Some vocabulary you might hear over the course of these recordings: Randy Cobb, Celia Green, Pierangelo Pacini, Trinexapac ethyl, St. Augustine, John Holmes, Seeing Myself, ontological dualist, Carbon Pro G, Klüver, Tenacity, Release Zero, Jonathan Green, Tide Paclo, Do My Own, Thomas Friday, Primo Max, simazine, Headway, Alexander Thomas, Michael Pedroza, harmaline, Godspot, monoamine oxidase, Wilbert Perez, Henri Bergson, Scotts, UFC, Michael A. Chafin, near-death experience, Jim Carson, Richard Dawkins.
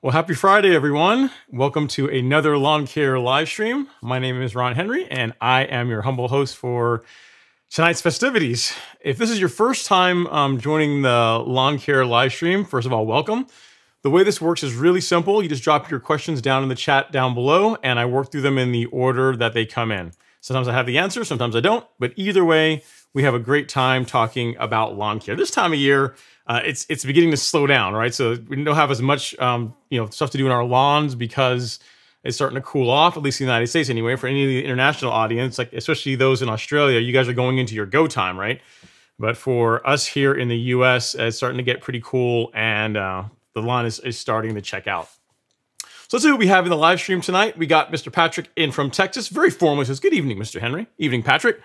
Well, happy Friday, everyone. Welcome to another lawn care live stream. My name is Ron Henry, and I am your humble host for tonight's festivities. If this is your first time joining the lawn care live stream, first of all, welcome. The way this works is really simple. You just drop your questions down in the chat down below, and I work through them in the order that they come in. Sometimes I have the answer, sometimes I don't, but either way, we have a great time talking about lawn care. This time of year, it's beginning to slow down, right? So we don't have as much stuff to do in our lawns because it's starting to cool off, at least in the United States anyway. For any of the international audience, like especially those in Australia, you guys are going into your go time, right? But for us here in the US, it's starting to get pretty cool, and the lawn is starting to check out. So let's see what we have in the live stream tonight. We got Mr. Patrick in from Texas. Very formal, says, "Good evening, Mr. Henry." Evening, Patrick.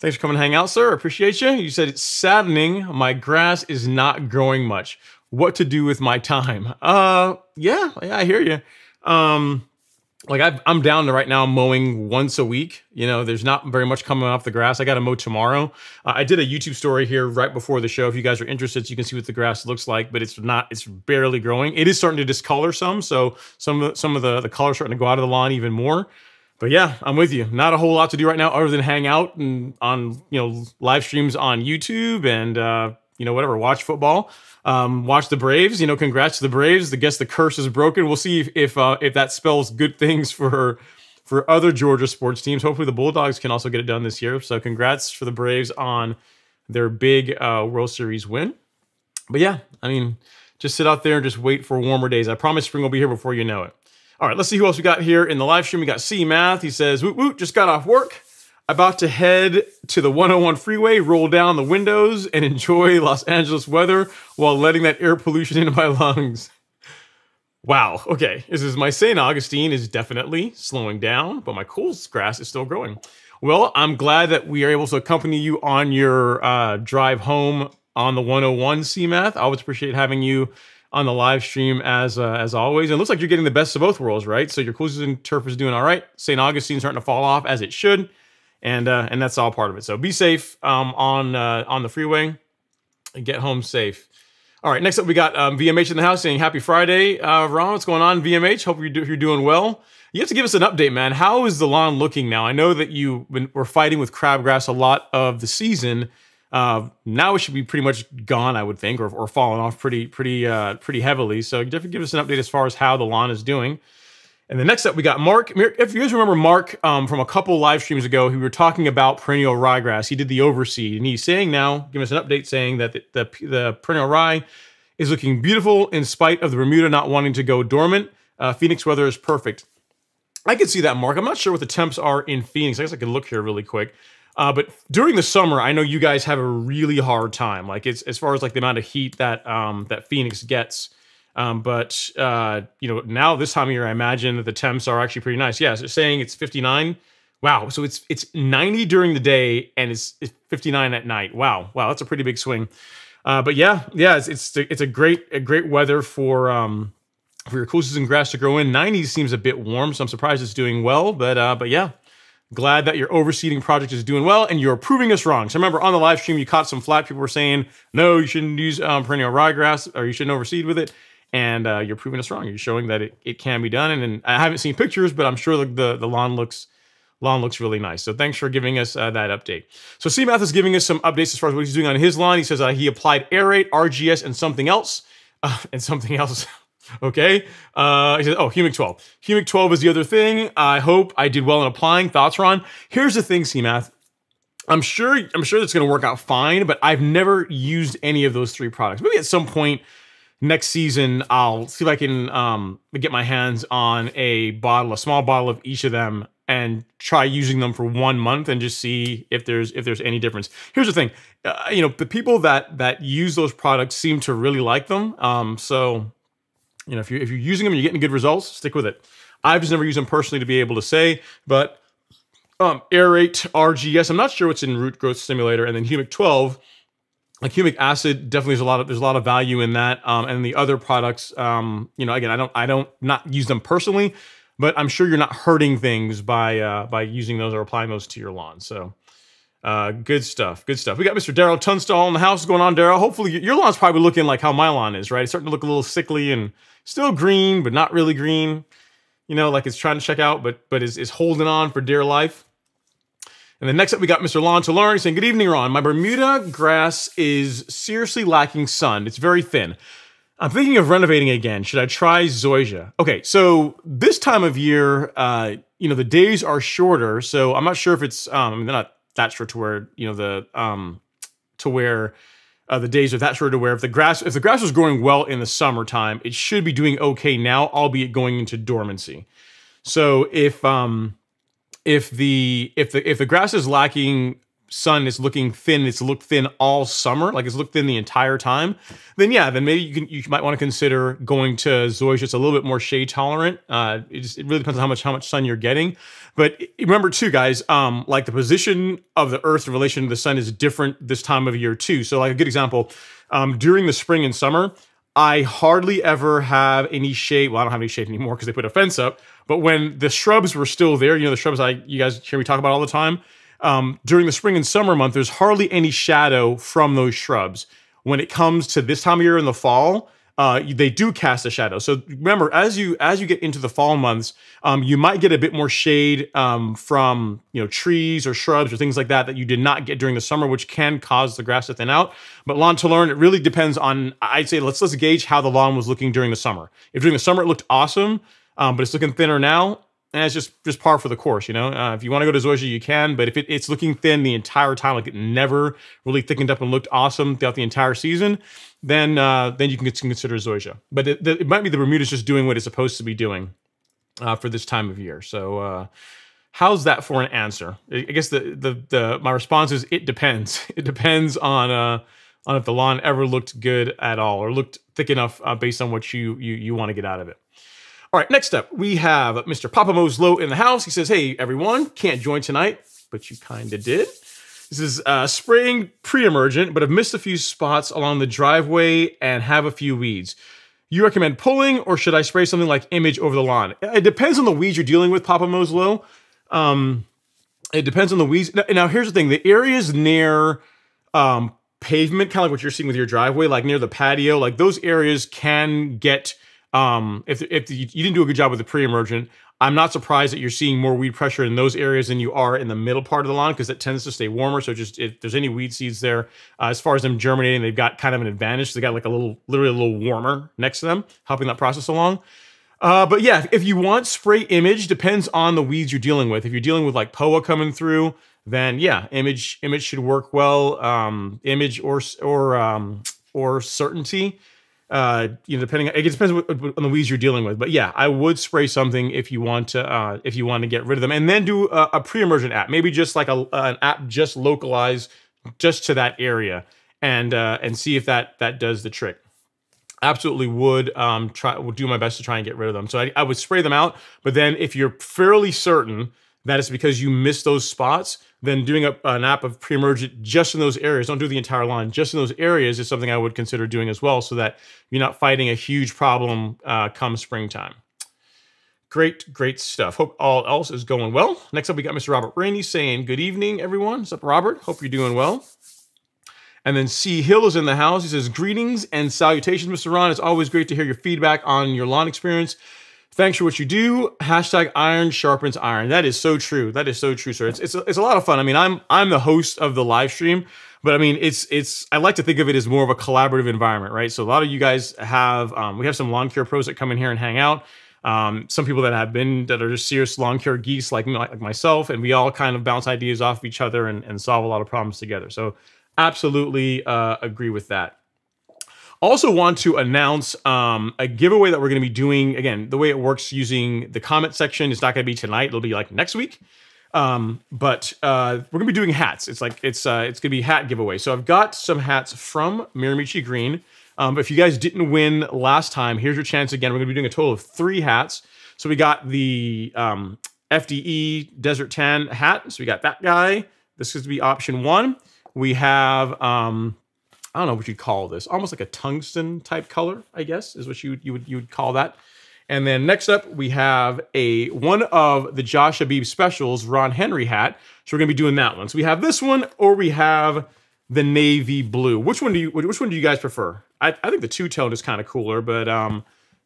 "Thanks for coming to hang out, sir. Appreciate you." You said, "It's saddening. My grass is not growing much. What to do with my time?" Yeah, I hear you. I'm down to right now mowing once a week. You know, there's not very much coming off the grass. I got to mow tomorrow. I did a YouTube story here right before the show. If you guys are interested, so you can see what the grass looks like, but it's barely growing. It is starting to discolor some. So some of the color starting to go out of the lawn even more. But yeah, I'm with you. Not a whole lot to do right now other than hang out and on, live streams on YouTube and, whatever, watch football, watch the Braves, congrats to the Braves. I guess the curse is broken. We'll see if that spells good things for other Georgia sports teams. Hopefully the Bulldogs can also get it done this year. So congrats for the Braves on their big World Series win. But yeah, just sit out there and just wait for warmer days. I promise spring will be here before you know it. All right, let's see who else we got here in the live stream. We got C Math. He says, "Woot woot, just got off work. About to head to the 101 freeway, roll down the windows, and enjoy Los Angeles weather while letting that air pollution into my lungs." Wow, okay. This is my St. Augustine is definitely slowing down, but my cool grass is still growing. Well, I'm glad that we are able to accompany you on your drive home on the 101, C Math. I always appreciate having you on the live stream as always. And it looks like you're getting the best of both worlds, right? So your cool season turf is doing all right. St. Augustine's starting to fall off as it should. And that's all part of it. So be safe on the freeway and get home safe. All right, next up we got VMH in the house saying, "Happy Friday, Ron. What's going on, VMH? Hope you're doing well." You have to give us an update, man. How is the lawn looking now? I know that you were fighting with crabgrass a lot of the season. Now it should be pretty much gone, I would think, or fallen off pretty heavily. So definitely give us an update as far as how the lawn is doing. And then next up, we got Mark. If you guys remember Mark from a couple live streams ago, we were talking about perennial ryegrass. He did the overseed, and he's saying now, give us an update saying that the perennial rye is looking beautiful in spite of the Bermuda not wanting to go dormant. Phoenix weather is perfect. I can see that, Mark. I'm not sure what the temps are in Phoenix. I guess I can look here really quick. But during the summer, I know you guys have a really hard time. Like it's as far as like the amount of heat that that Phoenix gets. Now this time of year, I imagine that the temps are actually pretty nice. Yeah, so saying it's 59. Wow. So it's 90 during the day and it's 59 at night. Wow. Wow. That's a pretty big swing. But yeah, it's a great weather for your cool season grass to grow in. 90 seems a bit warm, so I'm surprised it's doing well. But yeah. Glad that your overseeding project is doing well and you're proving us wrong. So remember on the live stream, you caught some flack. People were saying, no, you shouldn't use perennial ryegrass or you shouldn't overseed with it. And you're proving us wrong. You're showing that it can be done. And I haven't seen pictures, but I'm sure the lawn looks really nice. So thanks for giving us that update. So C-Math is giving us some updates as far as what he's doing on his lawn. He says he applied aerate, RGS, and something else. Okay. He says, Humic 12. Humic 12 is the other thing. I hope I did well in applying. Thoughts, Ron? Here's the thing, C-Math. I'm sure that's going to work out fine, but I've never used any of those three products. Maybe at some point next season, I'll see if I can get my hands on a small bottle of each of them and try using them for 1 month and just see if there's any difference. Here's the thing. The people that use those products seem to really like them. If you're using them and you're getting good results, stick with it. I've just never used them personally to be able to say, but aerate, RGS, I'm not sure what's in root growth stimulator, and then humic 12, like humic acid, definitely there's a lot of value in that, and the other products. Again, I don't not use them personally, but I'm sure you're not hurting things by using those or applying those to your lawn. So. Good stuff. We got Mr. Daryl Tunstall in the house. What's going on, Daryl? Hopefully your lawn's probably looking like how my lawn is, right? It's starting to look a little sickly and still green, but not really green. You know, like it's trying to check out, but is holding on for dear life. And then next up, we got Mr. Lon Tolari saying, good evening, Ron. My Bermuda grass is seriously lacking sun. It's very thin. I'm thinking of renovating again. Should I try Zoysia? Okay, so this time of year, you know, the days are shorter. So I'm not sure if it's, they're not that short to where, you know, the days are that short to where if the grass was growing well in the summertime, it should be doing okay now, albeit going into dormancy. So if the grass is lacking sun, it's looking thin, it's looked thin all summer, like it's looked thin the entire time, then yeah, then maybe you might want to consider going to Zoysia. It's a little bit more shade tolerant. It really depends on how much sun you're getting. But remember too, guys, like the position of the earth in relation to the sun is different this time of year too. So like a good example, during the spring and summer, I hardly ever have any shade. Well, I don't have any shade anymore because they put a fence up. But when the shrubs were still there, you know, the shrubs you guys hear me talk about all the time, during the spring and summer month, there's hardly any shadow from those shrubs. When it comes to this time of year in the fall, they do cast a shadow. So remember, as you get into the fall months, you might get a bit more shade from, you know, trees or shrubs or things like that that you did not get during the summer, which can cause the grass to thin out. But lawn to learn, it really depends on, I'd say, let's gauge how the lawn was looking during the summer. If during the summer it looked awesome, but it's looking thinner now, and it's just par for the course, you know? If you want to go to Zoysia, you can, but if it's looking thin the entire time, like it never really thickened up and looked awesome throughout the entire season, then you can consider Zoysia. But it might be the Bermuda's just doing what it's supposed to be doing for this time of year. So how's that for an answer? I guess my response is it depends. It depends on if the lawn ever looked good at all or looked thick enough based on what you want to get out of it. All right, next up, we have Mr. Papa Mo's Low in the house. He says, hey, everyone, can't join tonight, but you kind of did. This is spraying pre-emergent, but I've missed a few spots along the driveway and have a few weeds. You recommend pulling, or should I spray something like Image over the lawn? It depends on the weeds you're dealing with, Papa Mo's Low. It depends on the weeds. Now, here's the thing. The areas near pavement, kind of like what you're seeing with your driveway, like near the patio, like those areas can get... If you didn't do a good job with the pre-emergent, I'm not surprised that you're seeing more weed pressure in those areas than you are in the middle part of the lawn because it tends to stay warmer. So just if there's any weed seeds there, as far as them germinating, they've got kind of an advantage. They got like literally a little warmer next to them, helping that process along. But yeah, if you want spray Image, depends on the weeds you're dealing with. If you're dealing with like POA coming through, then yeah, Image should work well. Image or Certainty. You know, it depends on the weeds you're dealing with, but yeah, I would spray something if you want to get rid of them, and then do a pre-emergent app, maybe just like an app just localized just to that area, and see if that does the trick. Absolutely would would do my best to try and get rid of them. So I would spray them out, but then if you're fairly certain that it's because you missed those spots, then doing an app of pre-emergent just in those areas, don't do the entire line, just in those areas is something I would consider doing as well so that you're not fighting a huge problem come springtime. Great, great stuff. Hope all else is going well. Next up, we got Mr. Robert Rainey saying, good evening, everyone. What's up, Robert? Hope you're doing well. And then C. Hill is in the house. He says, greetings and salutations, Mr. Ron. It's always great to hear your feedback on your lawn experience. Thanks for what you do. Hashtag iron sharpens iron. That is so true. That is so true, sir. It's a lot of fun. I mean, I'm the host of the live stream, but I mean, I like to think of it as more of a collaborative environment, right? So a lot of you guys have, we have some lawn care pros that come in here and hang out. Some people that are just serious lawn care geeks like myself, and we all kind of bounce ideas off of each other and solve a lot of problems together. So absolutely agree with that. Also want to announce a giveaway that we're going to be doing. Again, the way it works using the comment section, it's not going to be tonight. It'll be like next week. But we're going to be doing hats. It's going to be a hat giveaway. So I've got some hats from Mirimichi Green. If you guys didn't win last time, here's your chance again. We're going to be doing a total of 3 hats. So we got the FDE Desert Tan hat. So we got that guy. This is to be option 1. We have... I don't know what you'd call this, almost like a tungsten type color, I guess, is what you would call that. And then next up, we have one of the Josh Habib Specials Ron Henry hat. So we're gonna be doing that one. So we have this one, or we have the navy blue. Which one do you guys prefer? I think the two-tone is kind of cooler, but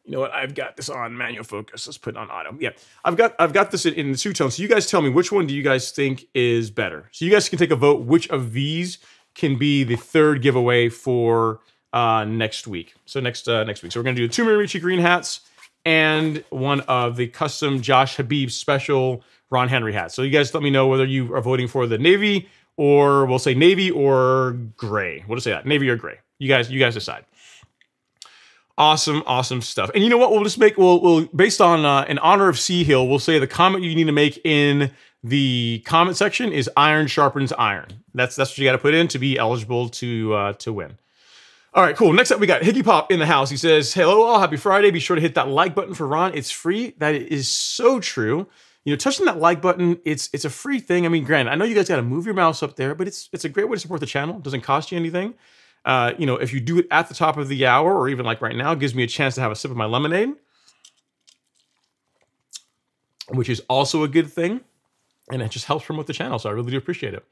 You know what? I've got this on manual focus. Let's put it on auto. Yeah, I've got this in the two tones. So you guys tell me, which one do you guys think is better? So you guys can take a vote. Which of these can be the third giveaway for next week? So next week. So we're gonna do 2 Mirimichi Green hats and one of the custom Josh Habib special Ron Henry hats. So you guys let me know whether you are voting for the navy, or we'll say navy or gray. We'll just say that, navy or gray. You guys decide. Awesome, awesome stuff. And you know what? We'll just make, we'll based on in honor of Sea Hill, we'll say the comment you need to make in the comment section is iron sharpens iron. That's what you got to put in to be eligible to win. All right, cool. Next up, we got Hickey Pop in the house. He says, "Hello all, happy Friday. Be sure to hit that like button for Ron. It's free." That is so true. You know, touching that like button, it's a free thing. I mean, granted, I know you guys got to move your mouse up there, but it's a great way to support the channel. It doesn't cost you anything. You know, if you do it at the top of the hour, or even like right now, it gives me a chance to have a sip of my lemonade, which is also a good thing. And it just helps promote the channel. So I really do appreciate it.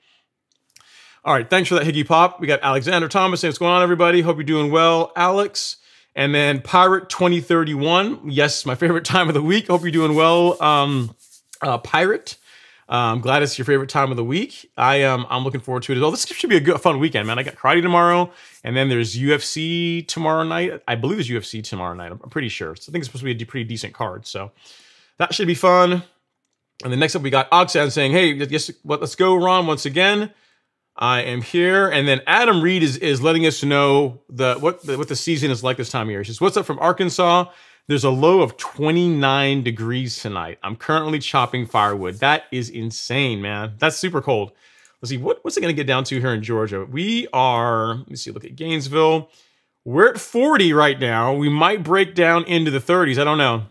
All right. Thanks for that, Higgy Pop. We got Alexander Thomas saying, "What's going on, everybody? Hope you're doing well, Alex." And then Pirate 2031. Yes, my favorite time of the week. Hope you're doing well, Pirate. I'm glad it's your favorite time of the week. I'm looking forward to it as well. This should be a good, fun weekend, man. I got karate tomorrow, and then there's UFC tomorrow night. I believe there's UFC tomorrow night. I'm pretty sure. So I think it's supposed to be a pretty decent card. So that should be fun. And then next up, we got Oxan saying, "Hey, yes, let's go, Ron, once again. I am here." And then Adam Reed is letting us know what the season is like this time of year. He says, "What's up from Arkansas? There's a low of 29 degrees tonight. I'm currently chopping firewood." That is insane, man. That's super cold. Let's see, what's it going to get down to here in Georgia? We are, let me see, look at Gainesville. We're at 40 right now. We might break down into the 30s. I don't know.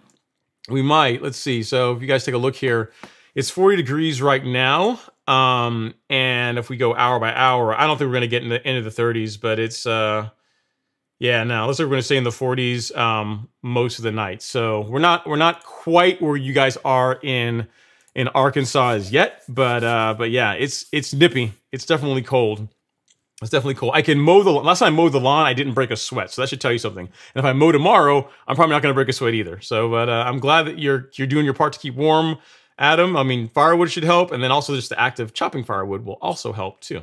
We might. Let's see. So if you guys take a look here, it's 40 degrees right now. And if we go hour by hour, I don't think we're going to get into the 30s, but it's... yeah, no, looks like we're gonna stay in the 40s most of the night. So we're not quite where you guys are in Arkansas as yet, but yeah, it's nippy. It's definitely cold. It's definitely cold. I can mow the last time I mowed the lawn, I didn't break a sweat, so that should tell you something. And if I mow tomorrow, I'm probably not gonna break a sweat either. So, but I'm glad that you're doing your part to keep warm, Adam. I mean, firewood should help, and then also just the act of chopping firewood will also help too.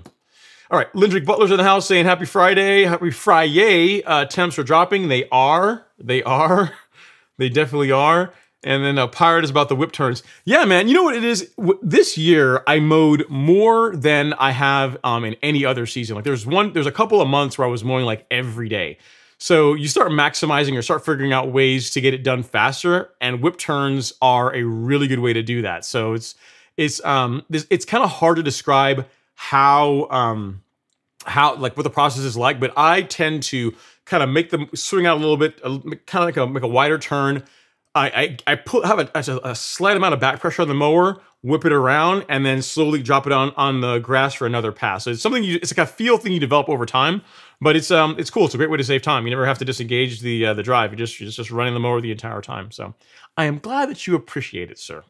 All right, Lindrick Butler's in the house saying, "Happy Friday, happy Friday." Temps are dropping. They are. They definitely are. And then Pirate is about the whip turns. Yeah, man, you know what it is? This year, I mowed more than I have in any other season. Like there's a couple of months where I was mowing like every day. So you start maximizing or start figuring out ways to get it done faster. And whip turns are a really good way to do that. So it's kind of hard to describe how like what the process is like, but I tend to kind of make them swing out a little bit, kind of like make a wider turn. I have a slight amount of back pressure on the mower, whip it around, and then slowly drop it on the grass for another pass. So it's something it's like a feel thing you develop over time, but it's cool. It's a great way to save time. You never have to disengage the drive. You're just running the mower the entire time. So I am glad that you appreciate it, sir.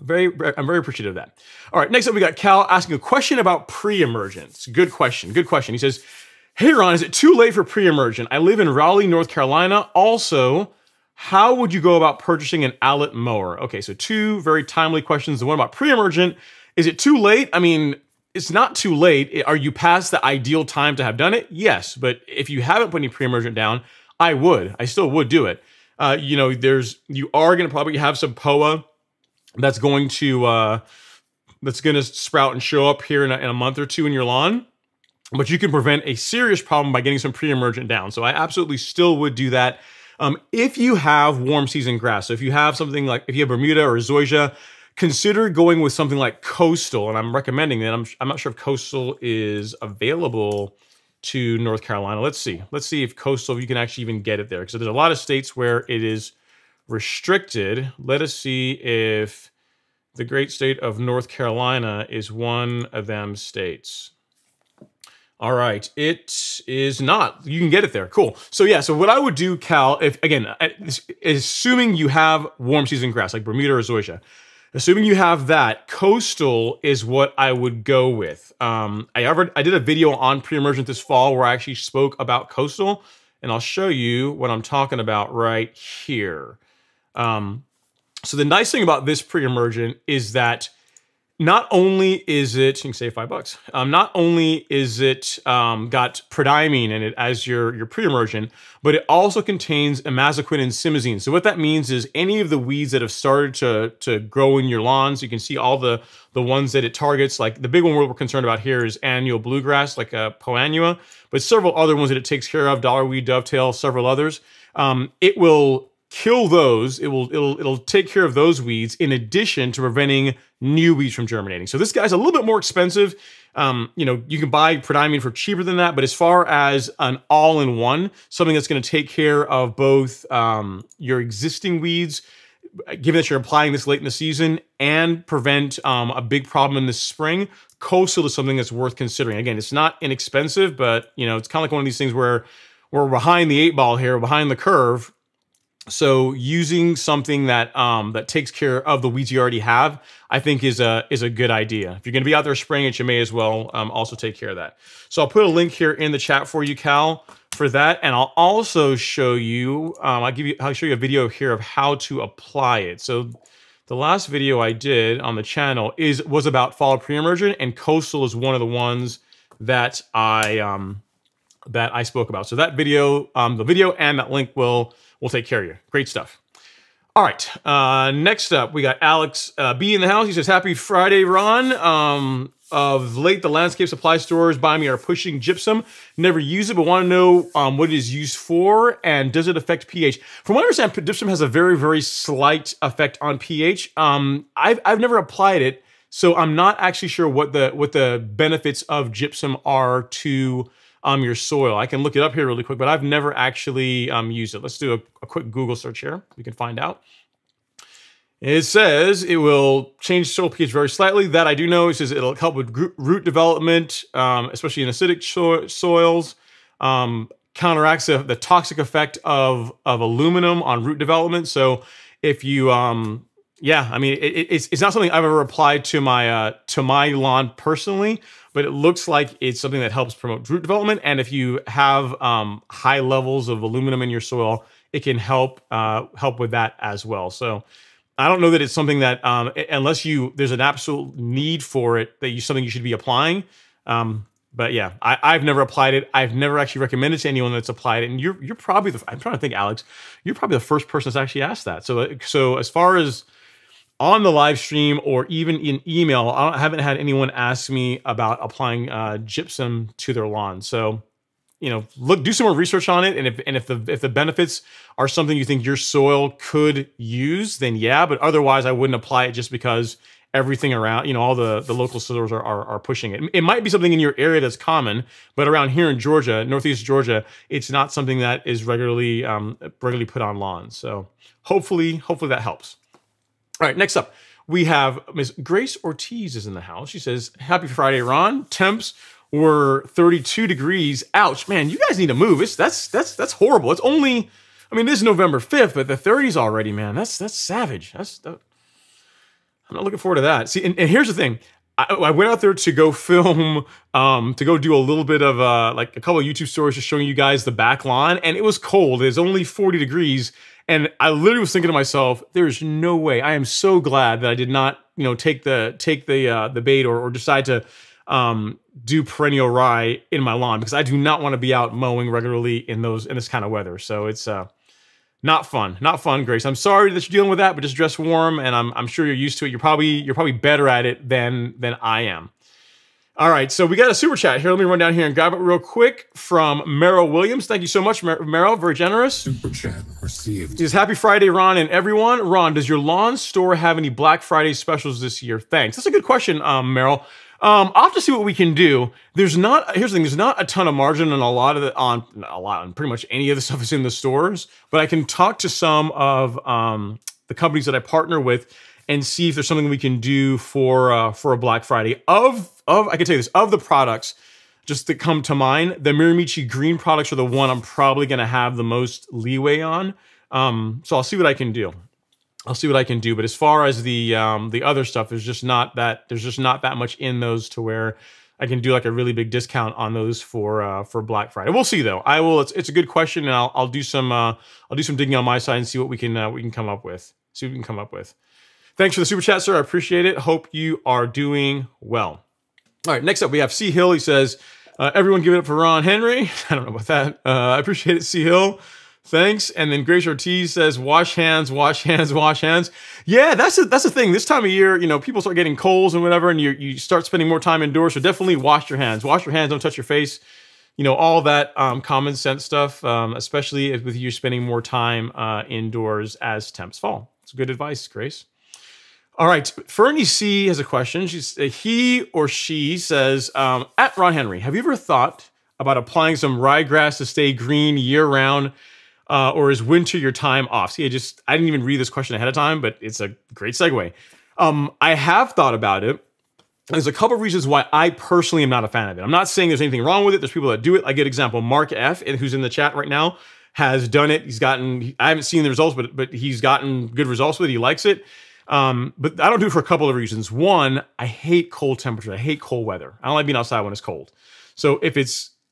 I'm very appreciative of that. All right, next up we got Cal asking a question about pre-emergence. Good question, good question. He says, "Hey Ron, is it too late for pre-emergent? I live in Raleigh, North Carolina. Also, how would you go about purchasing an Allett mower?" Okay, so two very timely questions. The one about pre-emergent, is it too late? I mean, it's not too late. Are you past the ideal time to have done it? Yes, but if you haven't put any pre-emergent down, I still would do it. You know, you are gonna probably have some POA that's going to sprout and show up here in a month or two in your lawn, but you can prevent a serious problem by getting some pre-emergent down. So I absolutely still would do that. If you have warm season grass, so if you have something like, if you have Bermuda or Zoysia, consider going with something like Coastal, and I'm recommending that. I'm not sure if Coastal is available to North Carolina. Let's see if Coastal, you can actually even get it there, because there's a lot of states where it is restricted. Let us see if the great state of North Carolina is one of them states. All right, it is not. You can get it there. Cool. So yeah, so what I would do, Cal, if again, assuming you have warm season grass like Bermuda or Zoysia, assuming you have that, Coastal is what I would go with. I did a video on pre-emergent this fall where I actually spoke about Coastal. and I'll show you what I'm talking about right here. So the nice thing about this pre-emergent is that not only is it, you can save $5, not only is it got prodiamine in it as your pre-emergent, but it also contains imazoquin and simazine. So what that means is any of the weeds that have started to grow in your lawns, you can see all the ones that it targets, like the big one we're concerned about here is annual bluegrass, like POA annua, but several other ones that it takes care of, dollarweed, dovetail, several others. It will kill those, it'll take care of those weeds in addition to preventing new weeds from germinating. So this guy's a little bit more expensive. You know, you can buy Prodiamine for cheaper than that, but as far as an all-in-one, something that's gonna take care of both your existing weeds, given that you're applying this late in the season, and prevent a big problem in the spring, Coastal is something that's worth considering. Again, it's not inexpensive, but you know, it's kind of like one of these things where we're behind the eight ball here, behind the curve. So using something that that takes care of the weeds you already have, I think is a good idea. If you're going to be out there spraying it, you may as well also take care of that. So I'll put a link here in the chat for you, Cal, for that, and I'll also show you. I'll show you a video here of how to apply it. So the last video I did on the channel was about fall pre-emergent, and Coastal is one of the ones that I spoke about. So that video, the video, and that link will take care of you. Great stuff. All right, next up, we got Alex B in the house. He says, happy Friday, Ron. Of late, the landscape supply stores by me are pushing gypsum. Never use it, but want to know what it is used for, and does it affect pH? From what I understand, gypsum has a very, very slight effect on pH. I've never applied it, so I'm not actually sure what the benefits of gypsum are to your soil. I can look it up here really quick, but I've never actually used it. Let's do a quick Google search here. We can find out. It says it will change soil pH very slightly. That I do know. It says it'll help with root development, especially in acidic soils, counteracts the toxic effect of aluminum on root development. So if you, yeah, I mean, it's not something I've ever applied to my lawn personally, but it looks like it's something that helps promote root development. And if you have high levels of aluminum in your soil, it can help help with that as well. So I don't know that it's something that, unless there's an absolute need for it, that something you should be applying. But yeah, I've never applied it. I've never actually recommended it to anyone that's applied it. And you're probably I'm trying to think, Alex, you're probably the first person that's actually asked that. So as far as on the live stream or even in email, I haven't had anyone ask me about applying gypsum to their lawn. So, you know, look, do some more research on it, and if the benefits are something you think your soil could use, then yeah. But otherwise, I wouldn't apply it just because everything around, you know, all the local stores are pushing it. It might be something in your area that's common, but around here in Georgia, Northeast Georgia, it's not something that is regularly regularly put on lawns. So hopefully that helps. All right, next up, we have Ms. Grace Ortiz is in the house. She says, happy Friday, Ron. Temps were 32 degrees. Ouch, man, you guys need to move. That's horrible. It's only, I mean, it is November 5th, but the 30s already, man. That's savage. I'm not looking forward to that. See, and here's the thing. I went out there to go film, to go do a little bit of, like a couple of YouTube stories just showing you guys the back lawn, and it was cold. It was only 40 degrees. And I literally was thinking to myself, there's no way. I am so glad that I did not, you know, take the bait or decide to do perennial rye in my lawn, because I do not want to be out mowing regularly in this kind of weather. So it's not fun, Grace. I'm sorry that you're dealing with that, but just dress warm, and I'm sure you're used to it. You're probably better at it than I am. All right, so we got a super chat here. Let me run down here and grab it real quick from Merrill Williams. Thank you so much, Merrill. Very generous. Super chat received. It is happy Friday, Ron and everyone. Ron, does your lawn store have any Black Friday specials this year? Thanks. That's a good question, Merrill. I'll have to see what we can do. Here's the thing, there's not a ton of margin on on pretty much any of the stuff that's in the stores, but I can talk to some of the companies that I partner with and see if there's something we can do for a Black Friday. I can tell you this, of the products just that come to mind, the Mirimichi Green products are the one I'm probably gonna have the most leeway on. So I'll see what I can do. But as far as the other stuff, there's just not that much in those to where I can do like a really big discount on those for Black Friday. We'll see though. I will. It's a good question, and I'll do some digging on my side and see what we can come up with. See what we can come up with. Thanks for the super chat, sir. I appreciate it. Hope you are doing well. All right. Next up, we have C Hill. He says, "Everyone, give it up for Ron Henry." I don't know about that. I appreciate it, C Hill. Thanks. And then Grace Ortiz says, wash hands, wash hands, wash hands. Yeah, that's the thing. This time of year, you know, people start getting colds and whatever, and you start spending more time indoors. So definitely wash your hands. Wash your hands, don't touch your face. You know, all that common sense stuff, especially if, with you spending more time indoors as temps fall. It's good advice, Grace. All right, Fernie C has a question. He or she says, at Ron Henry, have you ever thought about applying some ryegrass to stay green year-round? Or is winter your time off? See, I didn't even read this question ahead of time, but it's a great segue. I have thought about it. There's a couple of reasons why I personally am not a fan of it. I'm not saying there's anything wrong with it. There's people that do it. Like, good example, Mark F, who's in the chat right now, has done it. He's gotten, I haven't seen the results, but he's gotten good results with it. He likes it. But I don't do it for a couple of reasons. One, I hate cold temperatures. I hate cold weather. I don't like being outside when it's cold. So if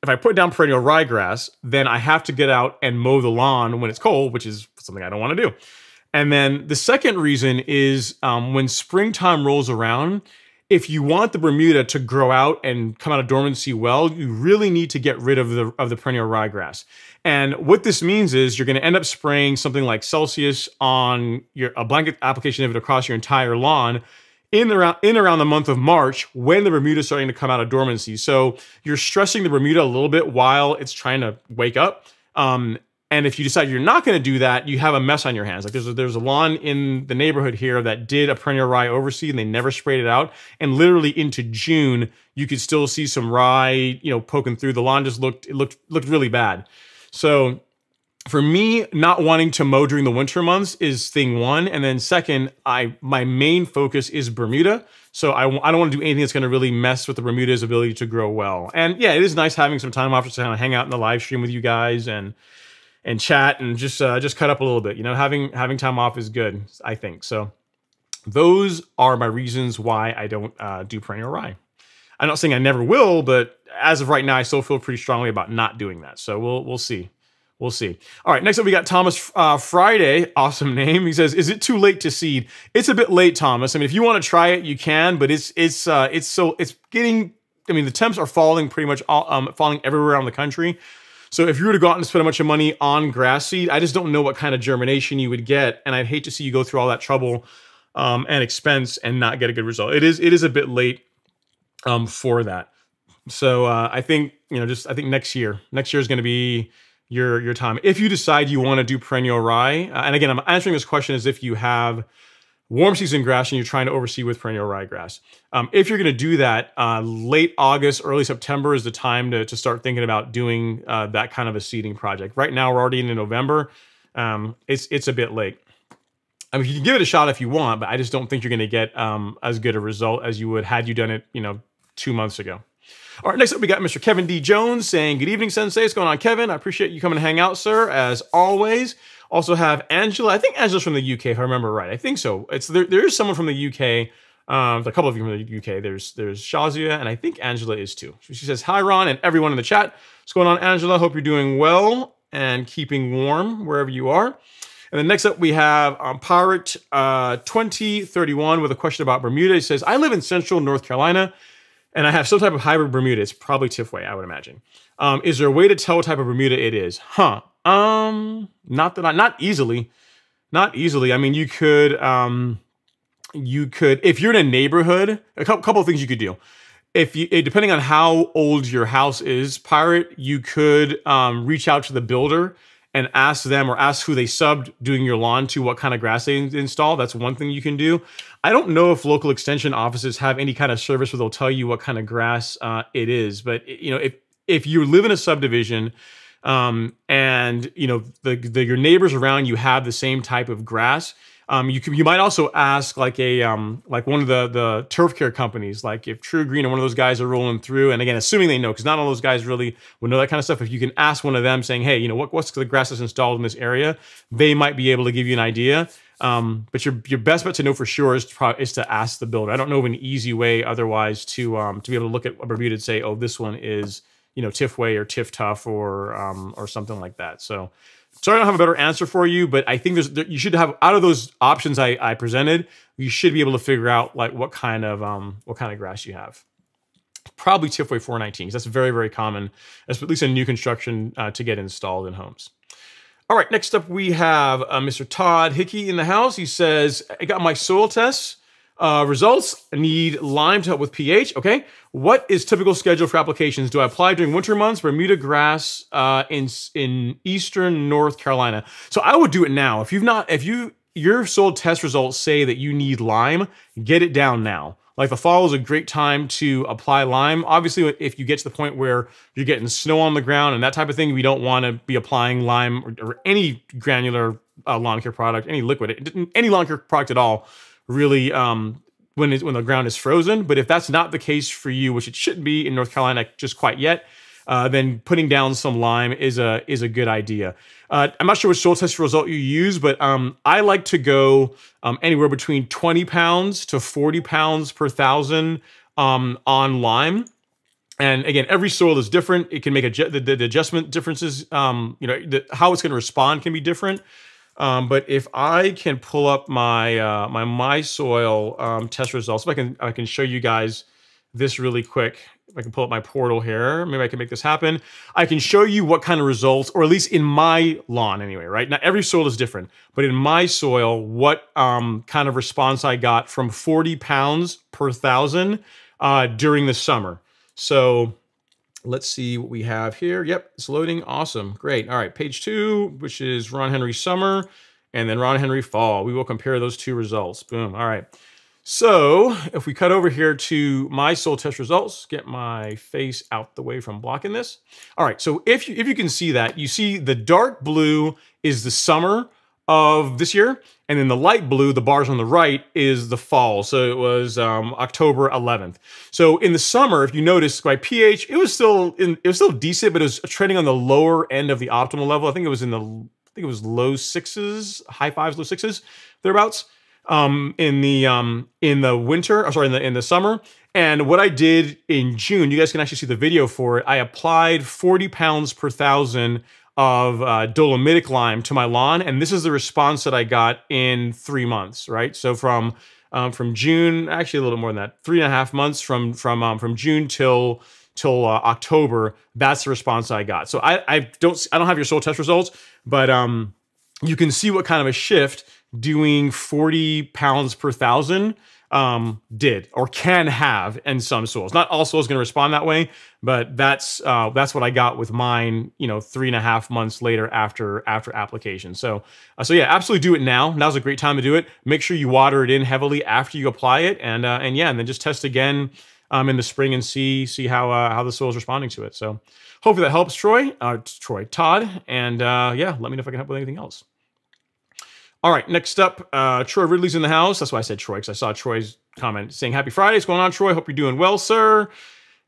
I put down perennial ryegrass, then I have to get out and mow the lawn when it's cold, which is something I don't want to do. And then the second reason is when springtime rolls around, if you want the Bermuda to grow out and come out of dormancy well, you really need to get rid of the perennial ryegrass. And what this means is you're going to end up spraying something like Celsius on a blanket application of it across your entire lawn, in around the month of March when the Bermuda is starting to come out of dormancy. So you're stressing the Bermuda a little bit while it's trying to wake up. And if you decide you're not going to do that, you have a mess on your hands. Like there's a lawn in the neighborhood here that did a perennial rye overseed and they never sprayed it out. And literally into June, you could still see some rye, you know, poking through. The lawn just looked really bad. So for me, not wanting to mow during the winter months is thing one. And then second, my main focus is Bermuda. So I don't want to do anything that's going to really mess with the Bermuda's ability to grow well. And yeah, it is nice having some time off just to kind of hang out in the live stream with you guys and chat and just cut up a little bit. You know, having time off is good, I think. So those are my reasons why I don't do perennial rye. I'm not saying I never will, but as of right now, I still feel pretty strongly about not doing that. So we'll see. We'll see. All right, next up we got Thomas Friday. Awesome name. He says, "Is it too late to seed?" It's a bit late, Thomas. I mean, if you want to try it, you can, but it's getting. I mean, the temps are falling pretty much all, falling everywhere around the country. So if you were to go out and spend a bunch of money on grass seed, I just don't know what kind of germination you would get, and I'd hate to see you go through all that trouble and expense and not get a good result. It is a bit late for that. So I think I think next year is going to be your time. If you decide you want to do perennial rye, and again, I'm answering this question as if you have warm season grass and you're trying to oversee with perennial ryegrass. If you're going to do that, late August, early September is the time to start thinking about doing that kind of a seeding project. Right now, we're already into November. It's a bit late. I mean, you can give it a shot if you want, but I just don't think you're going to get as good a result as you would had you done it, 2 months ago. All right, next up we got Mr. Kevin D. Jones saying, "Good evening, Sensei. What's going on, Kevin? I appreciate you coming to hang out, sir, as always." Also have Angela. I think Angela's from the UK, if I remember right. I think so. There is someone from the UK, a couple of you from the UK. There's Shazia, and I think Angela is too. She says, "Hi, Ron, and everyone in the chat. What's going on, Angela? Hope you're doing well and keeping warm wherever you are." And then next up, we have Pirate 2031 with a question about Bermuda. He says, "I live in central North Carolina, and I have some type of hybrid Bermuda." It's probably Tifway, I would imagine. "Is there a way to tell what type of Bermuda it is?" Huh. Not easily. Not easily. I mean, you could, if you're in a neighborhood, a couple of things you could do. Depending on how old your house is, Pirate, you could reach out to the builder and ask them or ask who they subbed doing your lawn to what kind of grass they install. That's one thing you can do. I don't know if local extension offices have any kind of service where they'll tell you what kind of grass it is. But, if you live in a subdivision and you know your neighbors around you have the same type of grass, you might also ask like a like one of the turf care companies, like if True Green or one of those guys are rolling through, and again assuming they know, because not all those guys really would know that kind of stuff. If you can ask one of them saying, hey, you know, what's the grass that's installed in this area, they might be able to give you an idea. But your best bet to know for sure is to ask the builder. I don't know of an easy way otherwise to be able to look at a Bermuda and say, oh, this one is, you know, Tiff Way or Tiff Tough or something like that. So sorry I don't have a better answer for you, but I think you should have, out of those options I presented, you should be able to figure out like what kind of grass you have. Probably Tiff Way 419, because that's very, very common, at least in new construction, to get installed in homes. All right, next up we have Mr. Todd Hickey in the house. He says, I got my soil tests results. I need lime to help with pH. Okay, what is typical schedule for applications? Do I apply during winter months? Bermuda grass in eastern North Carolina. So I would do it now. If you've not, your soil test results say that you need lime, get it down now. Like the fall is a great time to apply lime. Obviously, if you get to the point where you're getting snow on the ground and that type of thing, we don't want to be applying lime or any granular lawn care product, any liquid, any lawn care product at all, really, when the ground is frozen. But if that's not the case for you, which it shouldn't be in North Carolina just quite yet, then putting down some lime is a good idea. I'm not sure which soil test result you use, but I like to go anywhere between 20 pounds to 40 pounds per thousand on lime. And again, every soil is different. It can make the adjustment differences. You know, how it's going to respond can be different. But if I can pull up my my soil test results, if I can show you guys this really quick. I can pull up my portal here. Maybe I can make this happen. I can show you what kind of results, or at least in my lawn anyway, right? Now, every soil is different, but in my soil, what kind of response I got from 40 pounds per thousand during the summer. So let's see what we have here. Yep, it's loading. Awesome. Great. All right, page 2, which is Ron Henry summer, and then Ron Henry fall. We will compare those two results. Boom. All right. So if we cut over here to my soil test results, get my face out the way from blocking this. All right, so if you can see that, you see the dark blue is the summer of this year, and then the light blue, the bars on the right, is the fall. So it was October 11th. So in the summer, if you notice by pH, it was still decent, but it was trending on the lower end of the optimal level. I think it was low sixes, high fives, low sixes, thereabouts. In the summer. And what I did in June, you guys can actually see the video for it. I applied 40 pounds per thousand of dolomitic lime to my lawn, and this is the response that I got in 3 months, right? So from June, actually a little more than that, 3.5 months from June till October. That's the response I got. So I don't have your soil test results, but you can see what kind of a shift doing 40 pounds per thousand did or can have in some soils. Not all soils going to respond that way, but that's what I got with mine, you know, 3.5 months later after application. So so yeah, absolutely do it now. Now's a great time to do it. Make sure you water it in heavily after you apply it, and yeah, and then just test again in the spring and see how the soil is responding to it. So hopefully that helps, Todd, and yeah, let me know if I can help with anything else. All right, next up, Troy Ridley's in the house. That's why I said Troy, because I saw Troy's comment saying, happy Friday. What's going on, Troy? Hope you're doing well, sir.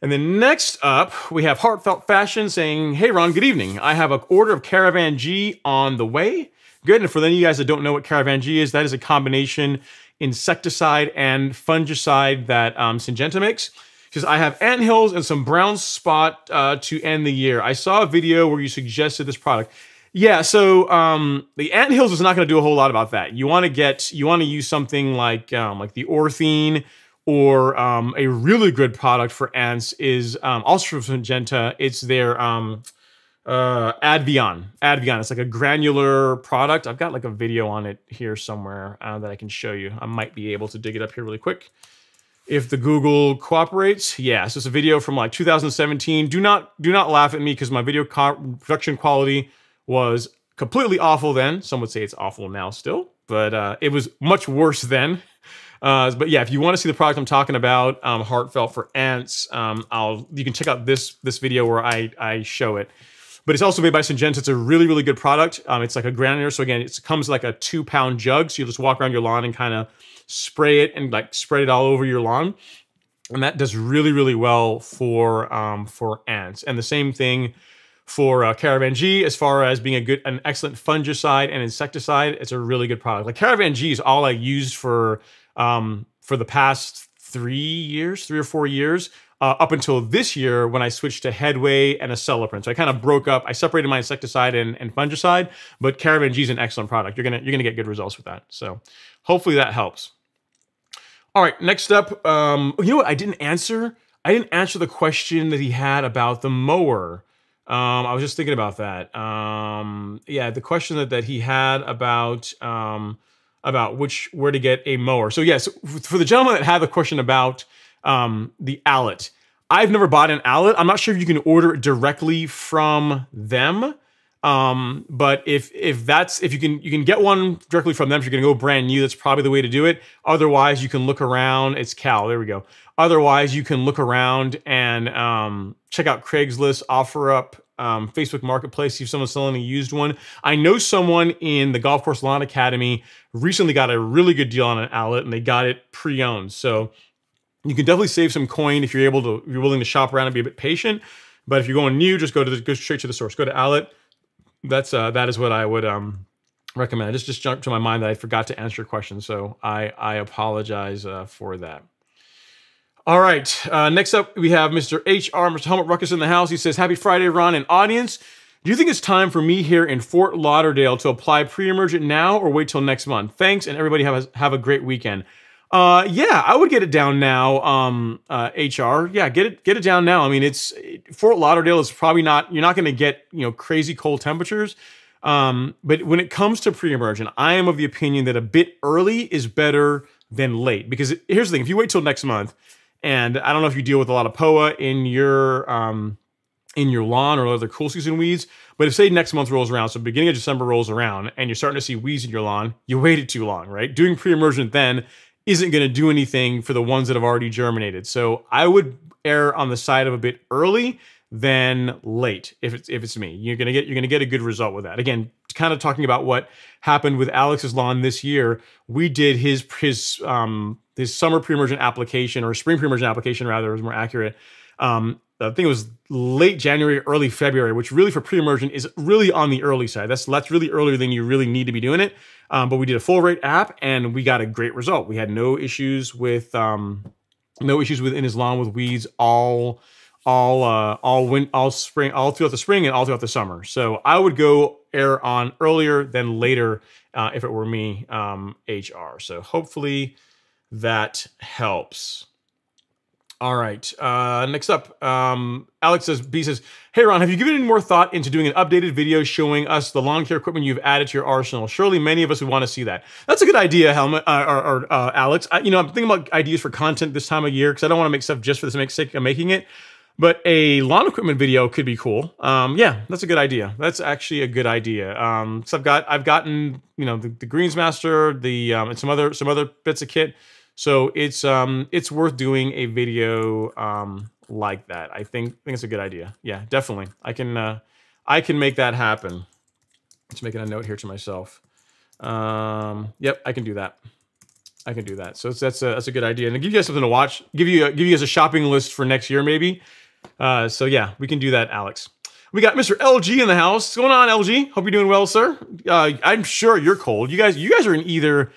And then next up, we have Heartfelt Fashion saying, hey, Ron, good evening. I have an order of Caravan G on the way. Good, and for any of you guys that don't know what Caravan G is, that is a combination insecticide and fungicide that Syngenta makes. She says, I have anthills and some brown spot to end the year. I saw a video where you suggested this product. Yeah, so the anthills is not going to do a whole lot about that. You want to use something like the Orthene, or a really good product for ants is also from Syngenta. It's their Advion. It's like a granular product. I've got like a video on it here somewhere that I can show you. I might be able to dig it up here really quick if the Google cooperates. Yeah, so it's a video from like 2017. Do not laugh at me because my video production quality was completely awful then. Some would say it's awful now still, but it was much worse then. But yeah, if you want to see the product I'm talking about, Heartfelt for ants, you can check out this video where I show it. But it's also made by Syngenta. It's a really, really good product. It's like a granular. So again, it comes like a 2-pound jug. So you just walk around your lawn and kind of spray it and like spread it all over your lawn. And that does really, really well for ants. And the same thing for Caravan G, as far as being an excellent fungicide and insecticide. It's a really good product. Like Caravan G is all I used for the past 3 or 4 years, up until this year when I switched to Headway and Acelepryn. So I kind of broke up. I separated my insecticide and fungicide, but Caravan G is an excellent product. You're gonna get good results with that. So hopefully that helps. All right, next up, you know what I didn't answer? I didn't answer the question that he had about the mower. I was just thinking about that. Yeah, the question that he had about where to get a mower. So yes, for the gentleman that had the question about the Allett, I've never bought an Allett. I'm not sure if you can order it directly from them. But if you can get one directly from them, if you're going to go brand new, that's probably the way to do it. Otherwise you can look around. It's Cal. There we go. Otherwise you can look around and, check out Craigslist, OfferUp, Facebook Marketplace, see if someone's selling a used one. I know someone in the Golf Course Lawn Academy recently got a really good deal on an Allett and they got it pre-owned. So you can definitely save some coin if you're willing to shop around and be a bit patient. But if you're going new, just go straight to the source, go to Allett. That's that is what I would recommend. I just jumped to my mind that I forgot to answer your question, so I apologize for that. All right, next up we have Mr. HR, Mr. Helmut Ruckus in the house. He says, "Happy Friday, Ron and audience. Do you think it's time for me here in Fort Lauderdale to apply pre-emergent now or wait till next month? Thanks, and everybody have a great weekend." Yeah, I would get it down now. HR, yeah, get it down now. I mean, Fort Lauderdale is probably not, you're not going to get, you know, crazy cold temperatures. But when it comes to pre-emergent, I am of the opinion that a bit early is better than late, because here's the thing. If you wait till next month, and I don't know if you deal with a lot of POA in your lawn or other cool season weeds, but if say next month rolls around, so beginning of December rolls around and you're starting to see weeds in your lawn, you waited too long, right? Doing pre-emergent then isn't going to do anything for the ones that have already germinated. So I would err on the side of a bit early than late. If it's me, you're going to get a good result with that. Again, kind of talking about what happened with Alex's lawn this year, we did his summer pre-emergent application, or spring pre-emergent application rather, is more accurate. I think it was late January, early February, which really for pre-emergent is really on the early side. That's really earlier than you really need to be doing it. But we did a full rate app and we got a great result. We had no issues in his lawn with weeds all throughout the spring and all throughout the summer. So I would go err on earlier than later if it were me, HR. So hopefully that helps. All right, next up, Alex says, "Hey Ron, have you given any more thought into doing an updated video showing us the lawn care equipment you've added to your arsenal? Surely many of us would want to see that." That's a good idea, Helmut, or Alex. I'm thinking about ideas for content this time of year because I don't want to make stuff just for the sake of making it, but a lawn equipment video could be cool. Yeah, that's a good idea. That's actually a good idea. So I've gotten, the Greensmaster, and some other bits of kit. So it's worth doing a video like that. I think it's a good idea. Yeah, definitely. I can make that happen. Just making a note here to myself. Yep, I can do that. So that's a good idea, and it'll give you guys something to watch. Give you guys a shopping list for next year maybe. So yeah, we can do that, Alex. We got Mr. LG in the house. What's going on, LG? Hope you're doing well, sir. I'm sure you're cold. You guys are in either.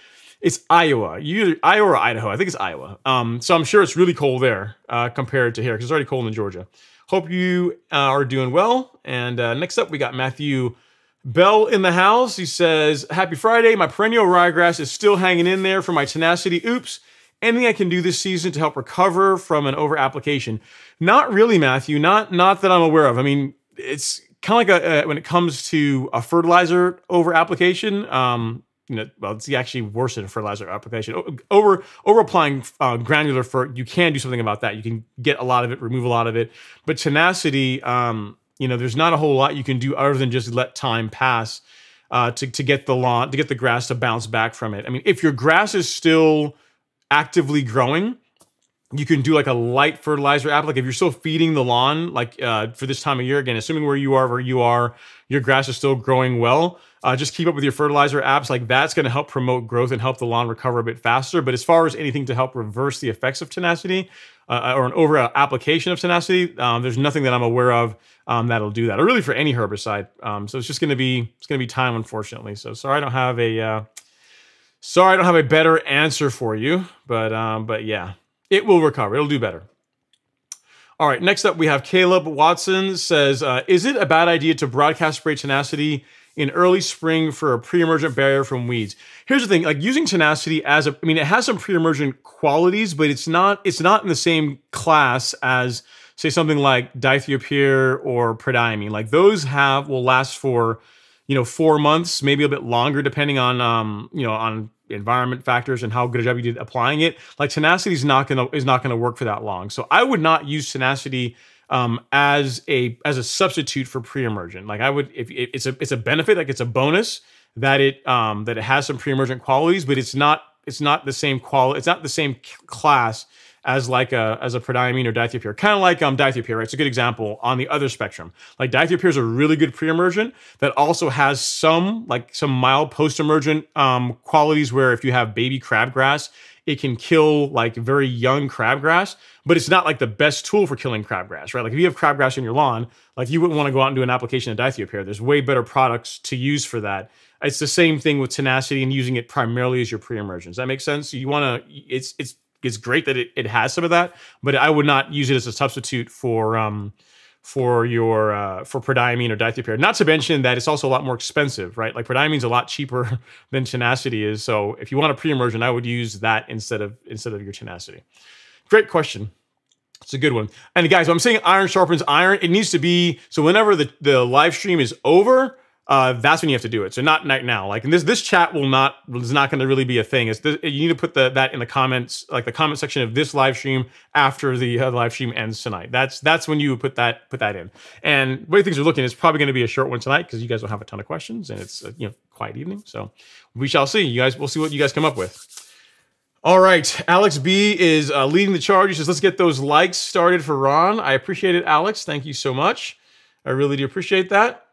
It's Iowa, Iowa or Idaho. I think it's Iowa. So I'm sure it's really cold there compared to here, because it's already cold in Georgia. Hope you are doing well. And next up, we got Matthew Bell in the house. He says, "Happy Friday. My perennial ryegrass is still hanging in there for my Tenacity. Oops. Anything I can do this season to help recover from an over-application?" Not really, Matthew. Not that I'm aware of. I mean, it's kind of like when it comes to a fertilizer over-application, well, it's actually worse than fertilizer application. Over applying granular fert, you can do something about that. You can get a lot of it, remove a lot of it. But Tenacity, there's not a whole lot you can do other than just let time pass to get the lawn, to get the grass to bounce back from it. I mean, if your grass is still actively growing, you can do like a light fertilizer application. Like if you're still feeding the lawn, like for this time of year, again, assuming where you are, your grass is still growing well, just keep up with your fertilizer apps. Like that's gonna help promote growth and help the lawn recover a bit faster. But as far as anything to help reverse the effects of Tenacity or an overall application of Tenacity, there's nothing that I'm aware of that'll do that, or really for any herbicide. So it's just gonna be, time, unfortunately. So sorry, I don't have a, better answer for you, but yeah. It will recover. It'll do better. All right. Next up, we have Caleb Watson says, is it a bad idea to broadcast spray Tenacity in early spring for a pre-emergent barrier from weeds? Here's the thing, like using Tenacity as a, I mean, it has some pre-emergent qualities, but it's not in the same class as say something like Dithiopyr or Prodiamine. Like those will last for, 4 months, maybe a bit longer, depending on, on environment factors and how good a job you did applying it. Like Tenacity is not gonna work for that long. So I would not use Tenacity as a substitute for pre-emergent. Like I would, if it's a benefit, like it's a bonus that it has some pre-emergent qualities, but it's not the same quality. It's not the same class as like a Prodiamine or Dithiopyr, kind of like Dithiopyr, right? It's a good example on the other spectrum. Like Dithiopyr is a really good pre-emergent that also has some mild post-emergent qualities where if you have baby crabgrass, it can kill like very young crabgrass, but it's not like the best tool for killing crabgrass, right? Like if you have crabgrass in your lawn, like you wouldn't want to go out and do an application of Dithiopyr. There's way better products to use for that. It's the same thing with Tenacity and using it primarily as your pre-emergent. Does that make sense? You want to, it's great that it has some of that, but I would not use it as a substitute for Prodiamine or Dithiopyr. Not to mention that it's also a lot more expensive, right? Like Prodiamine's a lot cheaper than Tenacity is. So if you want a pre-emergent, I would use that instead of your Tenacity. Great question. It's a good one. And guys, when I'm saying iron sharpens iron, it needs to be, so whenever the live stream is over, that's when you have to do it. So not right now. Like, and this chat is not going to really be a thing. You need to put that in the comments, like the comment section of this live stream after the live stream ends tonight. That's when you put that in. And the way things are looking, it's probably going to be a short one tonight because you guys don't have a ton of questions and it's a quiet evening. So we shall see. We'll see what you guys come up with. All right, Alex B is leading the charge. He says, "Let's get those likes started for Ron." I appreciate it, Alex. Thank you so much. I really do appreciate that.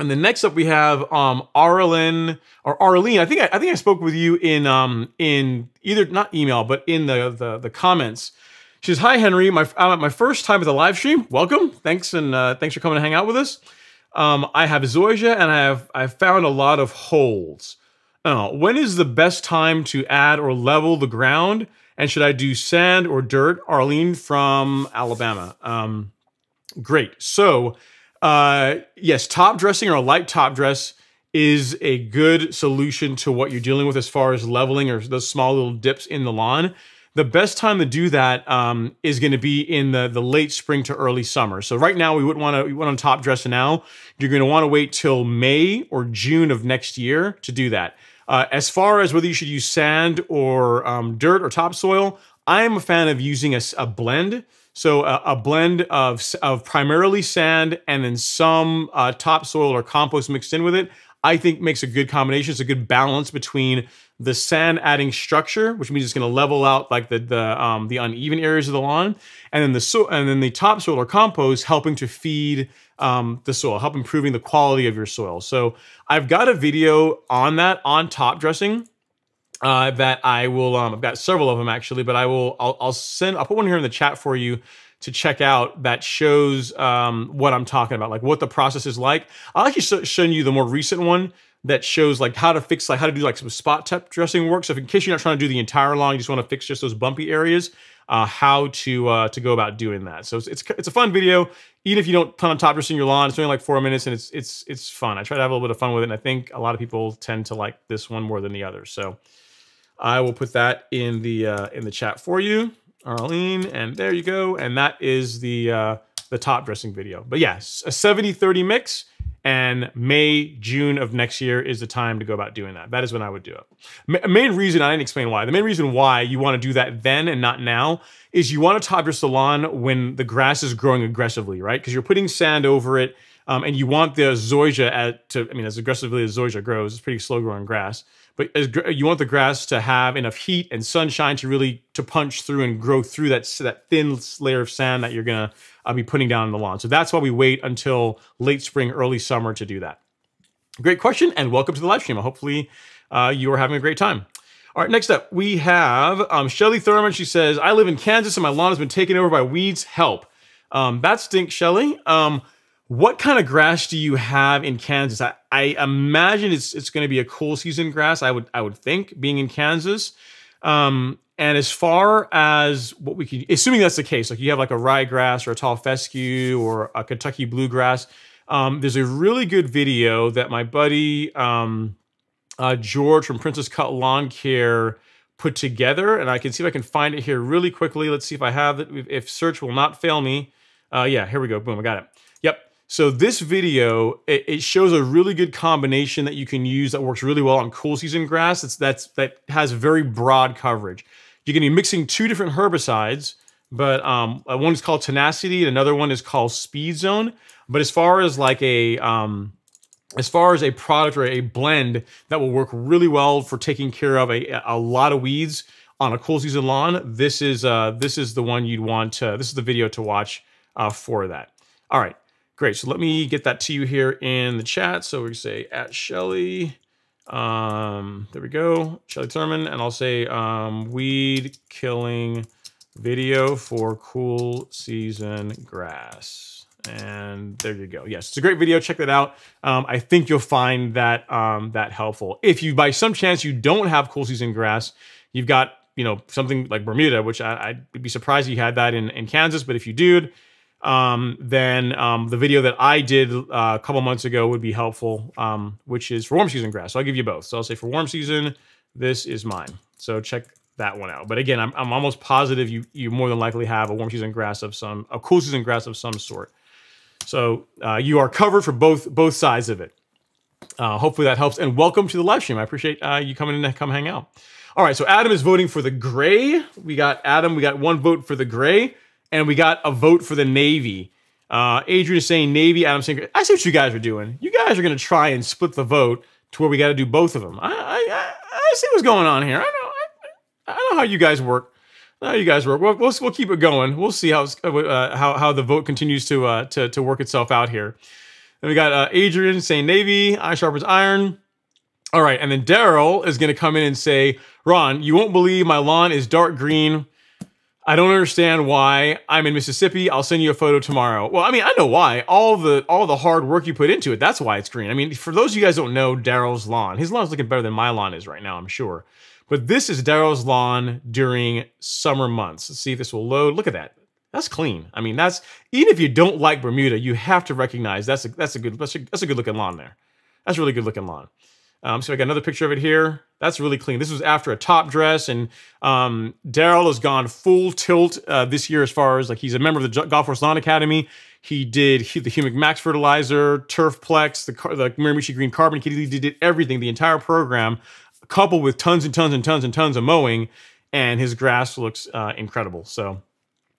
And then next up we have Arlene. I think I spoke with you in either not email but in the comments. She says, "Hi Henry, I'm at my first time at the live stream. Welcome, thanks and thanks for coming to hang out with us. I have Zoysia and I've found a lot of holes. When is the best time to add or level the ground? And should I do sand or dirt?" Arlene from Alabama. Great. So. Yes, top dressing or a light top dress is a good solution to what you're dealing with as far as leveling or those small little dips in the lawn. The best time to do that is going to be in the late spring to early summer. So right now we wouldn't want to top dress now. You're going to want to wait till May or June of next year to do that. As far as whether you should use sand or dirt or topsoil, I am a fan of using a blend. So a blend of primarily sand and then some topsoil or compost mixed in with it, I think makes a good combination. It's a good balance between the sand adding structure, which means it's going to level out like the uneven areas of the lawn, and then the topsoil or compost helping to feed the soil, help improving the quality of your soil. So I've got a video on that on top dressing. That I will, I've got several of them actually, but I'll put one here in the chat for you to check out that shows what I'm talking about, like what the process is like. I'll actually show you the more recent one that shows like how to do some spot top dressing work. So in case you're not trying to do the entire lawn, you just want to fix just those bumpy areas, how to go about doing that. So it's a fun video. Even if you don't plan on top dressing your lawn, it's only like 4 minutes and it's fun. I try to have a little bit of fun with it. And I think a lot of people tend to like this one more than the other. So I will put that in the chat for you, Arlene, and there you go. And that is the top dressing video. But yes, a 70-30 mix, and May, June of next year is the time to go about doing that. That is when I would do it. Main reason, I didn't explain why. The main reason why you want to do that then and not now is you want to top dress the lawn when the grass is growing aggressively, right? Because you're putting sand over it, and you want the zoysia as aggressively as zoysia grows. It's pretty slow growing grass. But as you want the grass to have enough heat and sunshine to really punch through and grow through that thin layer of sand that you're gonna be putting down on the lawn. So that's why we wait until late spring, early summer to do that. Great question, and welcome to the live stream. Hopefully you are having a great time. All right, next up we have Shelly Thurman. She says, "I live in Kansas and my lawn has been taken over by weeds. Help." That stinks, Shelly. What kind of grass do you have in Kansas? I imagine it's going to be a cool season grass. I would think, being in Kansas. And as far as what we could, assuming that's the case, like you have like a ryegrass or a tall fescue or a Kentucky bluegrass. There's a really good video that my buddy George from Princess Cut Lawn Care put together, and I can see if I can find it here really quickly. Let's see if I have it. If search will not fail me, yeah, here we go. Boom, I got it. Yep. So this video, it shows a really good combination that you can use that works really well on cool season grass. That has very broad coverage. You're gonna be mixing two different herbicides, but one is called Tenacity and another one is called Speed Zone. But as far as like a product or a blend that will work really well for taking care of a lot of weeds on a cool season lawn, this is the one you'd want. This is the video to watch for that. All right. Great, so let me get that to you here in the chat. So we say at Shelly, there we go, Shelly Thurman, and I'll say weed killing video for cool season grass. And there you go. Yes, it's a great video, check that out. I think you'll find that that helpful. If you, by some chance, you don't have cool season grass, you've got, you know, something like Bermuda, which I'd be surprised you had that in Kansas, but if you did, then the video that I did a couple months ago would be helpful, which is for warm season grass. So I'll give you both. So I'll say for warm season, this is mine. So check that one out. But again, I'm almost positive you more than likely have a warm season grass of some, a cool season grass of some sort. So you are covered for both sides of it. Hopefully that helps. And welcome to the live stream. I appreciate you coming in to come hang out. All right, so Adam is voting for the gray. We got Adam, we got one vote for the gray. And we got a vote for the navy. Adrian is saying navy, Adam's saying gray. I see what you guys are doing. You guys are going to try and split the vote to where we got to do both of them. I see what's going on here. I know how you guys work. I know how you guys work. We'll keep it going. We'll see how the vote continues to work itself out here. Then we got Adrian saying navy, eye sharpens iron. All right, and then Daryl is going to come in and say, Ron, you won't believe my lawn is dark green. I don't understand why. I'm in Mississippi. I'll send you a photo tomorrow. Well, I mean, I know why. All the hard work you put into it, that's why it's green. I mean, for those of you guys who don't know Daryl's lawn, his lawn's looking better than my lawn is right now, I'm sure. But this is Daryl's lawn during summer months. Let's see if this will load. Look at that. That's clean. I mean, that's, even if you don't like Bermuda, you have to recognize that's a good looking lawn there. That's a really good looking lawn. So I got another picture of it here. That's really clean. This was after a top dress, and Daryl has gone full tilt this year as far as, like, he's a member of the Golf Course Lawn Academy. He did the Humic Max fertilizer, Turfplex, the Mirimichi Green Carbon Kit. He did everything, the entire program, coupled with tons and tons and tons and tons of mowing, and his grass looks incredible. So,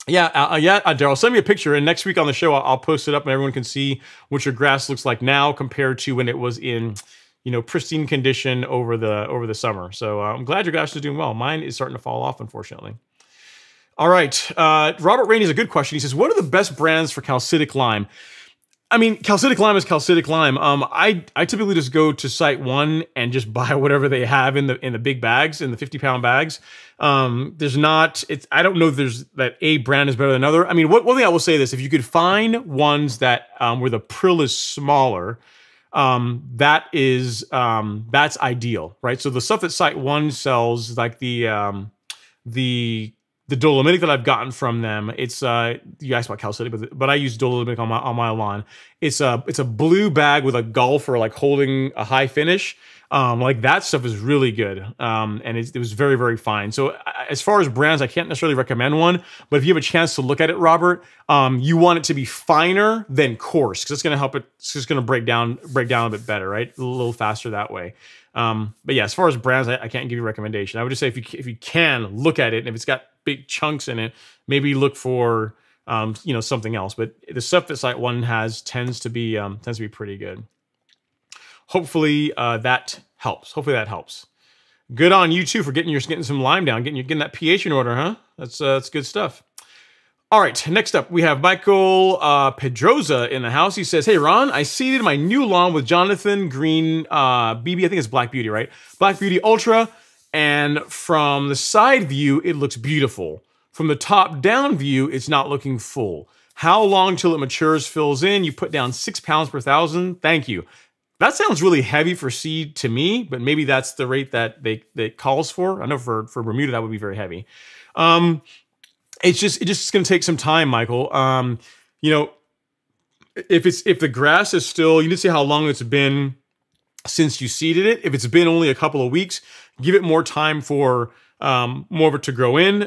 yeah, Daryl, send me a picture, and next week on the show, I'll post it up, and everyone can see what your grass looks like now compared to when it was in, you know, pristine condition over the summer. So I'm glad your grass is doing well. Mine is starting to fall off, unfortunately. All right, Robert Rainey has a good question. He says, what are the best brands for calcitic lime? I mean, calcitic lime is calcitic lime. I typically just go to Site One and just buy whatever they have in the big bags, in the 50-pound bags. I don't know if there's that a brand is better than another. I mean, one thing I will say this, if you could find ones that where the prill is smaller, that's ideal, right? So the stuff that Site One sells, like the dolomitic that I've gotten from them, it's you asked about calcitic, but I use dolomitic on my lawn. It's a blue bag with a golf or like holding a high finish. Like that stuff is really good, and it was very, very fine. So as far as brands, I can't necessarily recommend one, but if you have a chance to look at it, Robert, you want it to be finer than coarse, because it's going to help it. It's just going to break down a bit better, right? A little faster that way. But yeah, as far as brands, I can't give you a recommendation. I would just say if you can look at it, and if it's got big chunks in it, maybe look for you know, something else. But the stuff that Site One has tends to be pretty good. Hopefully that helps. Good on you too for getting some lime down, getting that pH in order, huh? That's good stuff. All right, next up, we have Michael Pedroza in the house. He says, hey, Ron, I seeded my new lawn with Jonathan Green BB, I think it's Black Beauty, right? Black Beauty Ultra, and from the side view, it looks beautiful. From the top down view, it's not looking full. How long till it matures, fills in? You put down 6 pounds per 1,000. Thank you. That sounds really heavy for seed to me, but maybe that's the rate that they calls for. I know for Bermuda, that would be very heavy. It's just going to take some time, Michael. You know, if the grass is still, you need to see how long it's been since you seeded it. If it's been only a couple of weeks, give it more time for more of it to grow in.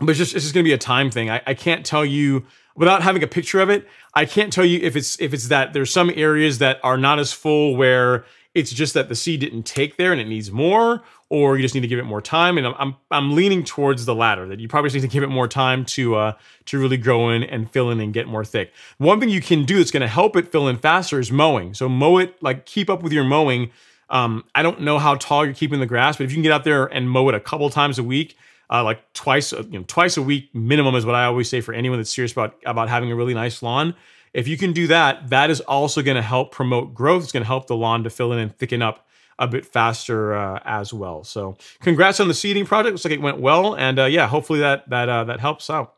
But it's just going to be a time thing. I can't tell you without having a picture of it. I can't tell you if it's that there's some areas that are not as full where it's just that the seed didn't take there and it needs more, or you just need to give it more time. And I'm leaning towards the latter, that you probably just need to give it more time to really grow in and fill in and get more thick. One thing you can do that's going to help it fill in faster is mowing. So mow it, like keep up with your mowing. I don't know how tall you're keeping the grass, but if you can get out there and mow it a couple times a week, like twice a week minimum is what I always say for anyone that's serious about having a really nice lawn. If you can do that, that is also going to help promote growth. It's going to help the lawn to fill in and thicken up a bit faster as well. So congrats on the seeding project. Looks like it went well. And yeah, hopefully that helps out.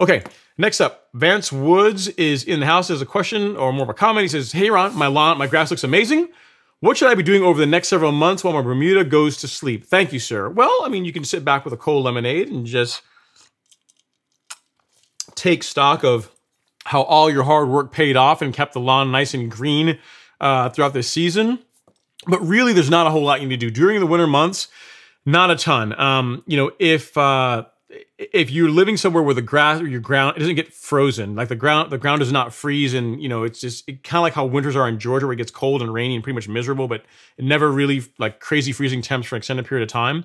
Okay, next up, Vance Woods is in the house. There's a question or more of a comment. He says, hey, Ron, my grass looks amazing. What should I be doing over the next several months while my Bermuda goes to sleep? Thank you, sir. Well, I mean, you can sit back with a cold lemonade and just take stock of how all your hard work paid off and kept the lawn nice and green throughout this season. But really, there's not a whole lot you need to do. During the winter months, not a ton. You know, if you're living somewhere where the grass or your ground, it doesn't get frozen, like the ground does not freeze, and you know, it's kind of like how winters are in Georgia, where it gets cold and rainy and pretty much miserable, but it never really like crazy freezing temps for an extended period of time.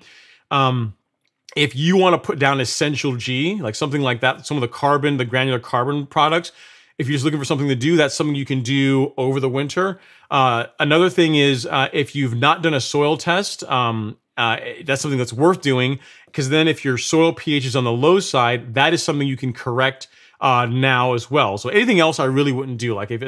If you want to put down essential G, like something like that, some of the granular carbon products, if you're just looking for something to do, that's something you can do over the winter. Another thing is if you've not done a soil test, that's something that's worth doing, because then if your soil pH is on the low side, that is something you can correct now as well. So anything else I really wouldn't do. Like if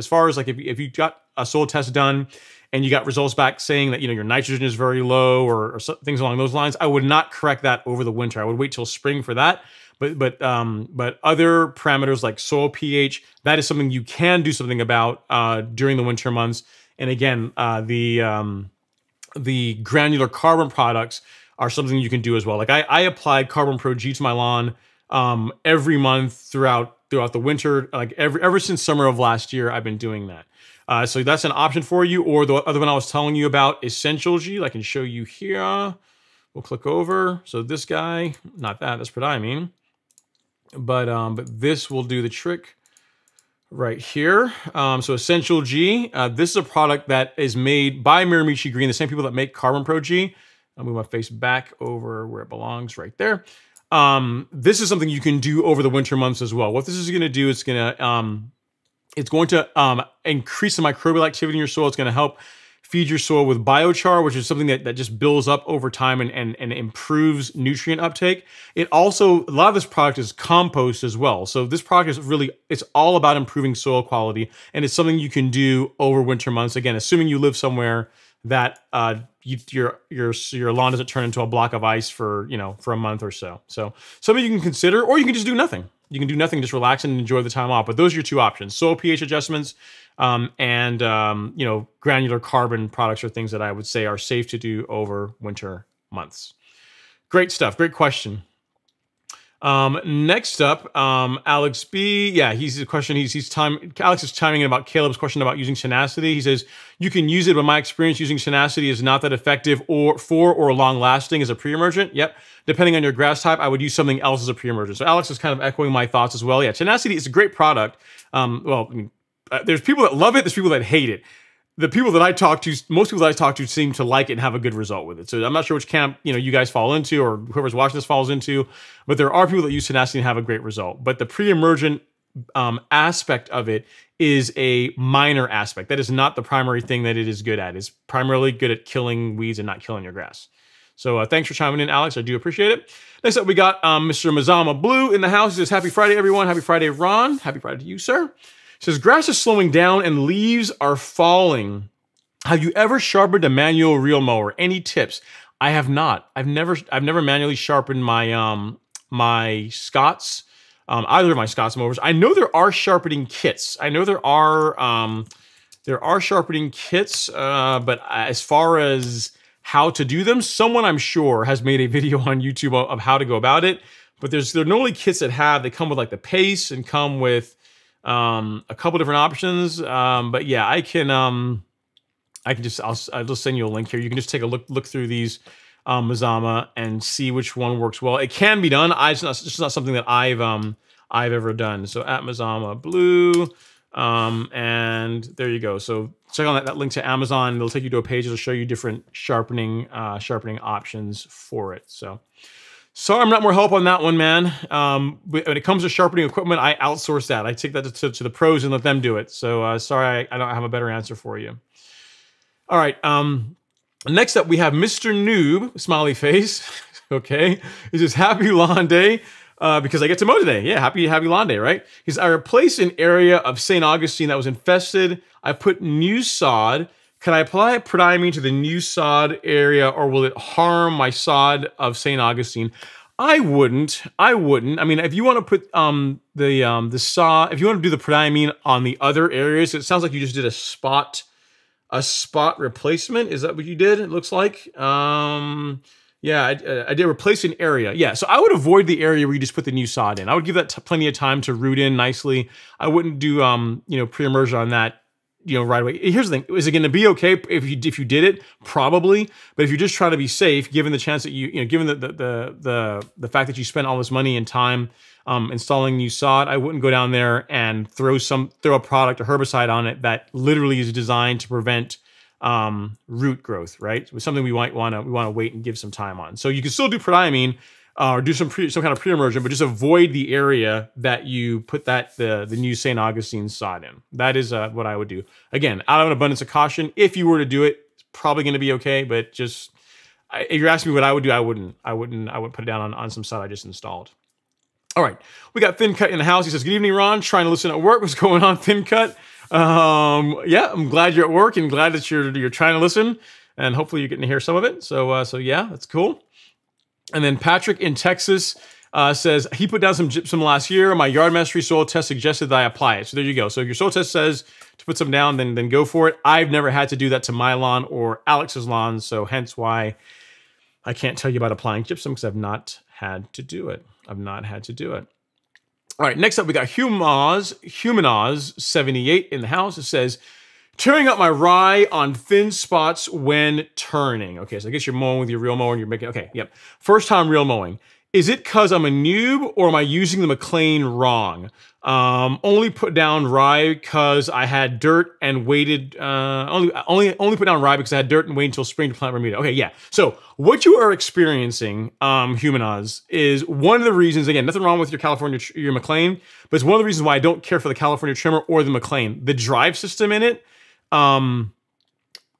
you got a soil test done and you got results back saying that, you know, your nitrogen is very low or things along those lines, I would not correct that over the winter. I would wait till spring for that. But other parameters like soil pH, that is something you can do something about during the winter months. And again, the granular carbon products are something you can do as well. Like I applied Carbon Pro G to my lawn every month throughout the winter. Like ever since summer of last year, I've been doing that. So that's an option for you. Or the other one I was telling you about, Essential G, I can show you here. We'll click over. So this guy, not that, that's Prodiamine. But this will do the trick right here. So Essential G, this is a product that is made by Mirimichi Green, the same people that make Carbon Pro G. I'll move my face back over where it belongs, right there. This is something you can do over the winter months as well. What this is going to do, it's going to increase the microbial activity in your soil. It's going to help feed your soil with biochar, which is something that just builds up over time and improves nutrient uptake. It also, a lot of this product is compost as well. So this product is really, it's all about improving soil quality, and it's something you can do over winter months. Again, assuming you live somewhere that your lawn doesn't turn into a block of ice for a month or so. So something you can consider, or you can just do nothing. You can do nothing, just relax and enjoy the time off. But those are your two options: soil pH adjustments and you know, granular carbon products are things that I would say are safe to do over winter months. Great stuff. Great question. Next up, Alex B. Yeah, Alex is chiming in about Caleb's question about using Tenacity. He says, you can use it, but my experience using Tenacity is not that effective or long lasting as a pre-emergent. Yep. Depending on your grass type, I would use something else as a pre-emergent. So Alex is kind of echoing my thoughts as well. Yeah, Tenacity is a great product. There's people that love it. There's people that hate it. The people that I talk to, most people that I talk to seem to like it and have a good result with it. So I'm not sure which camp, you know, you guys fall into or whoever's watching this falls into, but there are people that use Tenacity and have a great result. But the pre-emergent aspect of it is a minor aspect. That is not the primary thing that it is good at. It's primarily good at killing weeds and not killing your grass. So thanks for chiming in, Alex. I do appreciate it. Next up, we got Mr. Mazama Blue in the house. He says, happy Friday, everyone. Happy Friday, Ron. Happy Friday to you, sir. He says, grass is slowing down and leaves are falling. Have you ever sharpened a manual reel mower? Any tips? I have not. I've never manually sharpened my Scott's, either of my Scott's mowers. I know there are sharpening kits. I know there are sharpening kits, but as far as how to do them, someone I'm sure has made a video on YouTube of how to go about it. But there are normally kits that come with like the pace and come with a couple different options. But yeah, I'll just send you a link here. You can just take a look through these Mazama and see which one works well. It can be done. It's just not something that I've ever done. So at Mazama Blue. And there you go. So check on that link to Amazon. They'll take you to a page that'll show you different sharpening options for it. So sorry, I'm not more help on that one, man. When it comes to sharpening equipment, I outsource that. I take that to the pros and let them do it. So sorry, I don't have a better answer for you. All right. Next up, we have Mr. Noob, smiley face. Okay, he says happy lawn day. Because I get to mow today. Yeah, happy lawn day, right? He says, I replaced an area of St. Augustine that was infested. I put new sod. Can I apply Prodiamine to the new sod area, or will it harm my sod of St. Augustine? I wouldn't. I mean, if you want to put the sod, if you want to do the Prodiamine on the other areas, it sounds like you just did a spot replacement. Is that what you did? It looks like. Yeah, I did replace an area. Yeah, so I would avoid the area where you just put the new sod in. I would give that plenty of time to root in nicely. I wouldn't do, you know, pre-emerge on that, you know, right away. Here's the thing: is it going to be okay if you did it? Probably, but if you're just trying to be safe, given the chance that you know, given the fact that you spent all this money and time installing new sod, I wouldn't go down there and throw a product or herbicide on it that literally is designed to prevent root growth, right? It was something we might want to wait and give some time on. So you can still do Prodiamine or do some kind of pre-emergent, but just avoid the area that you put the new St. Augustine sod in. That is what I would do. Again, out of an abundance of caution, if you were to do it, it's probably going to be okay. But if you're asking me what I would do, I wouldn't put it down on some sod I just installed. All right, we got Thin Cut in the house. He says, "Good evening, Ron. Trying to listen at work. What's going on, Thin Cut?" Yeah, I'm glad you're at work and glad that you're trying to listen, and hopefully you're getting to hear some of it. So, so yeah, that's cool. And then Patrick in Texas says he put down some gypsum last year. My Yard Mastery soil test suggested that I apply it. So there you go. So if your soil test says to put some down, then go for it. I've never had to do that to my lawn or Alex's lawn, so hence why I can't tell you about applying gypsum because I've not had to do it. All right, next up, we got Humanaz78 in the house. It says, tearing up my rye on thin spots when turning. Okay, so I guess you're mowing with your reel mower and you're making, okay, yep. First time reel mowing. Is it because I'm a noob or am I using the McLane wrong? Only put down rye because I had dirt and waited, only put down rye because I had dirt and waited until spring to plant Bermuda. Okay, yeah. So what you are experiencing, Humanaz, is one of the reasons, again, nothing wrong with your McLane, but it's one of the reasons why I don't care for the California trimmer or the McLane. The drive system in it,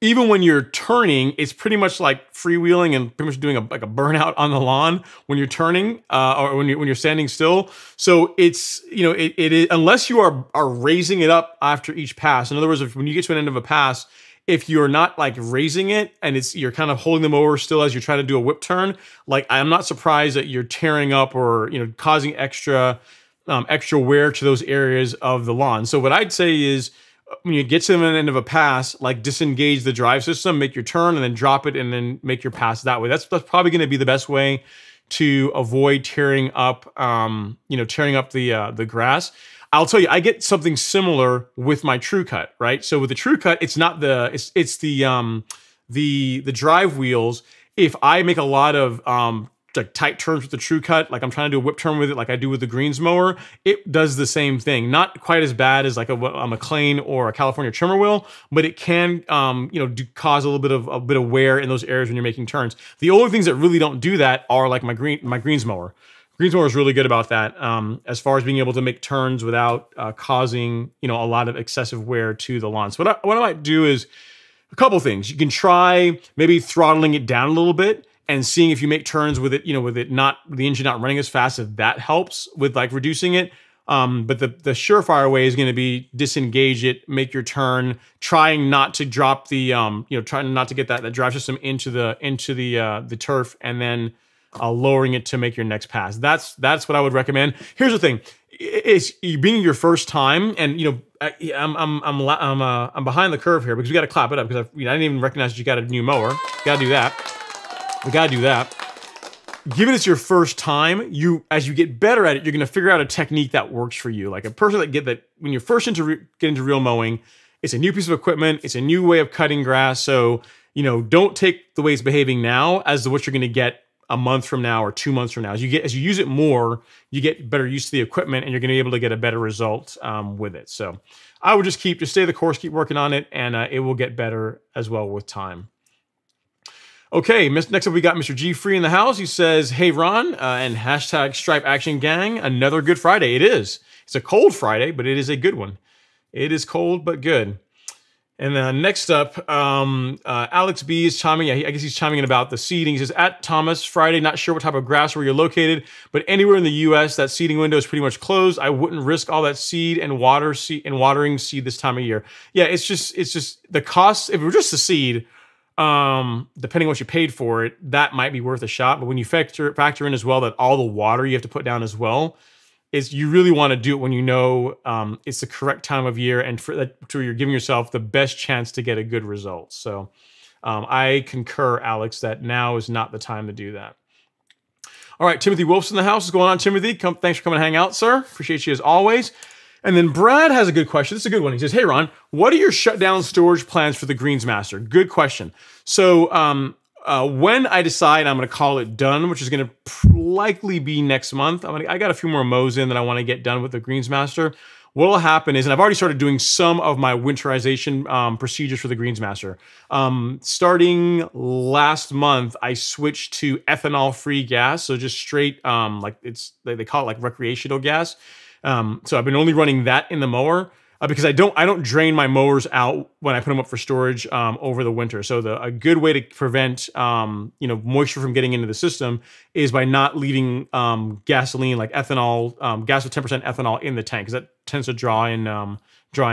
even when you're turning, it's pretty much like freewheeling and pretty much doing like a burnout on the lawn when you're turning or when you're standing still. So it's, you know, it is, unless you are raising it up after each pass. In other words, when you get to an end of a pass, if you're not like raising it and you're kind of holding them over still as you're trying to do a whip turn, like I'm not surprised that you're tearing up or, you know, causing extra wear to those areas of the lawn. So what I'd say is, when you get to the end of a pass, like disengage the drive system, make your turn, and then drop it, and then make your pass that way. That's probably going to be the best way to avoid tearing up, you know, the grass. I'll tell you, I get something similar with my TrueCut, right? So with the TrueCut, it's not the drive wheels. If I make a lot of like tight turns with the TrueCut, like I'm trying to do a whip turn with it, like I do with the greens mower, it does the same thing. Not quite as bad as like a McLane or a California trimmer will, but it can, you know, cause a bit of wear in those areas when you're making turns. The only things that really don't do that are like my greens mower. Greensmaster is really good about that as far as being able to make turns without causing, you know, a lot of excessive wear to the lawn. So what I might do is a couple things. You can try maybe throttling it down a little bit and seeing if you make turns with it, you know, with it not, the engine not running as fast, if that helps with like reducing it. But the surefire way is going to be disengage it, make your turn, trying not to drop the, you know, trying not to get that drive system into the turf, and then lowering it to make your next pass. That's what I would recommend. Here's the thing: it's being your first time, and you know, I'm behind the curve here because we got to clap it up because I didn't even recognize that you got a new mower. Got to do that. We got to do that. Given it's your first time, as you get better at it, you're going to figure out a technique that works for you. Like a person that when you're first get into real mowing, it's a new piece of equipment, it's a new way of cutting grass. So, you know, don't take the way it's behaving now as to what you're going to get a month from now or 2 months from now. As you use it more, you get better used to the equipment, and you're going to be able to get a better result with it. So, I would just stay the course, keep working on it, and it will get better as well with time. Okay, next up we got Mr. G Free in the house. He says, hey, Ron, and hashtag Stripe Action Gang, another good Friday. It is. It's a cold Friday, but it is a good one. It is cold, but good. And then next up, Alex B is chiming. Yeah, I guess he's chiming in about the seeding. He says, at Thomas Friday, not sure what type of grass where you're located, but anywhere in the U.S., that seeding window is pretty much closed. I wouldn't risk all that seed and watering seed this time of year. Yeah, it's just the cost. If it were just the seed, depending on what you paid for it, that might be worth a shot. But when you factor in as well that all the water you have to put down as well, you really want to do it when you know it's the correct time of year, and for that, you're giving yourself the best chance to get a good result. So I concur, Alex, that now is not the time to do that. All right, Timothy Wolf's in the house. What's going on, Timothy? Thanks for coming to hang out, sir. Appreciate you as always. And then Brad has a good question. This is a good one. He says, hey, Ron, what are your shutdown storage plans for the Greensmaster? Good question. So when I decide I'm going to call it done, which is going to likely be next month, I got a few more mows in that I want to get done with the Greensmaster. What will happen is, and I've already started doing some of my winterization procedures for the Greensmaster. Starting last month, I switched to ethanol-free gas, so just straight, like they call it like recreational gas. So I've been only running that in the mower because I don't drain my mowers out when I put them up for storage over the winter. So a good way to prevent you know, moisture from getting into the system is by not leaving gasoline like ethanol, gas with 10% ethanol in the tank, because that tends to draw in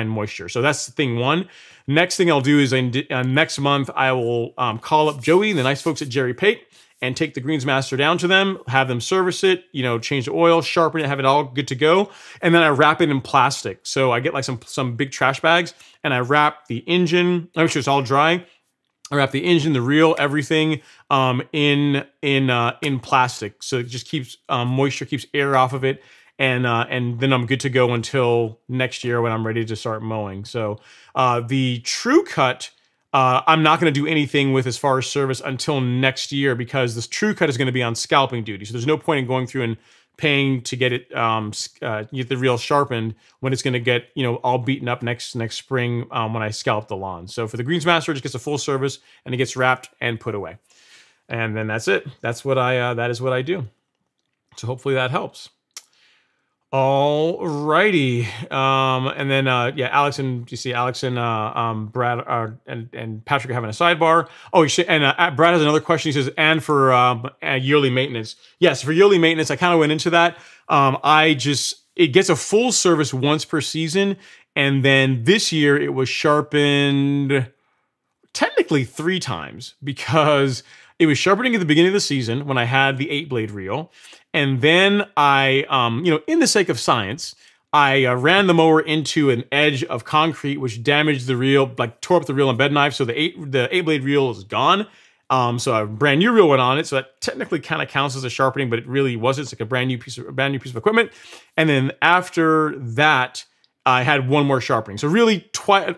moisture. So that's thing one. Next thing I'll do is next month I will call up Joey, the nice folks at Jerry Pate, and take the Greensmaster down to them, have them service it, you know, change the oil, sharpen it, have it all good to go. And then I wrap it in plastic. So I get like some big trash bags, and I wrap the engine, I'm sure it's all dry. I wrap the engine, the reel, everything in plastic. So it just keeps moisture, keeps air off of it. And then I'm good to go until next year when I'm ready to start mowing. So the TrueCut, I'm not going to do anything with as far as service until next year, because this TrueCut is going to be on scalping duty. So there's no point in going through and paying to get it, get the reel sharpened when it's going to get, you know, all beaten up next spring when I scalp the lawn. So for the Greensmaster, it just gets a full service, and it gets wrapped and put away. And then that's it. That's what that is what I do. So hopefully that helps. All righty, and then yeah, Alex and Brad are, and Patrick are having a sidebar. Oh, and Brad has another question. He says, and for yearly maintenance, yes, for yearly maintenance, I kind of went into that. It gets a full service once per season, and then this year it was sharpened technically 3 times, because it was sharpening at the beginning of the season when I had the 8-blade reel. And then I, you know, in the sake of science, I ran the mower into an edge of concrete, which damaged the reel, like tore up the reel and bed knife. So the eight blade reel is gone. So a brand new reel went on it. So that technically kind of counts as a sharpening, but it really wasn't. It's like a brand new piece of equipment. And then after that, I had one more sharpening. So really,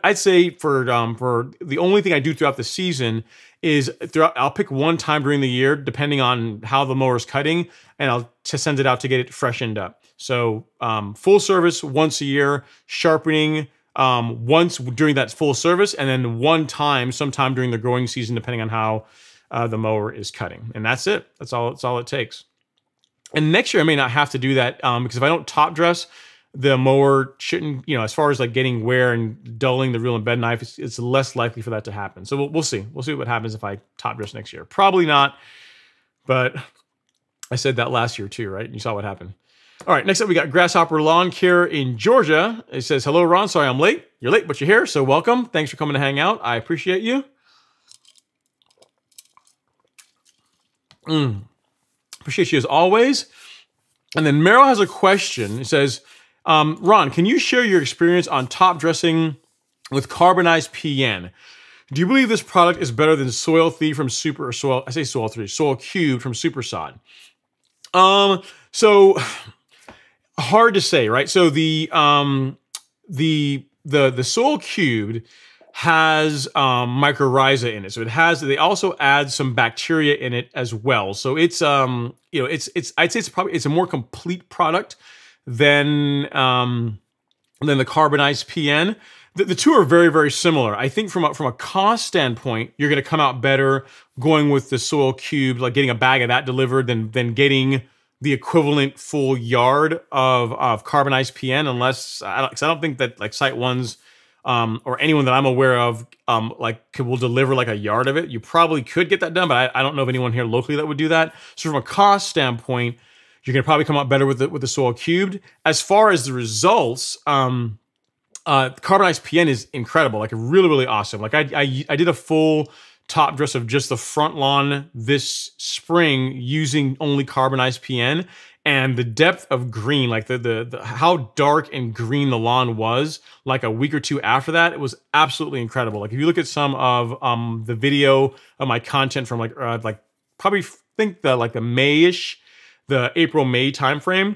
I'd say for the only thing I do throughout the season is I'll pick one time during the year, depending on how the mower's cutting, and I'll send it out to get it freshened up. So full service once a year, sharpening once during that full service, and then one time sometime during the growing season, depending on how the mower is cutting. And that's it. That's all it takes. And next year I may not have to do that because if I don't top dress, the mower shouldn't, you know, as far as like getting wear and dulling the reel and bed knife, it's less likely for that to happen. So we'll see. We'll see what happens if I top dress next year. Probably not, but I said that last year too, right? You saw what happened. All right, next up we got Grasshopper Lawn Care in Georgia. It says, hello, Ron, sorry I'm late. You're late, but you're here, so welcome. Thanks for coming to hang out. I appreciate you. Appreciate you as always. And then Merrill has a question. It says, Ron, can you share your experience on top dressing with carbonized PN? Do you believe this product is better than Soil 3 from Super, or Soil, I say Soil 3, Soil Cube from Super Sod? So hard to say, right? So the Soil Cubed has mycorrhiza in it. So it has, they also add some bacteria in it as well. So it's, you know, it's, I'd say it's probably, it's a more complete product than the carbonized PN. The two are very, very similar. I think from a cost standpoint, you're going to come out better going with the Soil Cube, like getting a bag of that delivered than getting the equivalent full yard of carbonized PN, unless, I don't think that like Site One's or anyone that I'm aware of like will deliver like a yard of it. You probably could get that done, but I don't know of anyone here locally that would do that. So from a cost standpoint, you're going to probably come out better with the Soil Cubed. As far as the results, carbonized PN is incredible, like really, really awesome. Like I did a full top dress of just the front lawn this spring using only carbonized PN, and the depth of green, like the how dark and green the lawn was, like a week or two after that, it was absolutely incredible. Like if you look at some of the video of my content from like probably think the like the May-ish, the April-May timeframe,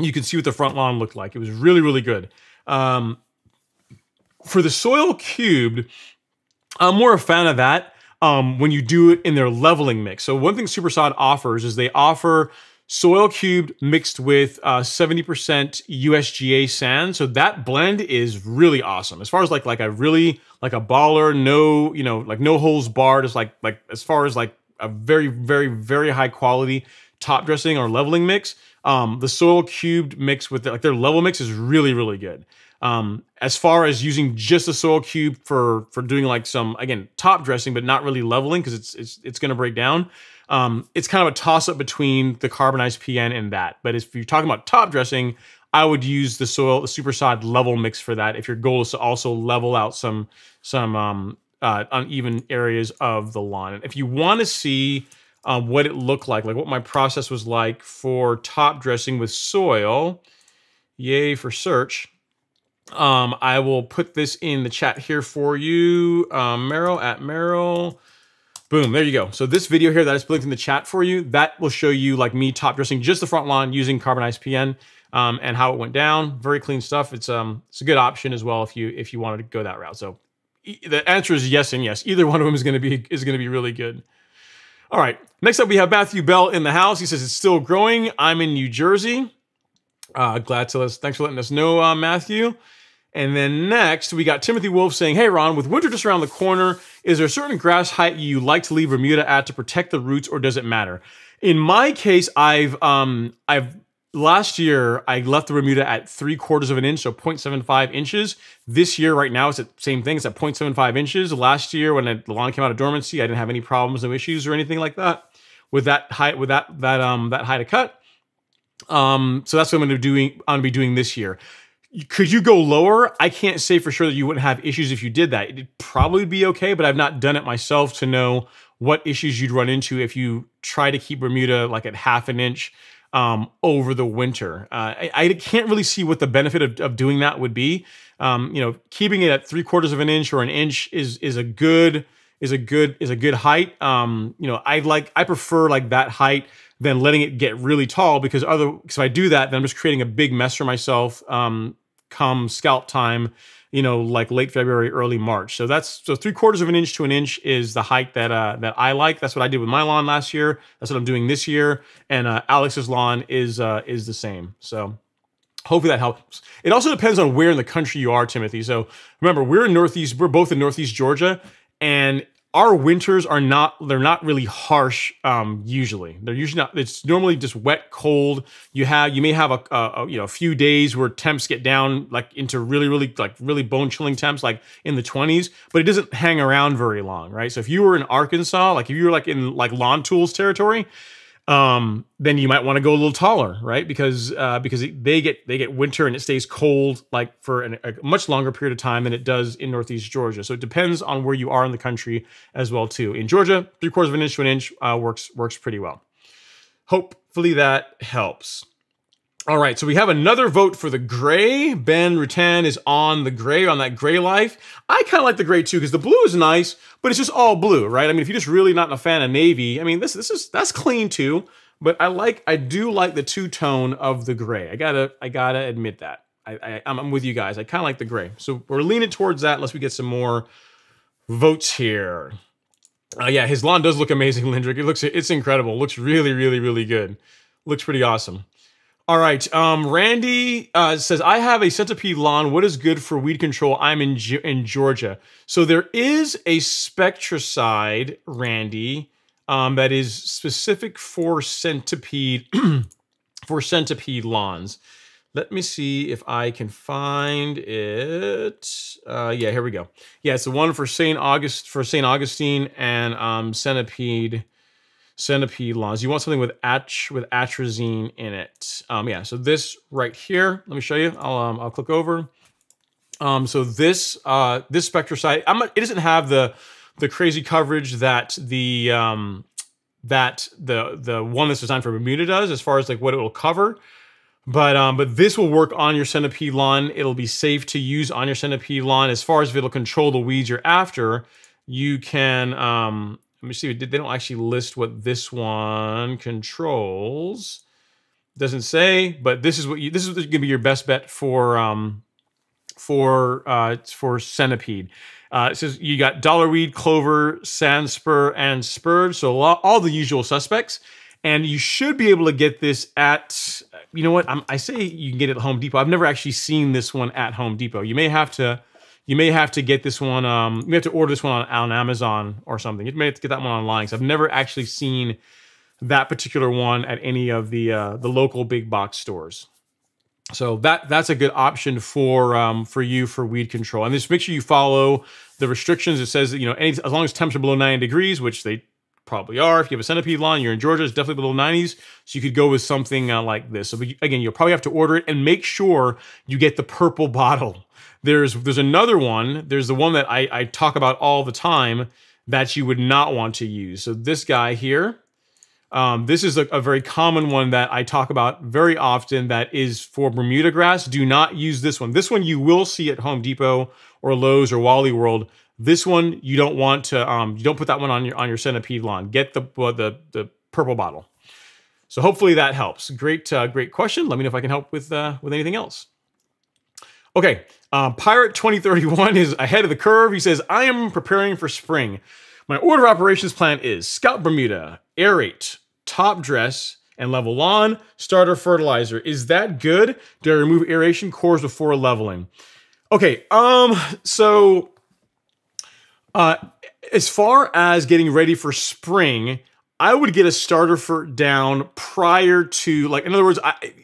you can see what the front lawn looked like. It was really, really good. For the Soil Cubed, I'm more a fan of that when you do it in their leveling mix. So one thing SuperSod offers is they offer Soil Cubed mixed with 70% USGA sand. So that blend is really awesome. As far as like a really like a baller, no, you know, like no holes barred, is like as far as like a very, very, very high quality top dressing or leveling mix. The Soil Cubed mix with their level mix is really, really good. As far as using just the Soil Cube for doing like some, again, top dressing, but not really leveling because it's going to break down. It's kind of a toss up between the carbonized PN and that. But if you're talking about top dressing, I would use the SuperSod level mix for that. If your goal is to also level out some uneven areas of the lawn. And if you want to see what it looked like what my process was like for top dressing with soil, yay for search. I will put this in the chat here for you, Merrill, at Merrill. Boom, there you go. So this video here that is linked in the chat for you, that will show you like me top dressing just the front lawn using carbonized PN and how it went down. Very clean stuff. It's a good option as well if you wanted to go that route. So the answer is yes and yes. Either one of them is going to be really good. All right, next up we have Matthew Bell in the house. He says, it's still growing. I'm in New Jersey. Glad to listen. Thanks for letting us know, Matthew. And then next, we got Timothy Wolf saying, hey, Ron, with winter just around the corner, is there a certain grass height you like to leave Bermuda at to protect the roots, or does it matter? In my case, last year, I left the Bermuda at 3/4 of an inch, so 0.75 inches. This year, right now, it's the same thing. It's at 0.75 inches. Last year, when the lawn came out of dormancy, I didn't have any problems, no issues or anything like that with that height, with that height of cut. So that's what I'm going to be doing this year. Could you go lower? I can't say for sure that you wouldn't have issues if you did that. It'd probably be okay, but I've not done it myself to know what issues you'd run into if you try to keep Bermuda like at 1/2 an inch over the winter. I can't really see what the benefit of doing that would be. You know, keeping it at 3/4 of an inch or an inch is a good height. You know, I prefer like that height than letting it get really tall, because if I do that, then I'm just creating a big mess for myself come scalp time, you know, like late February, early March. So that's, so 3/4 of an inch to an inch is the height that I like. That's what I did with my lawn last year. That's what I'm doing this year. And Alex's lawn is the same. So hopefully that helps. It also depends on where in the country you are, Timothy. So remember, we're both in Northeast Georgia, and our winters are not, they're not really harsh usually. They're usually not, it's normally just wet, cold. You may have a few days where temps get down like into really bone chilling temps, like in the 20s, but it doesn't hang around very long, right? So if you were in Arkansas, like if you were like in like lawn tools territory, then you might want to go a little taller, right? Because they get winter and it stays cold like for a much longer period of time than it does in Northeast Georgia. So it depends on where you are in the country as well too. In Georgia, 3/4 of an inch to an inch works pretty well. Hopefully that helps. All right, so we have another vote for the gray. Ben Rutan is on the gray, on that gray life. I kind of like the gray too, because the blue is nice, but it's just all blue, right? I mean, if you're just really not a fan of navy, I mean, that's clean too, but I do like the two-tone of the gray. I gotta admit that. I'm with you guys. I kind of like the gray. So we're leaning towards that unless we get some more votes here. Yeah, his lawn does look amazing, Lindrick. It's incredible. It looks really, really, really good. Looks pretty awesome. All right, Randy says, I have a centipede lawn. What is good for weed control? I'm in Georgia. So there is a spectricide, Randy, that is specific for centipede, for centipede lawns. Let me see if I can find it. Yeah, here we go. Yeah, it's the one for St. Augustine and centipede lawns. You want something with atrazine in it. Yeah, so this right here, let me show you. I'll click over. So this spectricide, it doesn't have the crazy coverage that the one that's designed for Bermuda does, as far as like what it will cover. But this will work on your centipede lawn. It'll be safe to use on your centipede lawn. As far as if it'll control the weeds you're after, you can, let me see, they don't actually list what this one controls. Doesn't say, but this is what you, this is going to be your best bet for centipede. It says you got dollarweed, clover, sandspur, and spurge, so all the usual suspects. And you should be able to get this at, you know what? I say you can get it at Home Depot. I've never actually seen this one at Home Depot. You may have to get this one, you have to order this one on Amazon or something. You may have to get that one online. So I've never actually seen that particular one at any of the local big box stores. So that's a good option for you for weed control. And just make sure you follow the restrictions. It says that, you know, as long as temps are below 90 degrees, which they probably are. If you have a centipede lawn, you're in Georgia, it's definitely below 90s. So you could go with something like this. So again, you'll probably have to order it and make sure you get the purple bottle. There's another one. There's the one that I talk about all the time that you would not want to use. So this guy here, this is a very common one that I talk about very often that is for Bermuda grass. Do not use this one. This one you will see at Home Depot or Lowe's or Wally World. This one you don't want to. You don't put that one on your centipede lawn. Get the purple bottle. So hopefully that helps. Great question. Let me know if I can help with anything else. Okay, Pirate 2031 is ahead of the curve. He says, I am preparing for spring. My order operations plan is scout Bermuda, aerate, top dress, and level lawn, starter fertilizer. Is that good? Do I remove aeration cores before leveling? Okay, so. As far as getting ready for spring, I would get a starter fert down prior to, like, in other words,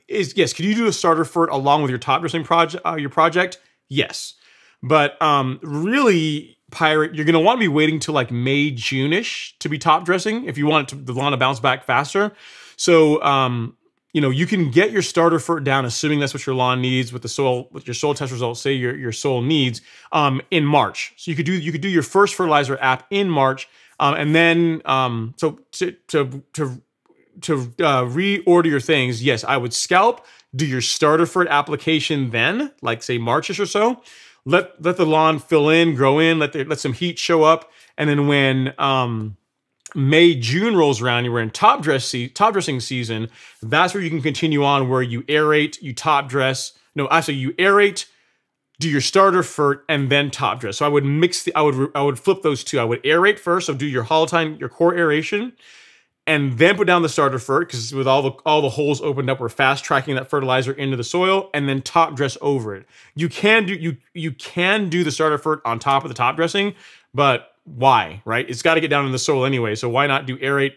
yes, could you do a starter fert along with your top dressing project, your project? Yes. But really, Pirate, you're going to want to be waiting till like May, June-ish to be top dressing if you want the lawn to bounce back faster. So, you know, you can get your starter fert down, assuming that's what your lawn needs with the soil, with your soil test results, say your soil needs in March. So you could do your first fertilizer app in March, and then so to reorder your things. Yes, I would scalp, do your starter fert application then, like say Marchish or so. Let the lawn fill in, grow in, let some heat show up, and then when May, June rolls around, you were in top dressing season, that's where you can continue on where you aerate, you top dress. No, actually you aerate, do your starter fert, and then top dress. So I would flip those two. I would aerate first, so do your halotine, your core aeration, and then put down the starter fert, because with all the holes opened up, we're fast tracking that fertilizer into the soil, and then top dress over it. You can do the starter fert on top of the top dressing, but why, right? It's got to get down in the soil anyway, so why not do aerate,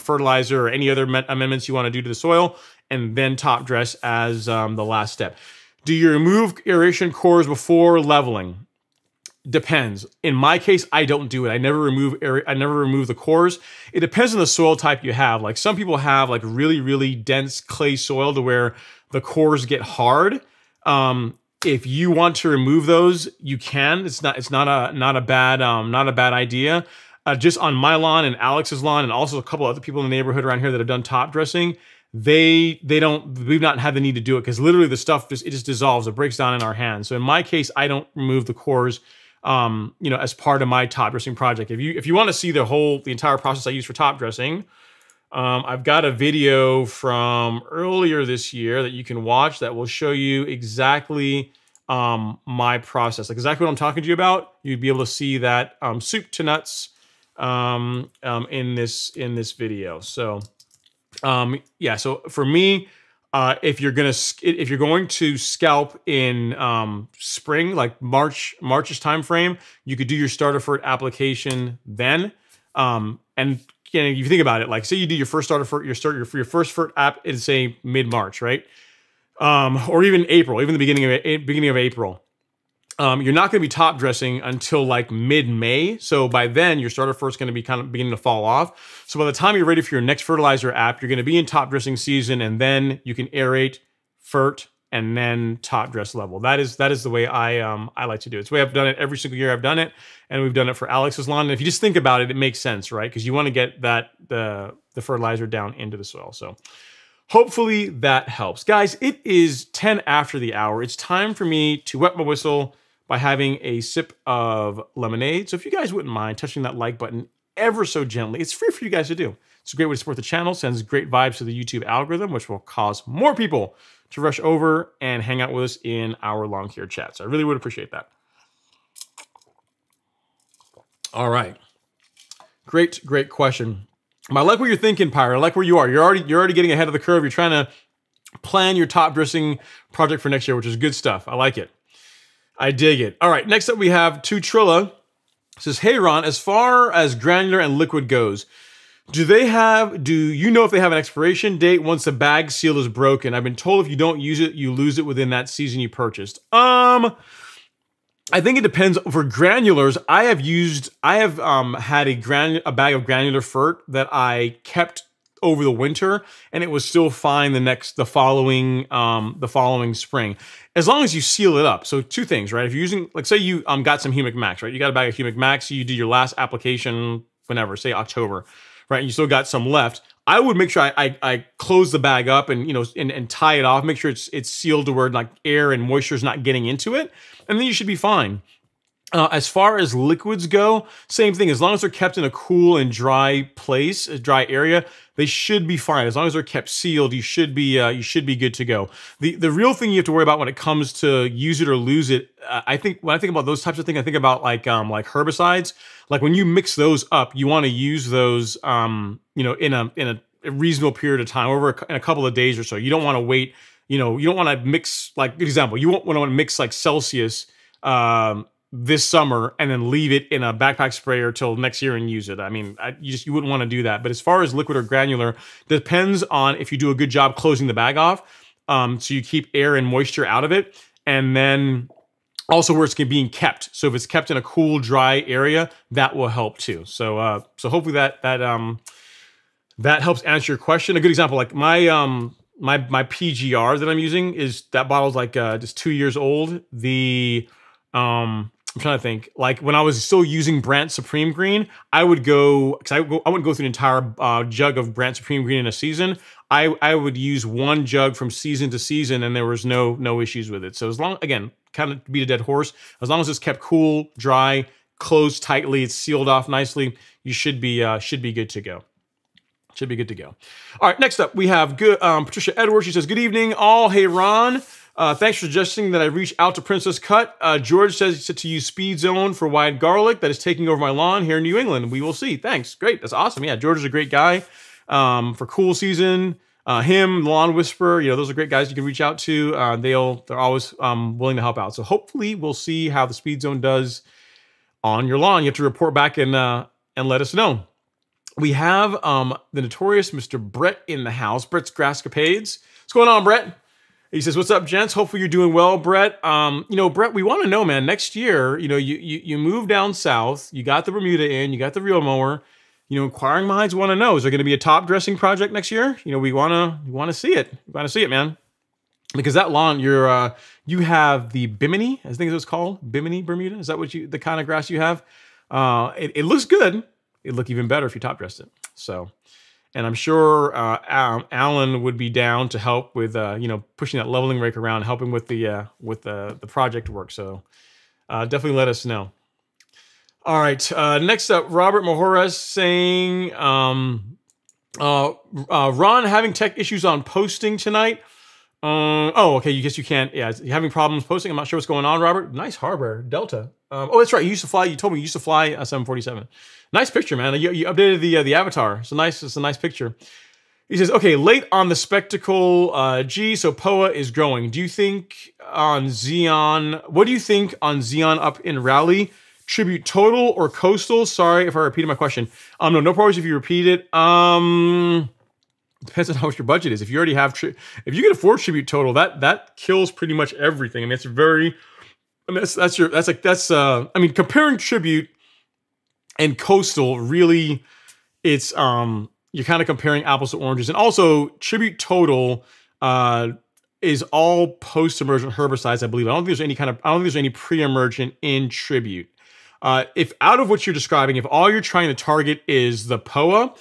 fertilizer, or any other amendments you want to do to the soil, and then top dress as the last step. Do you remove aeration cores before leveling? Depends. In my case, I don't do it. I never remove the cores. It depends on the soil type you have. Like some people have like really, really dense clay soil to where the cores get hard. If you want to remove those, you can. It's not a bad idea. Just on my lawn and Alex's lawn, and also a couple other people in the neighborhood around here that have done top dressing, we've not had the need to do it because literally the stuff just dissolves. It breaks down in our hands. So in my case, I don't remove the cores, you know, as part of my top dressing project. If you want to see the entire process I use for top dressing, I've got a video from earlier this year that you can watch that will show you exactly my process, like exactly what I'm talking to you about. You'd be able to see that soup to nuts in this video. So yeah, so for me, if you're going to scalp in spring, like March's time frame, you could do your starter fert application then. And you know, if you think about it, like say you do your first starter fert, your first fert app in say mid-March, right? Or even April, even the beginning of April. You're not going to be top dressing until like mid-May. So by then your starter fert is going to be kind of beginning to fall off. So by the time you're ready for your next fertilizer app, you're going to be in top dressing season, and then you can aerate, fert, and then top dress level. That is the way I like to do it. It's the way I've done it every single year I've done it, and we've done it for Alex's lawn. And if you just think about it, it makes sense, right? Because you want to get the fertilizer down into the soil. So hopefully that helps. Guys, it is 10 after the hour. It's time for me to wet my whistle by having a sip of lemonade. So if you guys wouldn't mind touching that like button ever so gently, it's free for you guys to do. It's a great way to support the channel, sends great vibes to the YouTube algorithm, which will cause more people to rush over and hang out with us in our long here chats. I really would appreciate that. All right. Great, great question. I like what you're thinking, Pyra. I like where you are. You're already getting ahead of the curve. You're trying to plan your top dressing project for next year, which is good stuff. I like it. I dig it. All right, next up we have To Trilla. It says, hey Ron, as far as granular and liquid goes, do you know if they have an expiration date once the bag seal is broken? I've been told if you don't use it, you lose it within that season you purchased. I think it depends. For granulars, I have had a bag of granular fert that I kept over the winter, and it was still fine the following spring, as long as you seal it up. So two things, right? If you're using, like say you got some Humic Max, right? You got a bag of Humic Max, you do your last application whenever, say October, right? And you still got some left. I would make sure I close the bag up and, you know, and tie it off, make sure it's sealed to where like air and moisture is not getting into it, and then you should be fine. As far as liquids go, same thing. As long as they're kept in a cool and dry place, a dry area, they should be fine. As long as they're kept sealed, you should be good to go. The real thing you have to worry about when it comes to use it or lose it, I think when I think about those types of things, I think about like herbicides. Like when you mix those up, you want to use those you know, in a reasonable period of time, in a couple of days or so. You don't want to wait. You know, you don't want to mix, like, good example, you won't want to mix like Celsius this summer and then leave it in a backpack sprayer till next year and use it. I mean, you wouldn't want to do that. But as far as liquid or granular, depends on if you do a good job closing the bag off, so you keep air and moisture out of it, and then also where it's being kept. So if it's kept in a cool, dry area, that will help too. So so hopefully that helps answer your question. A good example, like my PGR that I'm using, is that bottle's like just 2 years old. I'm trying to think, like when I was still using Brant Supreme Green, I wouldn't go through an entire jug of Brant Supreme Green in a season. I would use one jug from season to season, and there was no issues with it. So as long, again, kind of beat a dead horse, as long as it's kept cool, dry, closed tightly, it's sealed off nicely, you should be good to go. Should be good to go. All right, next up we have Patricia Edwards. She says, good evening all. Hey Ron, thanks for suggesting that I reach out to Princess Cut. George says he said to use Speed Zone for wide garlic that is taking over my lawn here in New England. We will see. Thanks. Great. That's awesome. Yeah, George is a great guy for cool season. Him, Lawn Whisperer, you know, those are great guys you can reach out to. They're always willing to help out. So hopefully we'll see how the Speed Zone does on your lawn. You have to report back and let us know. We have the notorious Mr. Brett in the house. Brett's Grasscapades. What's going on, Brett? He says, what's up, gents? Hopefully you're doing well, Brett. You know, Brett, we want to know, man, next year, you know, you moved down south, you got the Bermuda in, you got the reel mower. You know, inquiring minds want to know, is there going to be a top dressing project next year? You know, we want to see it. We want to see it, man. Because that lawn, you're, you have the Bimini, I think it was called, Bimini Bermuda. Is that what the kind of grass you have? It looks good. It'd look even better if you top dressed it. So, and I'm sure Alan would be down to help with, you know, pushing that leveling rake around, helping with the project work. So definitely let us know. All right, next up, Robert Mahores saying, Ron, having tech issues on posting tonight. Oh, okay, you guess you can't. Yeah, having problems posting. I'm not sure what's going on, Robert. Nice harbor, Delta. Oh, that's right, you used to fly, you told me you used to fly a 747. Nice picture, man. You updated the avatar. It's a nice picture. He says, okay, late on the spectacle, G, so POA is growing. Do you think on Xeon, what do you think on Xeon up in Raleigh? Tribute total or coastal? Sorry if I repeated my question. No, no problems if you repeat it. Depends on how much your budget is. If you already have, if you can afford tribute total, that kills pretty much everything. I mean, it's very, I mean, I mean, comparing tribute and coastal, really, it's, you're kind of comparing apples to oranges. And also tribute total, is all post-emergent herbicides, I believe. I don't think there's any pre-emergent in tribute. If out of what you're describing, if all you're trying to target is the POA,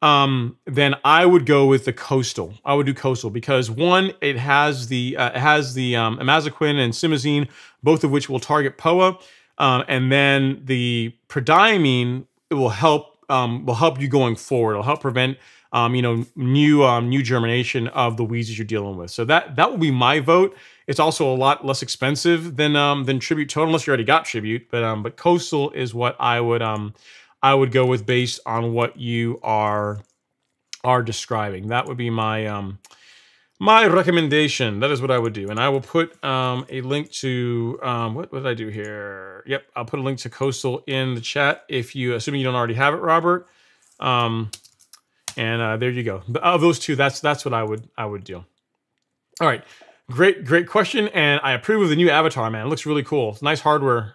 then I would go with the coastal. I would do coastal because one, it has the imazoquin and simazine, both of which will target POA, and then the prodiamine will help you going forward. It'll help prevent you know, new germination of the weeds that you're dealing with. So that will be my vote. It's also a lot less expensive than tribute total, unless you already got tribute. But coastal is what I would go with based on what you are describing. That would be my my recommendation. That is what I would do, and I will put a link to what did I do here? Yep, I'll put a link to coastal in the chat if you, assuming you don't already have it, Robert. And there you go. But of those two, that's what I would do. All right. Great question, and I approve of the new avatar, man. It looks really cool. It's nice hardware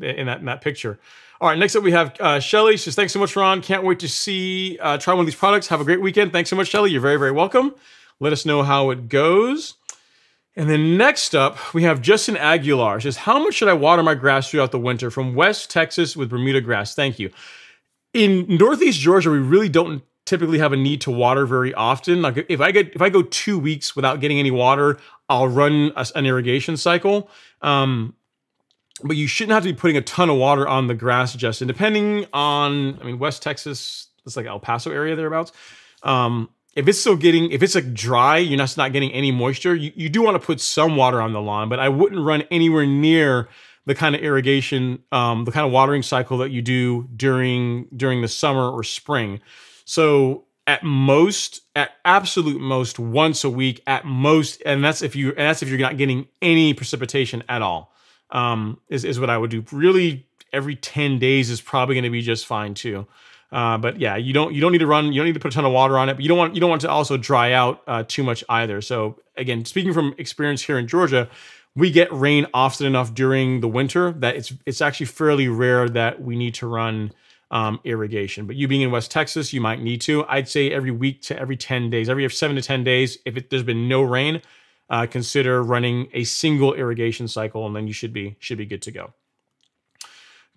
in that picture. All right, next up we have Shelly. She says, thanks so much, Ron. Can't wait to try one of these products. Have a great weekend. Thanks so much, Shelly. You're very, very welcome. Let us know how it goes. And then next up, we have Justin Aguilar. She says, how much should I water my grass throughout the winter? From West Texas with Bermuda grass. Thank you. In Northeast Georgia, we really don't typically have a need to water very often. Like if I go 2 weeks without getting any water, I'll run an irrigation cycle. But you shouldn't have to be putting a ton of water on the grass, Justin. Depending on, I mean, West Texas, it's like El Paso area thereabouts. If it's like dry, you're just not getting any moisture. You do want to put some water on the lawn, but I wouldn't run anywhere near the kind of irrigation, the kind of watering cycle that you do during the summer or spring. So at absolute most, once a week at most, and that's if you're not getting any precipitation at all, is what I would do. Really, every 10 days is probably going to be just fine too. But yeah, you don't need to put a ton of water on it, but you don't want to also dry out too much either. So again, speaking from experience here in Georgia, we get rain often enough during the winter that it's actually fairly rare that we need to run irrigation. But you being in West Texas, you might need to. I'd say every week to every 10 days, every 7 to 10 days, there's been no rain, consider running a single irrigation cycle, and then you should be good to go.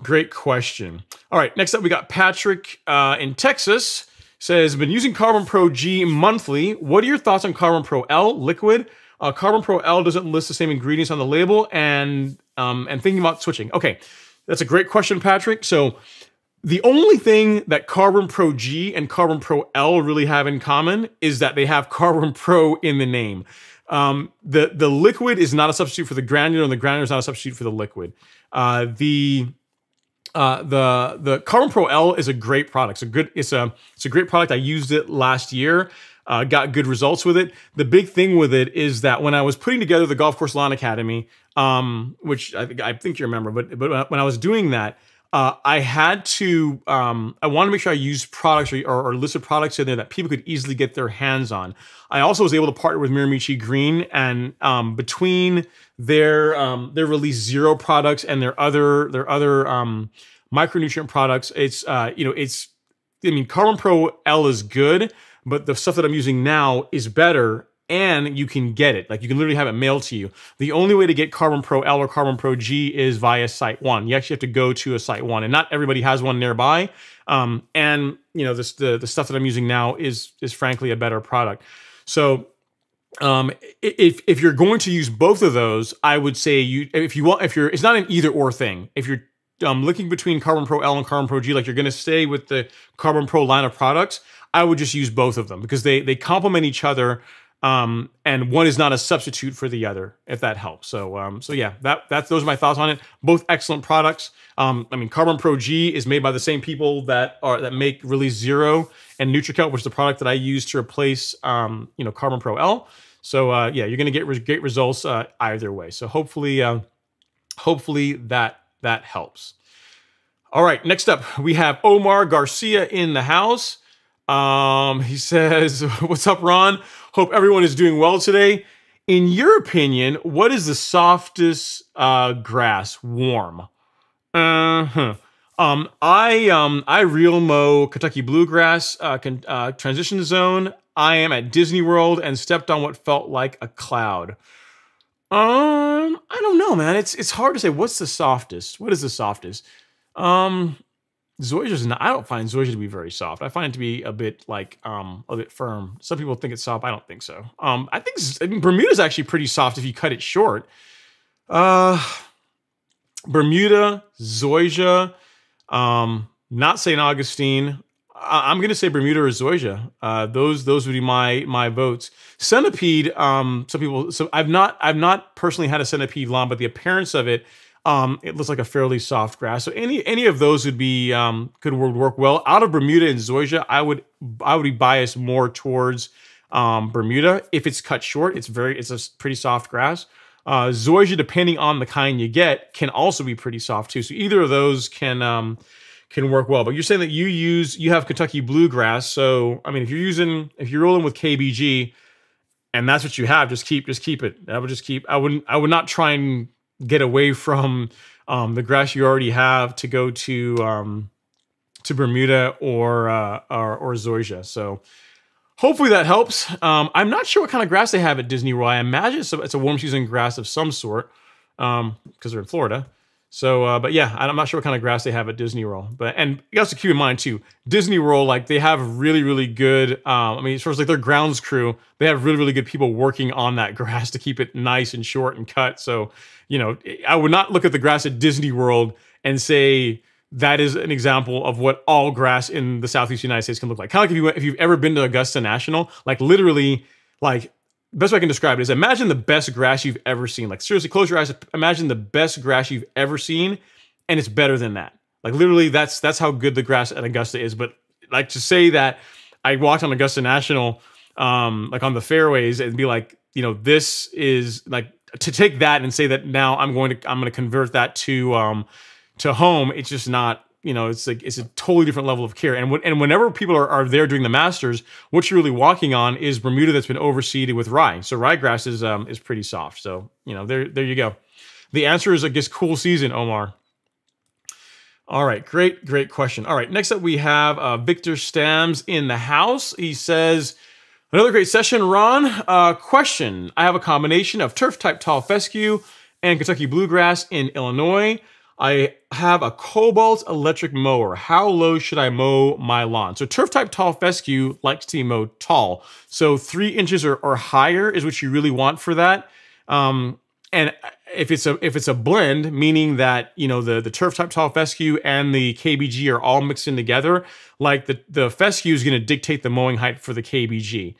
Great question. All right, next up we got Patrick in Texas. Says, been using Carbon Pro G monthly. What are your thoughts on Carbon Pro L liquid? Carbon Pro L doesn't list the same ingredients on the label, and thinking about switching. Okay, that's a great question, Patrick. So the only thing that Carbon Pro G and Carbon Pro L really have in common is that they have Carbon Pro in the name. The liquid is not a substitute for the granular, and the granular is not a substitute for the liquid. The Carbon Pro L is a great product. It's a great product. I used it last year. Got good results with it. The big thing with it is that when I was putting together the Golf Course Lawn Academy, which I think you remember, but when I was doing that, I had to, I wanted to make sure I used products or listed products in there that people could easily get their hands on. I also was able to partner with Mirimichi Green, and between their Release Zero products and their other micronutrient products, it's I mean, Carbon Pro L is good, but the stuff that I'm using now is better. And you can get it. Like, you can literally have it mailed to you. The only way to get Carbon Pro L or Carbon Pro G is via Site One. You actually have to go to a Site One, and not everybody has one nearby. And you know, the stuff that I'm using now is frankly a better product. So if you're going to use both of those, I would say it's not an either or thing. If you're looking between Carbon Pro L and Carbon Pro G, like you're going to stay with the Carbon Pro line of products, I would just use both of them because they complement each other. And one is not a substitute for the other, if that helps. So, so yeah, those are my thoughts on it. Both excellent products. I mean, Carbon Pro G is made by the same people that make Release Zero and NutriCut, which is the product that I use to replace, you know, Carbon Pro L. So, yeah, you're going to get great results either way. So hopefully that helps. All right, next up we have Omar Garcia in the house. He says, "What's up, Ron? Hope everyone is doing well today. In your opinion, what is the softest grass? Warm." I reel mow Kentucky bluegrass transition zone. I am at Disney World and stepped on what felt like a cloud. I don't know, man. It's hard to say what's the softest. What is the softest? Zoysia's not. I don't find Zoysia to be very soft. I find it to be a bit like a bit firm. Some people think it's soft. I don't think so. I mean, Bermuda's actually pretty soft if you cut it short. Bermuda, Zoysia, not St. Augustine. I'm gonna say Bermuda or Zoysia. Those would be my votes. Centipede. So I've not personally had a centipede lawn, but the appearance of it, it looks like a fairly soft grass. So any of those would be could work well. Out of Bermuda and Zoysia, I would be biased more towards Bermuda. If it's cut short, it's a pretty soft grass. Zoysia, depending on the kind you get, can also be pretty soft too. So either of those can work well. But you're saying that you have Kentucky bluegrass. So I mean, if you're rolling with KBG, and that's what you have, just keep it. I would not try and get away from the grass you already have to go to Bermuda or Zoysia. So hopefully that helps. I'm not sure what kind of grass they have at Disney World. I imagine it's a warm season grass of some sort because they're in Florida. So, but yeah, I'm not sure what kind of grass they have at Disney World. And you also keep in mind too, Disney World, like they have really, really good, I mean, as far as like their grounds crew, they have really, really good people working on that grass to keep it nice and short and cut. So, you know, I would not look at the grass at Disney World and say that is an example of what all grass in the Southeast United States can look like. Kind of like if you've ever been to Augusta National, like literally, like, best way I can describe it is imagine the best grass you've ever seen. Like seriously, close your eyes. Imagine the best grass you've ever seen, and it's better than that. Like literally, that's how good the grass at Augusta is. But like to say that I walked on Augusta National, like on the fairways, and be like, you know, this is like to take that and say that now I'm going to convert that to home. It's just not. You know, it's like it's a totally different level of care. And whenever people are there during the Masters, what you're really walking on is Bermuda that's been overseeded with rye. So ryegrass is pretty soft. So you know, there you go. The answer is, I guess, cool season, Omar. All right, great question. All right, next up we have Victor Stams in the house. He says, "Another great session, Ron. Question: I have a combination of turf type tall fescue and Kentucky bluegrass in Illinois. I have a Cobalt electric mower. How low should I mow my lawn?" So turf type tall fescue likes to be mowed tall. So 3 inches or higher is what you really want for that. And if it's a blend, meaning that, you know, the turf type tall fescue and the KBG are all mixed in together, like the fescue is going to dictate the mowing height for the KBG.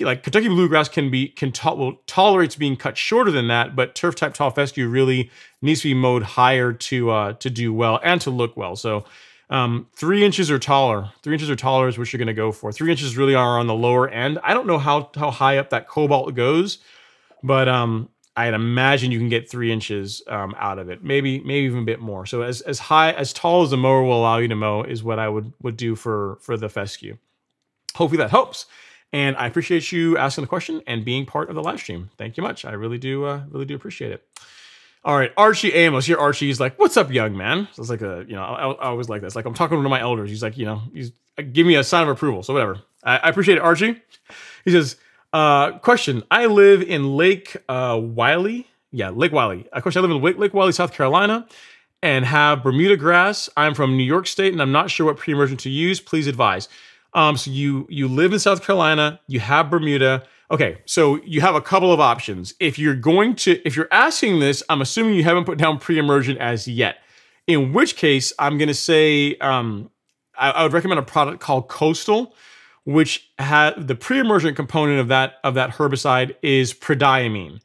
Like Kentucky bluegrass will tolerate being cut shorter than that, but turf type tall fescue really needs to be mowed higher to do well and to look well. So 3 inches or taller. 3 inches or taller is what you're going to go for. 3 inches really are on the lower end. I don't know how high up that Cobalt goes, but I'd imagine you can get 3 inches out of it, maybe even a bit more. So as tall as the mower will allow you to mow is what I would do for the fescue. Hopefully that helps. And I appreciate you asking the question and being part of the live stream. Thank you much. I really do appreciate it. All right, Archie Amos here. Archie's like, "What's up, young man?" So it's like a, you know, I always like this. Like I'm talking to my elders. He's like, you know, he's give me a sign of approval. So whatever. I appreciate it, Archie. He says, question: I live in Lake Wiley. Yeah, Lake Wiley. Question: I live in Lake Wiley, South Carolina, and have Bermuda grass. I'm from New York State, and I'm not sure what pre-emergent to use. Please advise. So you live in South Carolina. You have Bermuda. Okay, so you have a couple of options. If you're asking this, I'm assuming you haven't put down pre-emergent as yet. In which case, I'm gonna say I would recommend a product called Coastal, which had the pre-emergent component of that herbicide is Prodiamine.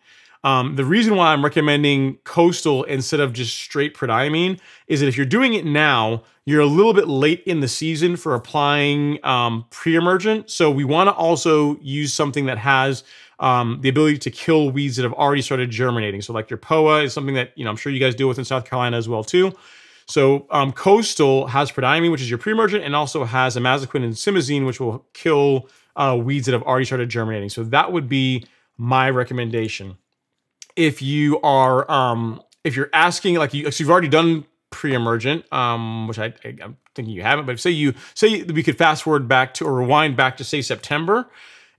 The reason why I'm recommending Coastal instead of just straight Prodiamine is that if you're doing it now, you're a little bit late in the season for applying pre-emergent. So we want to also use something that has the ability to kill weeds that have already started germinating. So like your POA is something that, you know, I'm sure you guys deal with in South Carolina as well too. So Coastal has Prodiamine, which is your pre-emergent, and also has Amazoquin and Simazine, which will kill weeds that have already started germinating. So that would be my recommendation. If you are, if you're asking, like so you've already done pre-emergent, which I'm thinking you haven't, but if say we could fast forward back to, or rewind back to say September.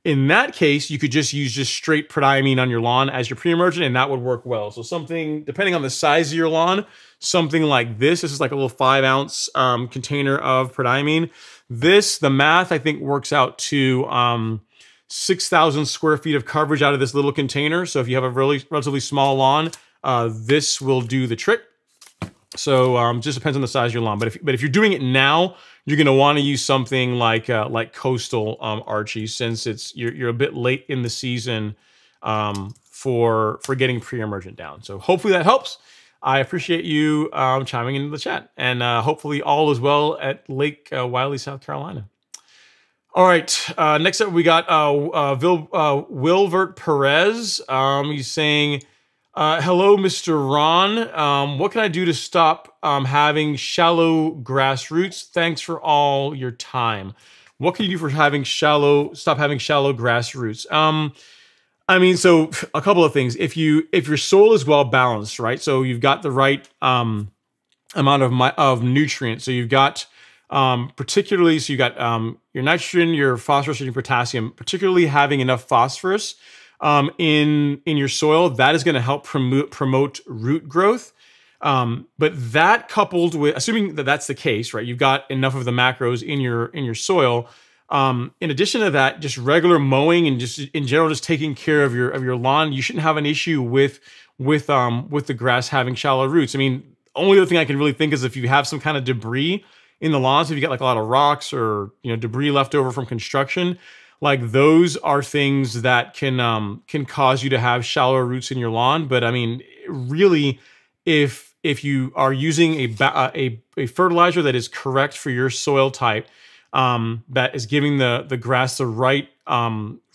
In that case, you could just use just straight Prodiamine on your lawn as your pre-emergent, and that would work well. So something, depending on the size of your lawn, something like this. This is like a little 5-ounce container of Prodiamine. This, the math I think works out to 6,000 square feet of coverage out of this little container. So if you have a really relatively small lawn, this will do the trick. So just depends on the size of your lawn. But if you're doing it now, you're going to want to use something like Coastal, Archie, since you're a bit late in the season for getting pre-emergent down. So hopefully that helps. I appreciate you chiming into the chat, and hopefully all is well at Lake Wiley, South Carolina. All right, next up we got Wilbert Perez. He's saying, hello, Mr. Ron. What can I do to stop having shallow grass roots? Thanks for all your time. What can you do for stop having shallow grass roots? I mean, so a couple of things. If your soil is well balanced, right? So you've got the right amount of nutrients. So you've got your nitrogen, your phosphorus, and your potassium. Particularly having enough phosphorus in your soil, that is going to help promote root growth. But that, coupled with, assuming that that's the case, right? You've got enough of the macros in your soil. In addition to that, just regular mowing and just in general, just taking care of your lawn, you shouldn't have an issue with the grass having shallow roots. I mean, only other thing I can really think is if you have some kind of debris in the lawns, if you get like a lot of rocks or, you know, debris left over from construction. Like those are things that can cause you to have shallow roots in your lawn. But I mean, really, if you are using a fertilizer that is correct for your soil type, that is giving the grass the right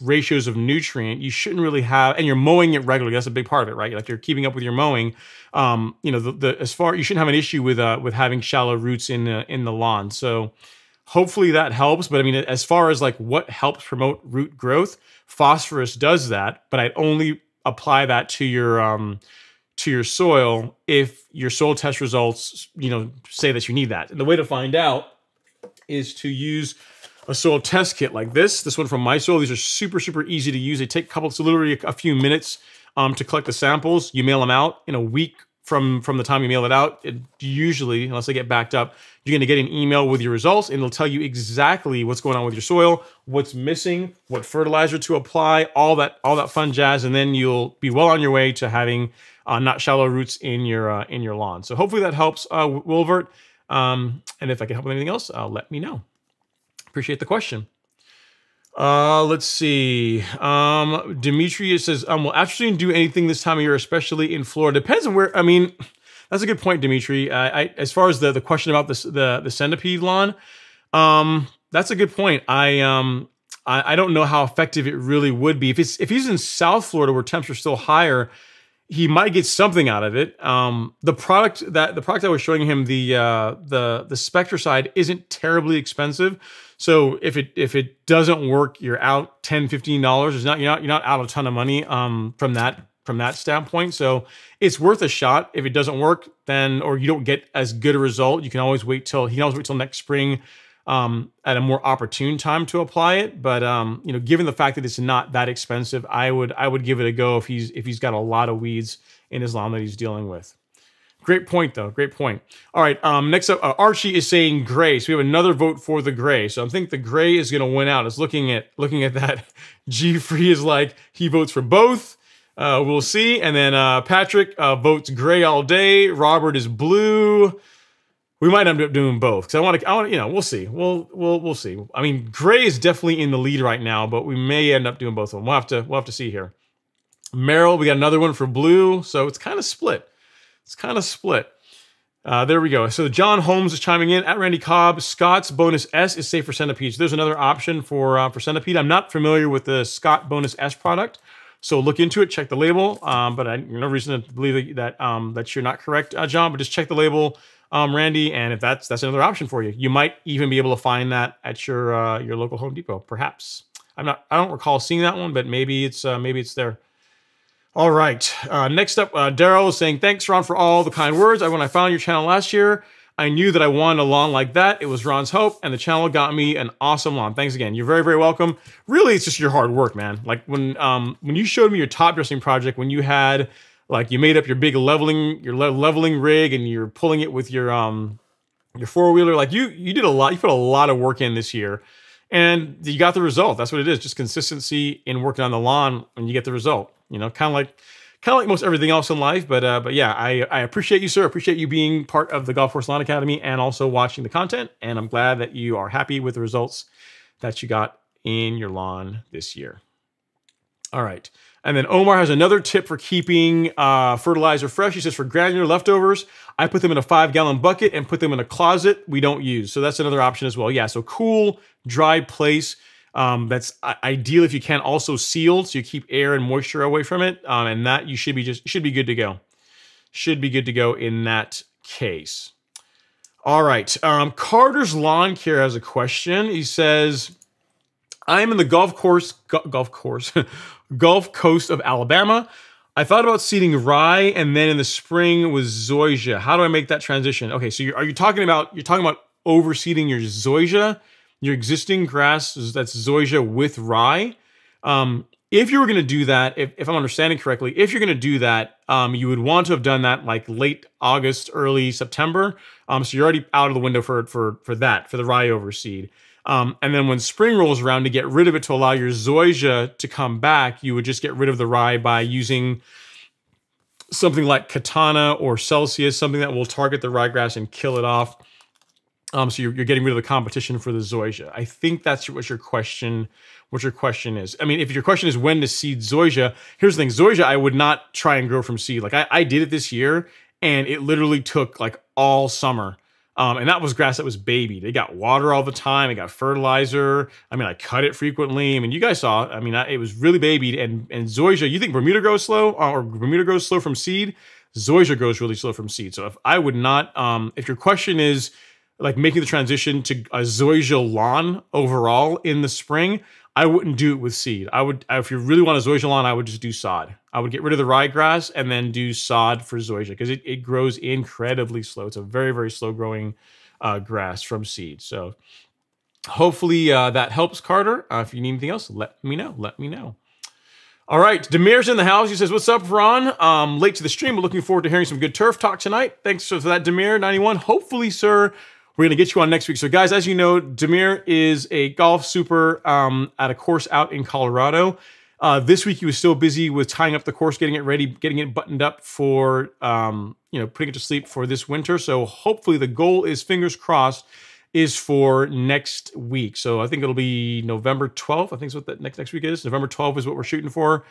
ratios of nutrient, you shouldn't really have. And you're mowing it regularly. That's a big part of it, right? Like you're keeping up with your mowing. You know, you shouldn't have an issue with having shallow roots in the lawn. So hopefully that helps. But I mean, as far as like what helps promote root growth, phosphorus does that, but I'd only apply that to your soil if your soil test results, you know, say that you need that. And the way to find out is to use a soil test kit like this. This one from MySoil. These are super, super easy to use. They take literally a few minutes to collect the samples. You mail them out in a week. From the time you mail it out, it usually, unless they get backed up, you're going to get an email with your results, and it'll tell you exactly what's going on with your soil, what's missing, what fertilizer to apply, all that fun jazz, and then you'll be well on your way to having not shallow roots in your lawn. So hopefully that helps, Wilbert. And if I can help with anything else, let me know. Appreciate the question. Let's see. Demetrius says, will atrazine do anything this time of year, especially in Florida? Depends on where. I mean, that's a good point, Dimitri. As far as the question about the centipede lawn, that's a good point. I don't know how effective it really would be. If he's in South Florida where temps are still higher, he might get something out of it. The product I was showing him, the Spectracide, isn't terribly expensive. So if it doesn't work, you're out $10, $15. It's not, you're not out a ton of money from that standpoint. So it's worth a shot. If it doesn't work, then, or you don't get as good a result, you can always wait till, he can always wait till next spring at a more opportune time to apply it. But you know, given the fact that it's not that expensive, I would give it a go if he's got a lot of weeds in his lawn that he's dealing with. Great point though, great point. All right, next up, Archie is saying gray. So we have another vote for the gray. So I think the gray is gonna win out. It's looking at that. G Free is like, he votes for both. We'll see. And then Patrick votes gray all day. Robert is blue. We might end up doing both because I want to, you know, we'll see. We'll see. I mean, gray is definitely in the lead right now, but we may end up doing both of them. We'll have to see here. Merrill, we got another one for blue, so it's kind of split. It's kind of split. There we go. So John Holmes is chiming in at Randy Cobb. Scott's Bonus S is safe for Centipede. So there's another option for Centipede. I'm not familiar with the Scott Bonus S product, so look into it. Check the label. But I have no reason to believe that you're not correct, John. But just check the label. Randy, and if that's another option for you, you might even be able to find that at your local Home Depot, perhaps. I don't recall seeing that one, but maybe it's there. All right. Next up, Daryl is saying, thanks, Ron, for all the kind words. When I found your channel last year, I knew that I wanted a lawn like that. It was Ron's hope, and the channel got me an awesome lawn. Thanks again. You're very, very welcome. Really, it's just your hard work, man. Like when you showed me your top dressing project, when you had, like, you made up your big leveling rig, and you're pulling it with your four-wheeler. Like you did a lot. You put a lot of work in this year, and you got the result. That's what it is. Just consistency in working on the lawn, and you get the result. You know, kind of like most everything else in life. But yeah, I appreciate you, sir. I appreciate you being part of the Golf Course Lawn Academy and also watching the content. And I'm glad that you are happy with the results that you got in your lawn this year. All right. And then Omar has another tip for keeping fertilizer fresh. He says, for granular leftovers, I put them in a 5-gallon bucket and put them in a closet we don't use. So that's another option as well. Yeah, so cool, dry place. That's ideal if you can. Also sealed, so you keep air and moisture away from it. And that you should be good to go. Should be good to go in that case. All right. Carter's Lawn Care has a question. He says, I'm in the Gulf Coast of Alabama. I thought about seeding rye, and then in the spring was Zoysia. How do I make that transition? Okay, so you're talking about overseeding your Zoysia, your existing grass that's Zoysia with rye. If you were going to do that, if I'm understanding correctly, if you're going to do that, you would want to have done that like late August, early September. So you're already out of the window for the rye overseed. And then when spring rolls around, to get rid of it, to allow your Zoysia to come back, you would just get rid of the rye by using something like Katana or Celsius, something that will target the ryegrass and kill it off. So you're getting rid of the competition for the Zoysia. I think that's what your question is. I mean, if your question is when to seed Zoysia, here's the thing. Zoysia, I would not try and grow from seed. Like I did it this year, and it literally took like all summer. And that was grass that was babied. It got water all the time. It got fertilizer. I mean, I cut it frequently. I mean, you guys saw. I mean, it was really babied. And Zoysia, you think Bermuda grows slow, or Bermuda grows slow from seed? Zoysia grows really slow from seed. So if I would not, if your question is like making the transition to a Zoysia lawn overall in the spring, I wouldn't do it with seed. If you really want a Zoysia lawn, I would just do sod. I would get rid of the ryegrass and then do sod for Zoysia, because it grows incredibly slow. It's a very, very slow growing grass from seed. So hopefully that helps, Carter. If you need anything else, let me know. All right, Demir's in the house. He says, what's up, Ron? Late to the stream, but looking forward to hearing some good turf talk tonight. Thanks for that, Demir 91. Hopefully, sir, we're going to get you on next week. So guys, as you know, Demir is a golf super at a course out in Colorado. This week he was still busy with tying up the course, getting it ready, getting it buttoned up for, you know, putting it to sleep for this winter. So hopefully the goal is, fingers crossed, is for next week. So I think it'll be November 12th. I think that's what that next week is. November 12th is what we're shooting for,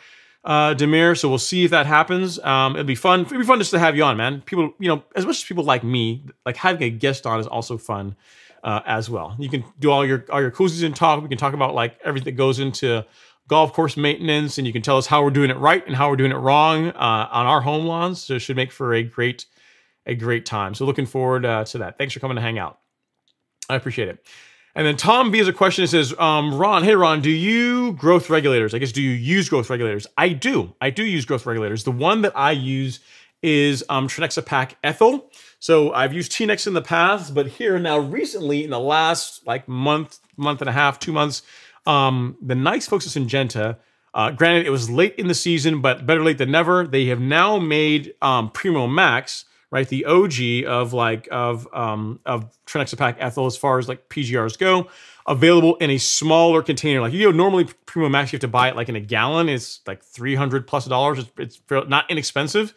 Demir. So we'll see if that happens. It'll be fun. It'll be fun just to have you on, man. People, you know, as much as people like me, like having a guest on is also fun as well. You can do all your coolsies and talk. We can talk about like everything that goes into golf course maintenance, and you can tell us how we're doing it right and how we're doing it wrong on our home lawns. So it should make for a great time. So looking forward to that. Thanks for coming to hang out. I appreciate it. And then Tom B has a question that says, Ron, hey Ron, do you growth regulators? I guess, do you use growth regulators? I do. I do use growth regulators. The one that I use is Trinexapac ethyl. So I've used Tnex in the past, but here now recently in the last like month and a half, 2 months, the nice folks at Syngenta, granted it was late in the season, but better late than never. They have now made Primo Max, right? The OG of Trinexapac ethyl as far as like PGRs go, available in a smaller container. Like, you know, normally Primo Max, you have to buy it like in a gallon. It's like $300+. It's not inexpensive.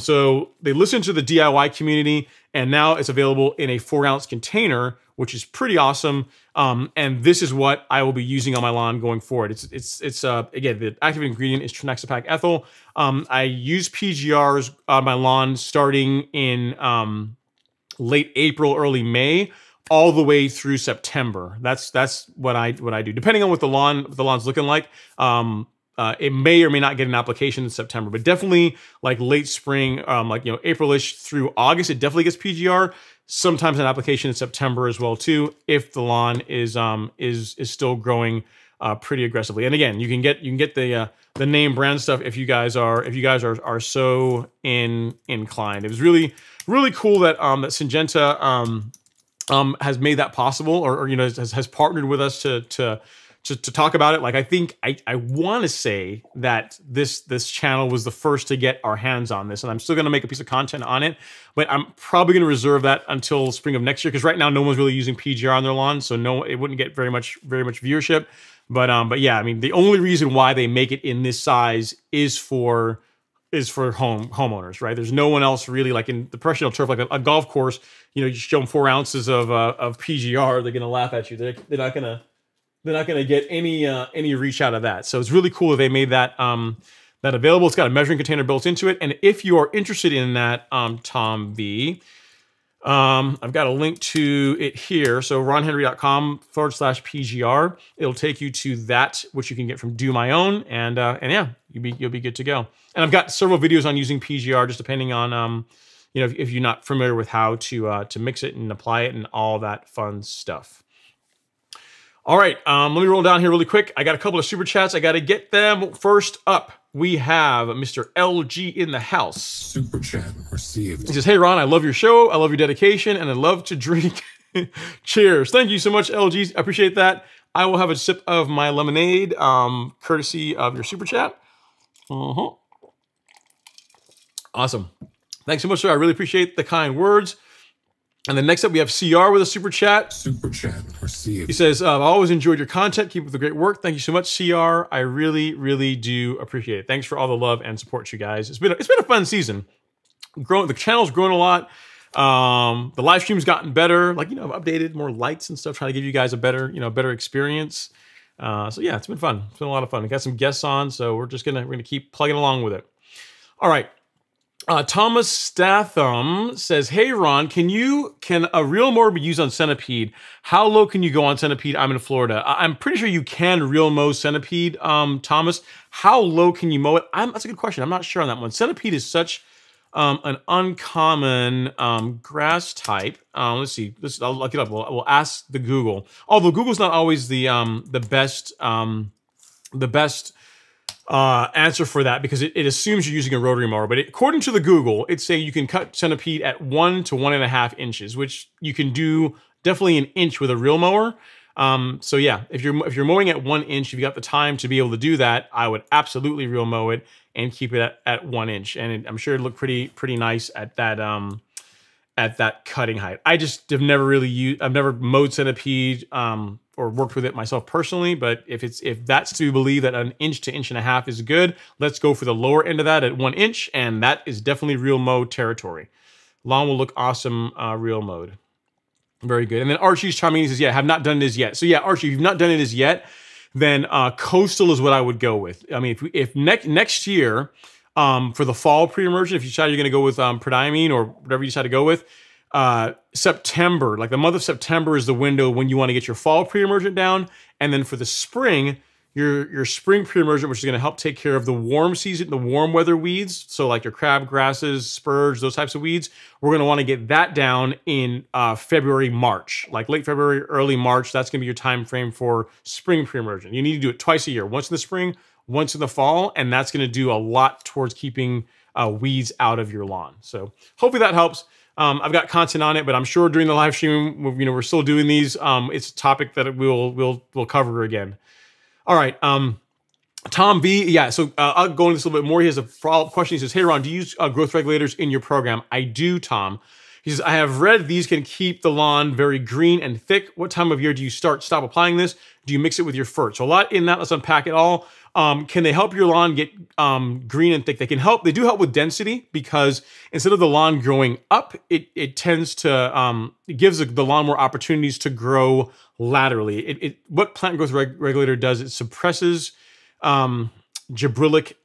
So they listened to the DIY community, and now it's available in a 4-ounce container, which is pretty awesome. And this is what I will be using on my lawn going forward. It's again, the active ingredient is Trinexapac ethyl. I use PGRs on my lawn starting in late April, early May, all the way through September. That's what I do. Depending on what the lawn's looking like. It may or may not get an application in September, but definitely like late spring, like, you know, April-ish through August, it definitely gets PGR. Sometimes an application in September as well too, if the lawn is still growing pretty aggressively. And again, you can get the name brand stuff if you guys are so inclined. It was really cool that that Syngenta has made that possible, or you know, has partnered with us to talk about it. Like, I think I want to say that this channel was the first to get our hands on this, and I'm still going to make a piece of content on it, but I'm probably going to reserve that until spring of next year, because right now no one's really using PGR on their lawn, so no, it wouldn't get very much viewership. But yeah, I mean, the only reason why they make it in this size is for homeowners, right? There's no one else really, like in the professional turf, like a golf course. You know, you show them 4 ounces of PGR, they're going to laugh at you. They're not going to get any reach out of that. So it's really cool that they made that that available. It's got a measuring container built into it. And if you are interested in that, Tom V, I've got a link to it here. So ronhenry.com/PGR. It'll take you to that, which you can get from Do My Own. And yeah, you'll be good to go. And I've got several videos on using PGR, just depending on you know, if you're not familiar with how to mix it and apply it and all that fun stuff. All right, let me roll down here really quick. I got a couple of super chats. I got to get them. First up, we have Mr. LG in the house. Super chat received. He says, hey, Ron, I love your show. I love your dedication, and I love to drink. Cheers. Thank you so much, LG. I appreciate that. I will have a sip of my lemonade, courtesy of your super chat. Awesome. Thanks so much, sir. I really appreciate the kind words. And then next up, we have CR with a super chat. Super chat received. He says, I've always enjoyed your content. Keep up the great work. Thank you so much, CR. I really do appreciate it. Thanks for all the love and support, you guys. It's been a fun season. The channel's grown a lot. The live stream's gotten better. Like, you know, I've updated more lights and stuff, trying to give you guys a better, you know, better experience. So yeah, it's been fun. It's been a lot of fun. We got some guests on, so we're just gonna keep plugging along with it. All right. Thomas Statham says, hey, Ron, can a reel mower be used on Centipede? How low can you go on Centipede? I'm in Florida. I'm pretty sure you can reel mow Centipede, Thomas. How low can you mow it? That's a good question. I'm not sure on that one. Centipede is such an uncommon grass type. Let's see. I'll look it up. We'll ask the Google. Although Google's not always the best answer for that, because it assumes you're using a rotary mower, but according to the Google, it's saying you can cut Centipede at 1 to 1.5 inches, which you can do definitely an inch with a reel mower. So yeah, if you're mowing at 1 inch, if you got the time to be able to do that, I would absolutely reel mow it and keep it at 1 inch, and I'm sure it'd look pretty nice at that cutting height. I just have never really used. I've never mowed Centipede or worked with it myself personally. But if that's to believe that an inch to 1.5 inches is good, let's go for the lower end of that at 1 inch, and that is definitely reel mow territory. Lawn will look awesome reel mowed. Very good. And then Archie's chiming in. He says, "Yeah, have not done it as yet." So yeah, Archie, if you've not done it as yet, then Coastal is what I would go with. I mean, if next year. For the fall pre-emergent, if you decide you're going to go with Prodiamine or whatever you decide to go with, September, like the month of September is the window when you want to get your fall pre-emergent down. And then for the spring, your spring pre-emergent, which is going to help take care of the warm season, the warm weather weeds. So like your crab grasses, spurge, those types of weeds. We're going to want to get that down in February, March, like late February, early March. That's going to be your time frame for spring pre-emergent. You need to do it twice a year, once in the spring, once in the fall, and that's going to do a lot towards keeping weeds out of your lawn. So hopefully that helps. I've got content on it, but I'm sure during the live stream, we're still doing these. It's a topic that we'll cover again. All right. Tom B. Yeah. So I'll go into this a little bit more. He has a follow-up question. He says, "Hey Ron, do you use growth regulators in your program?" I do, Tom. He says, "I have read these can keep the lawn very green and thick. What time of year do you stop applying this? Do you mix it with your fert?" So a lot in that. Let's unpack it all. Can they help your lawn get green and thick? They can help. They do help with density because instead of the lawn growing up, it tends to, it gives the lawn more opportunities to grow laterally. What plant growth regulator does, it suppresses gibberellic,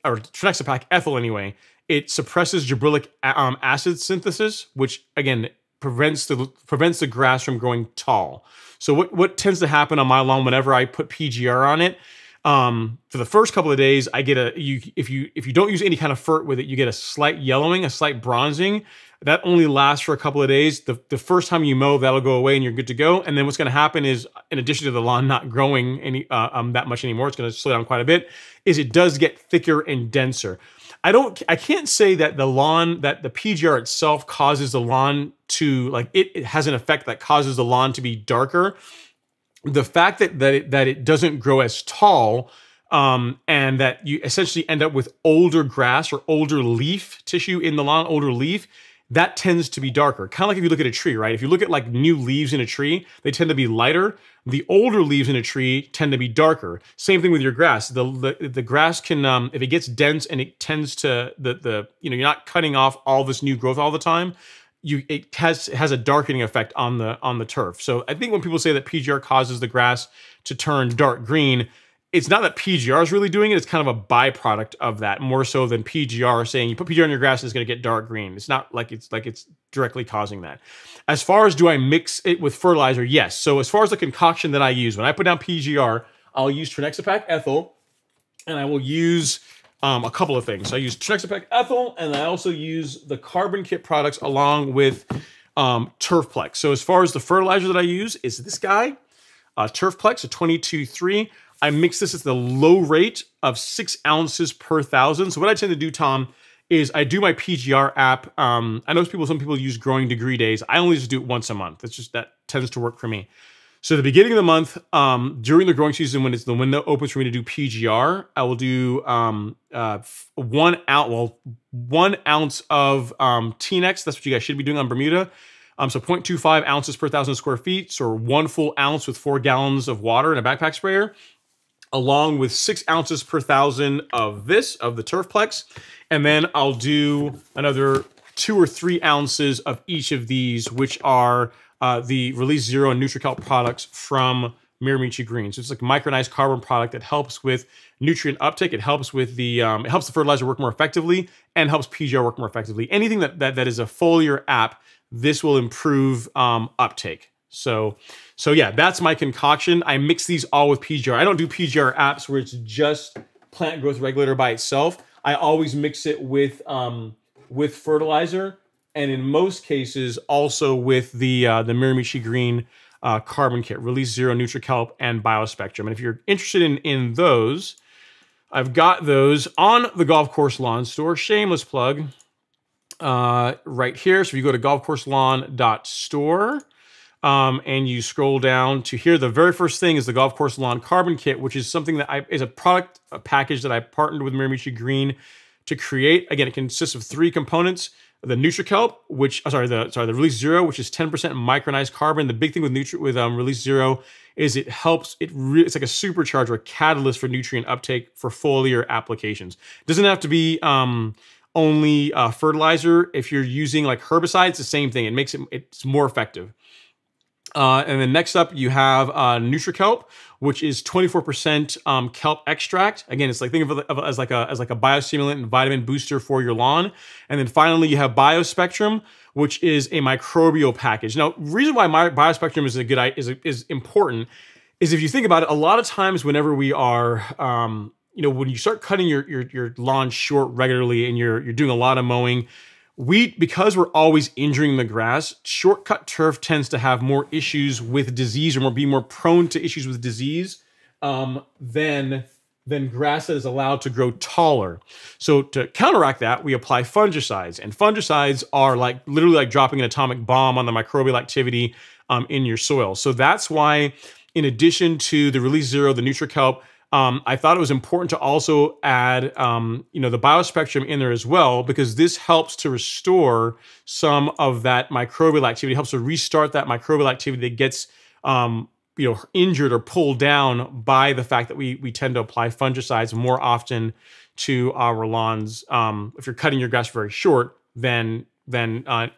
or Trinexapac ethyl anyway. It suppresses gibberellic acid synthesis, which again, prevents the grass from growing tall. So what tends to happen on my lawn whenever I put PGR on it, for the first couple of days, I get if you don't use any kind of fert with it, you get a slight yellowing, a slight bronzing. That only lasts for a couple of days. The first time you mow, that'll go away and you're good to go. And then what's going to happen is, in addition to the lawn not growing any that much anymore, it's going to slow down quite a bit, is it does get thicker and denser. I can't say that the PGR itself causes the lawn to, like, it has an effect that causes the lawn to be darker. The fact that it doesn't grow as tall, and that you essentially end up with older grass or older leaf tissue in the lawn, older leaf, that tends to be darker. Kind of like if you look at a tree, right? If you look at like new leaves in a tree, they tend to be lighter. The older leaves in a tree tend to be darker. Same thing with your grass. The grass can, if it gets dense and it tends to, you're not cutting off all this new growth all the time, it has a darkening effect on the turf. So I think when people say that PGR causes the grass to turn dark green, it's not that PGR is really doing it. It's kind of a byproduct of that, more so than PGR saying you put PGR on your grass and it's going to get dark green. It's not like it's directly causing that. As far as do I mix it with fertilizer? Yes. So as far as the concoction that I use, when I put down PGR, I'll use Trinexapac ethyl, and I will use a couple of things. So I use Trinexapac ethyl, and I also use the Carbon Kit products along with Turfplex. So as far as the fertilizer that I use is this guy, Turfplex, a 22-3. I mix this at the low rate of 6 ounces per thousand. So what I tend to do, Tom, is I do my PGR app. I know some people use growing degree days. I only just do it once a month. It's just that tends to work for me. So the beginning of the month, during the growing season, when the window opens for me to do PGR, I will do 1 ounce of Tenex. That's what you guys should be doing on Bermuda. So 0.25 ounces per 1,000 square feet, so 1 full ounce with 4 gallons of water in a backpack sprayer, along with 6 ounces per 1,000 of this, of the Turfplex. And then I'll do another 2 or 3 ounces of each of these, which are the Release Zero and NutriCalc products from Mirimichi Green. So it's like micronized carbon product that helps with nutrient uptake. It helps with the it helps the fertilizer work more effectively and helps PGR work more effectively. Anything that is a foliar app, this will improve uptake. So yeah, that's my concoction. I mix these all with PGR. I don't do PGR apps where it's just plant growth regulator by itself. I always mix it with fertilizer, and in most cases also with the Mirimichi Green Carbon Kit, Release Zero, NutriCalc, and BioSpectrum. And if you're interested in those, I've got those on the Golf Course Lawn Store. Shameless plug right here. So if you go to golfcourselawn.store and you scroll down to here, the very first thing is the Golf Course Lawn Carbon Kit, which is something that is a product, a package that I partnered with Mirimichi Green to create. Again, it consists of 3 components. The NutriCalc, which the Release Zero, which is 10% micronized carbon. The big thing with Release Zero is it helps. It's like a supercharger, a catalyst for nutrient uptake for foliar applications. It doesn't have to be only fertilizer. If you're using like herbicides, the same thing. It makes it's more effective. And then next up, you have NutriCalc, which is 24% kelp extract. Again, it's like, think of it as like a biostimulant and vitamin booster for your lawn. And then finally, you have BioSpectrum, which is a microbial package. Now, the reason why BioSpectrum is important is if you think about it, a lot of times whenever we are, you know, when you start cutting your lawn short regularly and you're doing a lot of mowing, because we're always injuring the grass, shortcut turf tends to have more issues with disease, or be more prone to issues with disease than grass that is allowed to grow taller. So to counteract that, we apply fungicides. And fungicides are like literally like dropping an atomic bomb on the microbial activity in your soil. So that's why, in addition to the Release Zero, the NutriKelp, I thought it was important to also add, you know, the BioSpectrum in there as well, because this helps to restore some of that microbial activity, helps to restart that microbial activity that gets, you know, injured or pulled down by the fact that we tend to apply fungicides more often to our lawns. If you're cutting your grass very short, then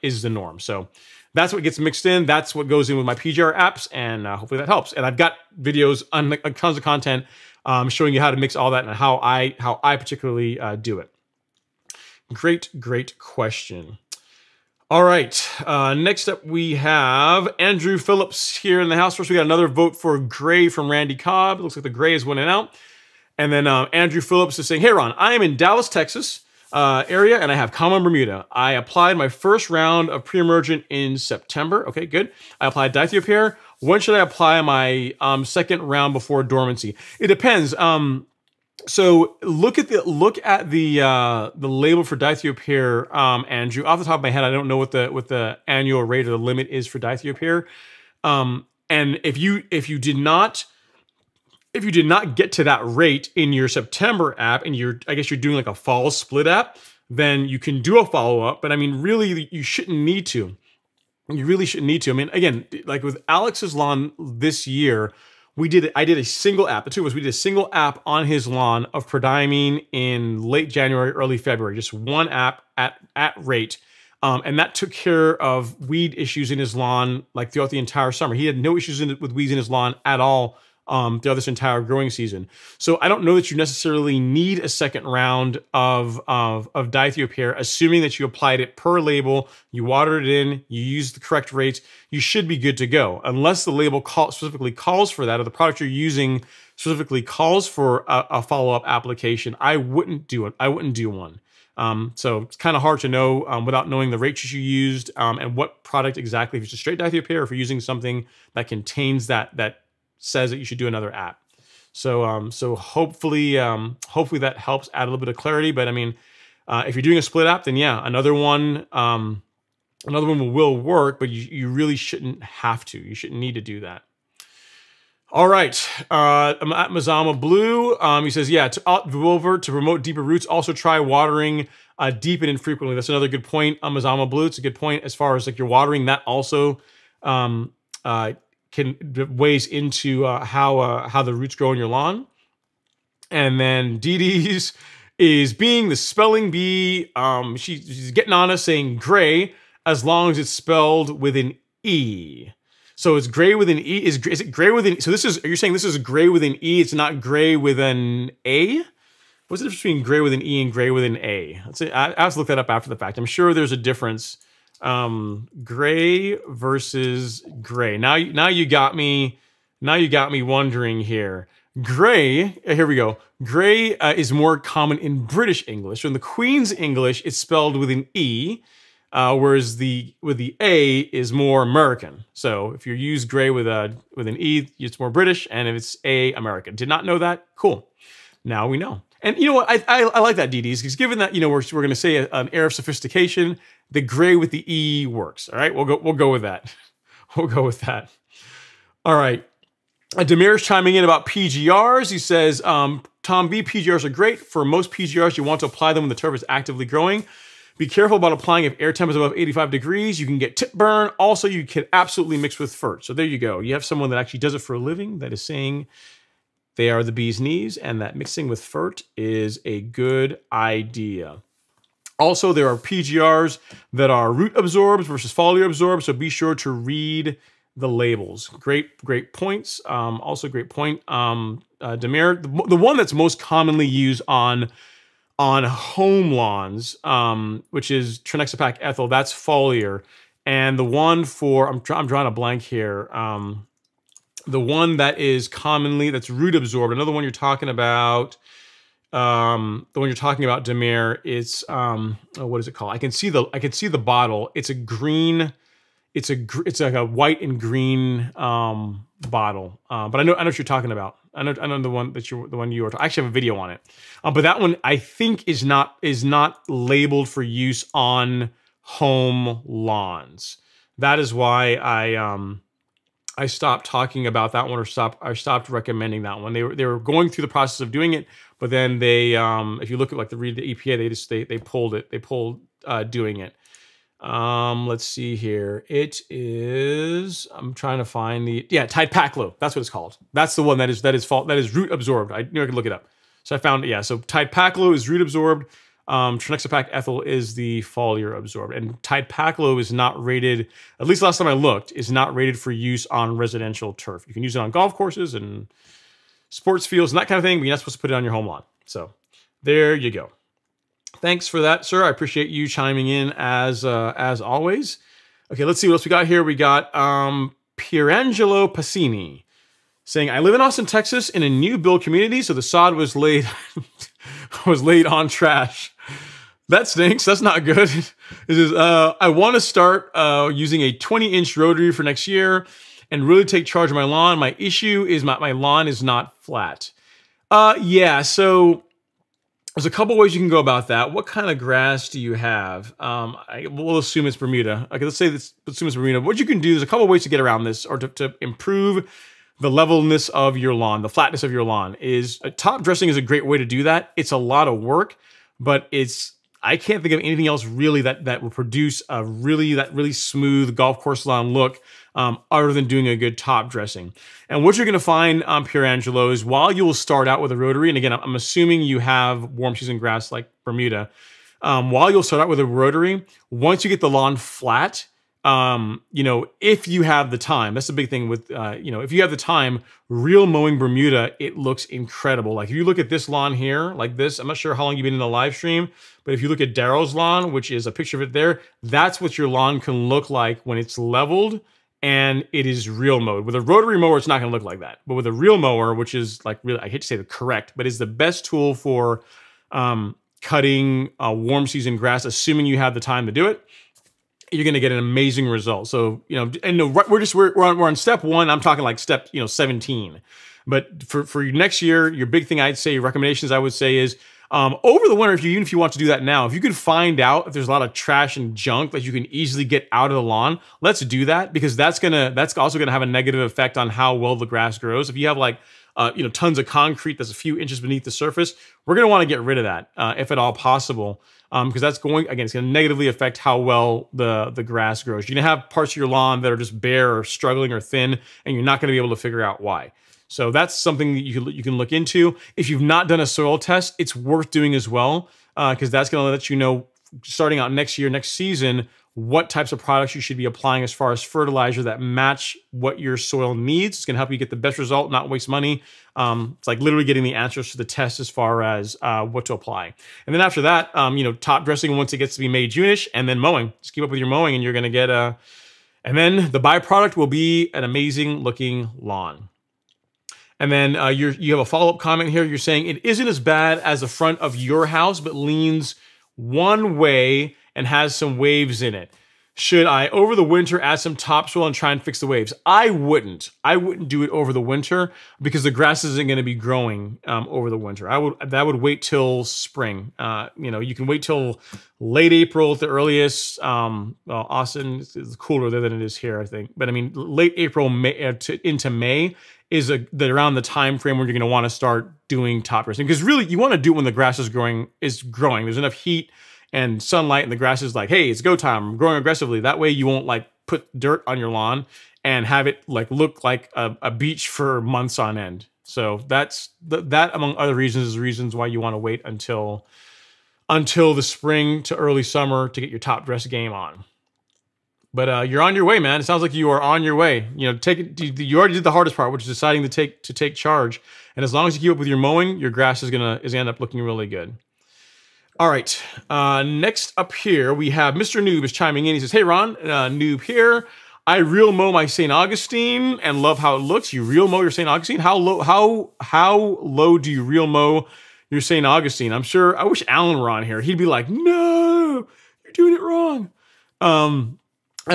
is the norm. So that's what gets mixed in. That's what goes in with my PGR apps, and hopefully that helps. And I've got videos on tons of content showing you how to mix all that and how I particularly do it. Great question. All right, next up we have Andrew Phillips here in the house. First, we got another vote for gray from Randy Cobb. It looks like the gray is winning out. And then Andrew Phillips is saying, "Hey Ron, I am in Dallas, Texas area, and I have common Bermuda. I applied my first round of pre-emergent in September." Okay, good. "I applied Dithiopyr. When should I apply my second round before dormancy?" It depends. So look at the label for Dithiopyr, Andrew. Off the top of my head, I don't know what the annual rate or the limit is for Dithiopyr. And if you did not get to that rate in your September app, and I guess you're doing like a fall split app, then you can do a follow-up. But I mean, really, you shouldn't need to. You really shouldn't need to. I mean, again, like with Alex's lawn this year, I did a single app. The two of us, we did a single app on his lawn of Prodiamine in late January, early February, just one app at rate. And that took care of weed issues in his lawn like throughout the entire summer. He had no issues with weeds in his lawn at all throughout this entire growing season. So I don't know that you necessarily need a second round of Dithiopyr, assuming that you applied it per label, you watered it in, you used the correct rates, you should be good to go. Unless the label specifically calls for that, or the product you're using specifically calls for a follow-up application, I wouldn't do it. I wouldn't do one. So it's kind of hard to know without knowing the rates you used and what product exactly. If it's just straight Dithiopyr, or if you're using something that contains that says that you should do another app. So so hopefully that helps add a little bit of clarity. But I mean, if you're doing a split app, then yeah, another one will work, but you really shouldn't have to. You shouldn't need to do that. All right, I'm at Mazama Blue. He says, yeah, to promote deeper roots, also try watering deep and infrequently. That's another good point, Mazama Blue. It's a good point as far as like you're watering. That also weighs into how the roots grow in your lawn. And then Dee Dee's is being the spelling bee. She's getting on us saying gray, as long as it's spelled with an E. So it's gray with an E. Is it gray with an E? So this is, you're saying this is gray with an E. It's not gray with an A? What's the difference between gray with an E and gray with an A? I have to look that up after the fact. I'm sure there's a difference. Gray versus gray. Now you got me wondering here. Gray, here we go. Gray is more common in British English. So in the Queen's English, it's spelled with an E, whereas with the A is more American. So if you use gray with an E, it's more British, and if it's A, American. Did not know that. Cool. Now we know. And you know what, I like that, Dee Dee's, because given that, you know, we're going to say an air of sophistication, the gray with the E works. All right, we'll go with that. We'll go with that. All right, Demir's chiming in about PGRs. He says, Tom B, PGRs are great. For most PGRs, you want to apply them when the turf is actively growing. Be careful about applying if air temp is above 85 degrees. You can get tip burn. Also, you can absolutely mix with fert. So there you go. You have someone that actually does it for a living that is saying they are the bee's knees, and that mixing with fert is a good idea. Also, there are PGRs that are root absorbs versus foliar absorbs, so be sure to read the labels. Great points. Also great point, Demir. The one that's most commonly used on home lawns, which is Trinexapac ethyl, that's foliar. And the one for, I'm drawing a blank here, The one that is commonly, that's root absorbed. Another one you're talking about, the one you're talking about, Demir, it's, oh, what is it called? I can see the bottle. It's a green, it's like a white and green bottle. But I know what you're talking about. I know the one that you are talking. I actually have a video on it. But that one I think is not labeled for use on home lawns. That is why I stopped talking about that one, or I stopped recommending that one. They were going through the process of doing it, but then they if you look at like the EPA, they pulled it. They pulled doing it. Let's see here. It is, I'm trying to find the, yeah, Tide Paclo. That's what it's called. That's the one that is root absorbed. I knew I could look it up. So I found it. Yeah. So Tide Paclo is root absorbed. Trinexapac ethyl is the foliar absorbed, and Tide Paclo is not rated, at least last time I looked, is not rated for use on residential turf. You can use it on golf courses and sports fields and that kind of thing, but you're not supposed to put it on your home lawn. So there you go. Thanks for that, sir. I appreciate you chiming in as always. Okay, let's see what else we got here. We got Pierangelo Pacini saying, I live in Austin, Texas in a new build community, so the sod was laid on trash. That stinks. That's not good. It says, I want to start using a 20-inch rotary for next year and really take charge of my lawn. My issue is my lawn is not flat. Yeah, so there's a couple ways you can go about that. What kind of grass do you have? We'll assume it's Bermuda. Okay, let's assume it's Bermuda. What you can do, there's a couple ways to get around this, or to improve the levelness of your lawn, the flatness of your lawn. Is top dressing is a great way to do that. It's a lot of work, but it's, I can't think of anything else really that will produce a really smooth golf course lawn look, other than doing a good top dressing. And what you're going to find, Pierangelo, is while you will start out with a rotary, and again, I'm assuming you have warm season grass like Bermuda, while you'll start out with a rotary, once you get the lawn flat, you know, if you have the time, that's the big thing with, you know, if you have the time, real mowing Bermuda, it looks incredible. Like if you look at this lawn here, like this, I'm not sure how long you've been in the live stream, but if you look at Daryl's lawn, which is a picture of it there, that's what your lawn can look like when it's leveled and it is real mowed. With a rotary mower, it's not gonna look like that. But with a real mower, which is like really, I hate to say the correct, but is the best tool for cutting warm season grass, assuming you have the time to do it, you're gonna get an amazing result. So, you know, and we're on step one, I'm talking like step, you know, 17. But for next year, your big thing I'd say, recommendations I would say is, over the winter, even if you want to do that now, if you could find out if there's a lot of trash and junk that you can easily get out of the lawn, let's do that, because that's also gonna have a negative effect on how well the grass grows. If you have like you know, tons of concrete that's a few inches beneath the surface, we're gonna want to get rid of that if at all possible, because that's going, again, it's gonna negatively affect how well the grass grows. You're gonna have parts of your lawn that are just bare or struggling or thin, and you're not gonna be able to figure out why. So that's something that you can look into. If you've not done a soil test, it's worth doing as well, because that's going to let you know, starting out next year, next season, what types of products you should be applying as far as fertilizer that match what your soil needs. It's going to help you get the best result, not waste money. It's like literally getting the answers to the test as far as what to apply. And then after that, you know, top dressing once it gets to be May, June-ish, and then mowing. Just keep up with your mowing, and you're going to get a... And then the byproduct will be an amazing-looking lawn. And then you have a follow-up comment here. You're saying it isn't as bad as the front of your house, but leans one way and has some waves in it. Should I, over the winter, add some topsoil and try and fix the waves? I wouldn't. I wouldn't do it over the winter because the grass isn't going to be growing over the winter. That would wait till spring. You know, you can wait till late April at the earliest. Well, Austin is cooler there than it is here, I think. But I mean, late April into May is around the time frame where you're going to want to start doing top dressing, because really you want to do it when the grass is growing. There's enough heat and sunlight, and the grass is like, hey, it's go time. I'm growing aggressively. That way you won't like put dirt on your lawn and have it like look like a beach for months on end. So that's that among other reasons is reasons why you want to wait until the spring to early summer to get your top dress game on. But you're on your way, man. It sounds like you are on your way. You know, you already did the hardest part, which is deciding to take charge. And as long as you keep up with your mowing, your grass is gonna end up looking really good. All right. Next up here, we have Mr. Noob is chiming in. He says, "Hey Ron, Noob here. I real mow my St. Augustine and love how it looks. You real mow your St. Augustine? How low do you real mow your St. Augustine? I'm sure, I wish Alan were on here. He'd be like, no, you're doing it wrong. I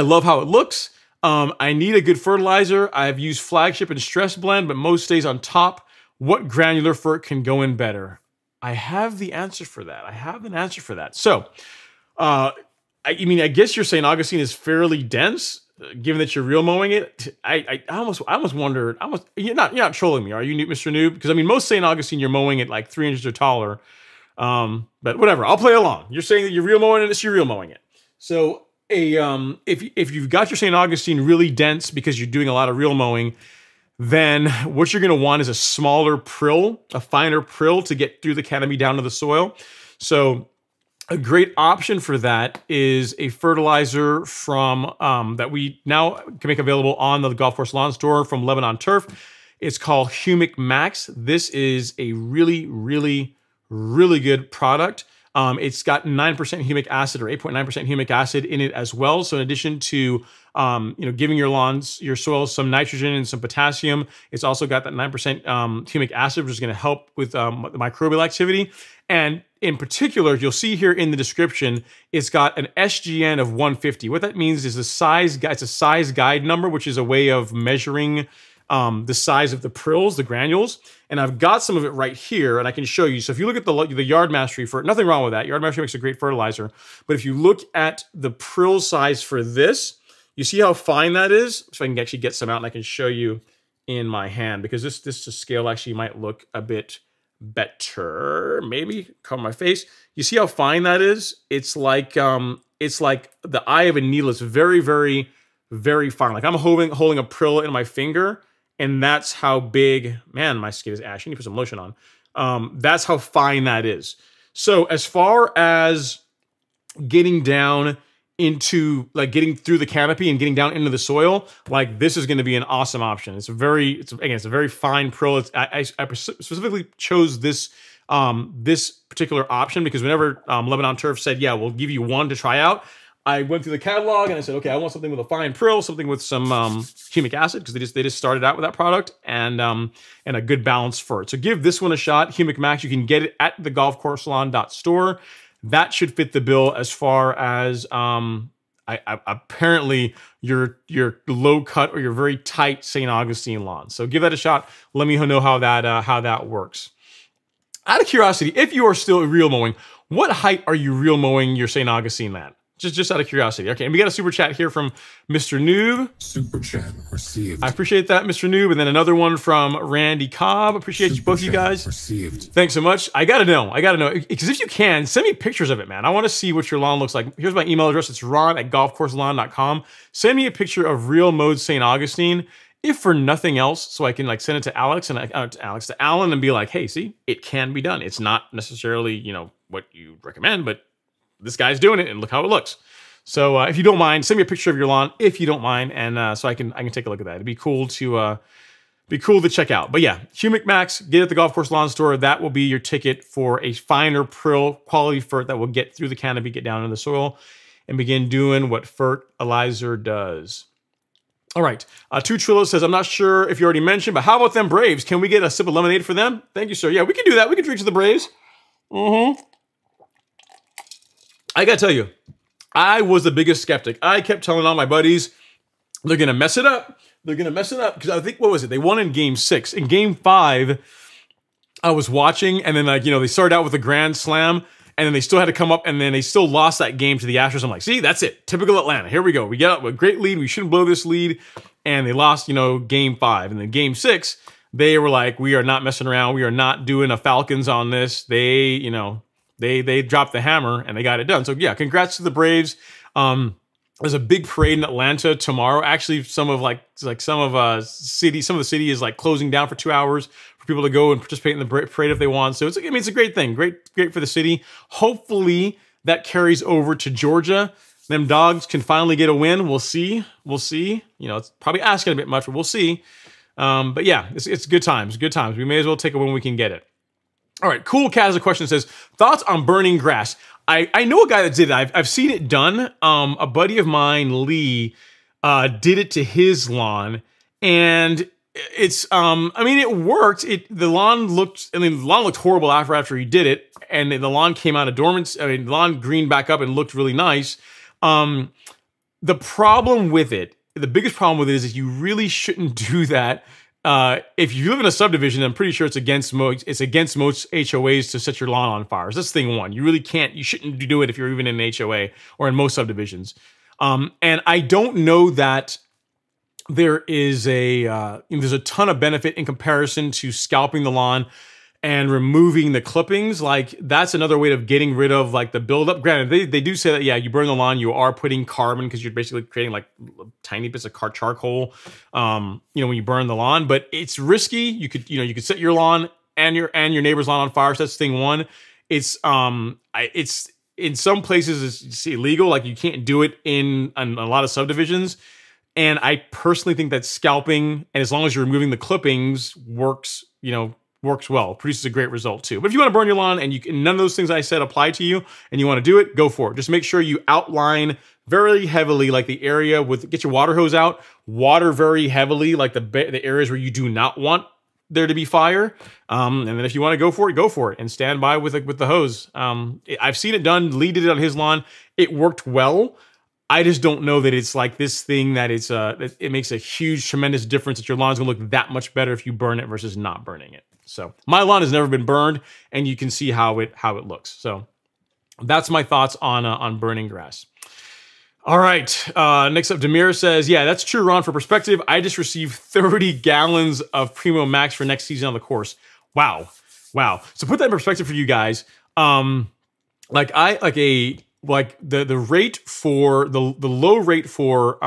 love how it looks. I need a good fertilizer. I've used Flagship and Stress Blend, but most stays on top. What granular fert can go in better? I have the answer for that. I have an answer for that. So, I mean, I guess your St. Augustine is fairly dense, given that you're real mowing it. I almost wondered. You're not trolling me, are you, Mr. Noob? Because I mean, most St. Augustine you're mowing it like 3 inches or taller. But whatever, I'll play along. You're saying that you're real mowing it, it's you're real mowing it. So if you've got your St. Augustine really dense because you're doing a lot of real mowing, then what you're going to want is a smaller prill, a finer prill to get through the canopy down to the soil. So a great option for that is a fertilizer from that we now can make available on the Golf Course Lawn Store from Lebanon Turf. It's called Humic Max. This is a really, really, really good product. It's got 9% humic acid or 8.9% humic acid in it as well. So in addition to giving your lawns, your soil some nitrogen and some potassium, it's also got that 9% humic acid, which is going to help with the microbial activity. And in particular, you'll see here in the description, it's got an SGN of 150. What that means is it's a size guide number, which is a way of measuring the size of the prills, the granules, and I've got some of it right here, and I can show you. So if you look at the Yard Mastery for nothing wrong with that. Yard Mastery makes a great fertilizer, but if you look at the prill size for this, you see how fine that is? So I can actually get some out, and I can show you in my hand, because this scale actually might look a bit better, maybe, cover my face. You see how fine that is? It's like the eye of a needle. It's very, very, very fine. Like I'm holding a prill in my finger, and that's how big, man, my skin is ashy. I need to put some lotion on. That's how fine that is. So as far as getting down into, like getting through the canopy and getting down into the soil, like this is going to be an awesome option. It's a very fine prill. I specifically chose this this particular option because whenever Lebanon Turf said, yeah, we'll give you one to try out, I went through the catalog and I said, okay, I want something with a fine prill, something with some humic acid, because they just started out with that product, and a good balance for it. So give this one a shot, Humic Max. You can get it at the golfcourselawn.store. That should fit the bill as far as apparently your low cut or your very tight St. Augustine lawn. So give that a shot. Let me know how that works. Out of curiosity, if you are still real mowing, what height are you real mowing your St. Augustine at? Just out of curiosity. Okay, and we got a super chat here from Mr. Noob. Super chat received. I appreciate that, Mr. Noob. And then another one from Randy Cobb. Appreciate you, both you guys. Received. Thanks so much. I gotta know. Because if you can, send me pictures of it, man. I want to see what your lawn looks like. Here's my email address. It's ron@golfcourselawn.com. Send me a picture of real mowed St. Augustine, if for nothing else, so I can like send it to Alex and to Alan and be like, hey, see, it can be done. It's not necessarily, you know, what you recommend, but this guy's doing it, and look how it looks. So if you don't mind, send me a picture of your lawn, if you don't mind, and so I can take a look at that. It'd be cool to check out. But yeah, Humic Max, get it at the Golf Course Lawn Store. That will be your ticket for a finer prill quality fert that will get through the canopy, get down in the soil, and begin doing what fertilizer does. All right, Two Trillo says, I'm not sure if you already mentioned, but how about them Braves? Can we get a sip of lemonade for them? Thank you, sir. Yeah, we can do that. We can drink to the Braves. Mm-hmm. I gotta tell you, I was the biggest skeptic. I kept telling all my buddies, they're gonna mess it up. They're gonna mess it up. Because I think, what was it? They won in Game 6. In Game 5, I was watching, and then like, you know, they started out with a grand slam, and then they still had to come up, and then they still lost that game to the Astros. I'm like, see, that's it. Typical Atlanta. Here we go. We get up with a great lead. We shouldn't blow this lead. And they lost, you know, Game 5. And then Game 6, they were like, we are not messing around. We are not doing a Falcons on this. They, you know, They dropped the hammer, and they got it done. So, yeah, congrats to the Braves. There's a big parade in Atlanta tomorrow. Actually, some of the city is like closing down for 2 hours for people to go and participate in the parade if they want. So, it's, I mean, it's a great thing. Great for the city. Hopefully, that carries over to Georgia. Them dogs can finally get a win. We'll see. We'll see. You know, it's probably asking a bit much, but we'll see. But, yeah, it's good times. Good times. We may as well take it when we can get it. All right, Cool Cat has a question that says, thoughts on burning grass? I know a guy that did it. I've seen it done. A buddy of mine, Lee, did it to his lawn, and it's I mean, it worked. The lawn looked horrible after he did it, and the lawn came out of dormancy. I mean, the lawn greened back up and looked really nice. The problem with it, the biggest problem with it, is that you really shouldn't do that. If you live in a subdivision, I'm pretty sure it's against most HOAs to set your lawn on fire. So that's thing one. You really can't, you shouldn't do it if you're even in an HOA or in most subdivisions. And I don't know that there is a, there's a ton of benefit in comparison to scalping the lawn and removing the clippings. Like, that's another way of getting rid of like the buildup. Granted, they do say that, yeah, you burn the lawn, you are putting carbon, because you're basically creating like tiny bits of charcoal, you know, when you burn the lawn, but it's risky. You could, you know, you could set your lawn and your neighbor's lawn on fire. So that's thing one. It's, it's in some places it's illegal. Like, you can't do it in a lot of subdivisions. And I personally think that scalping, and as long as you're removing the clippings, works, you know, works well, produces a great result too. But if you want to burn your lawn and none of those things I said apply to you, and you want to do it, go for it. Just make sure you outline very heavily, like the area with, get your water hose out, water very heavily, like the areas where you do not want there to be fire. And then if you want to go for it, and stand by with the hose. I've seen it done. Lee did it on his lawn. It worked well. I just don't know that it's like this thing that it's it makes a huge, tremendous difference that your lawn's gonna look that much better if you burn it versus not burning it. So my lawn has never been burned, and you can see how it looks. So that's my thoughts on burning grass. All right, next up, Demira says, yeah, that's true, Ron. For perspective, I just received 30 gallons of Primo Max for next season on the course. Wow, wow. So put that in perspective for you guys. The rate for the low rate for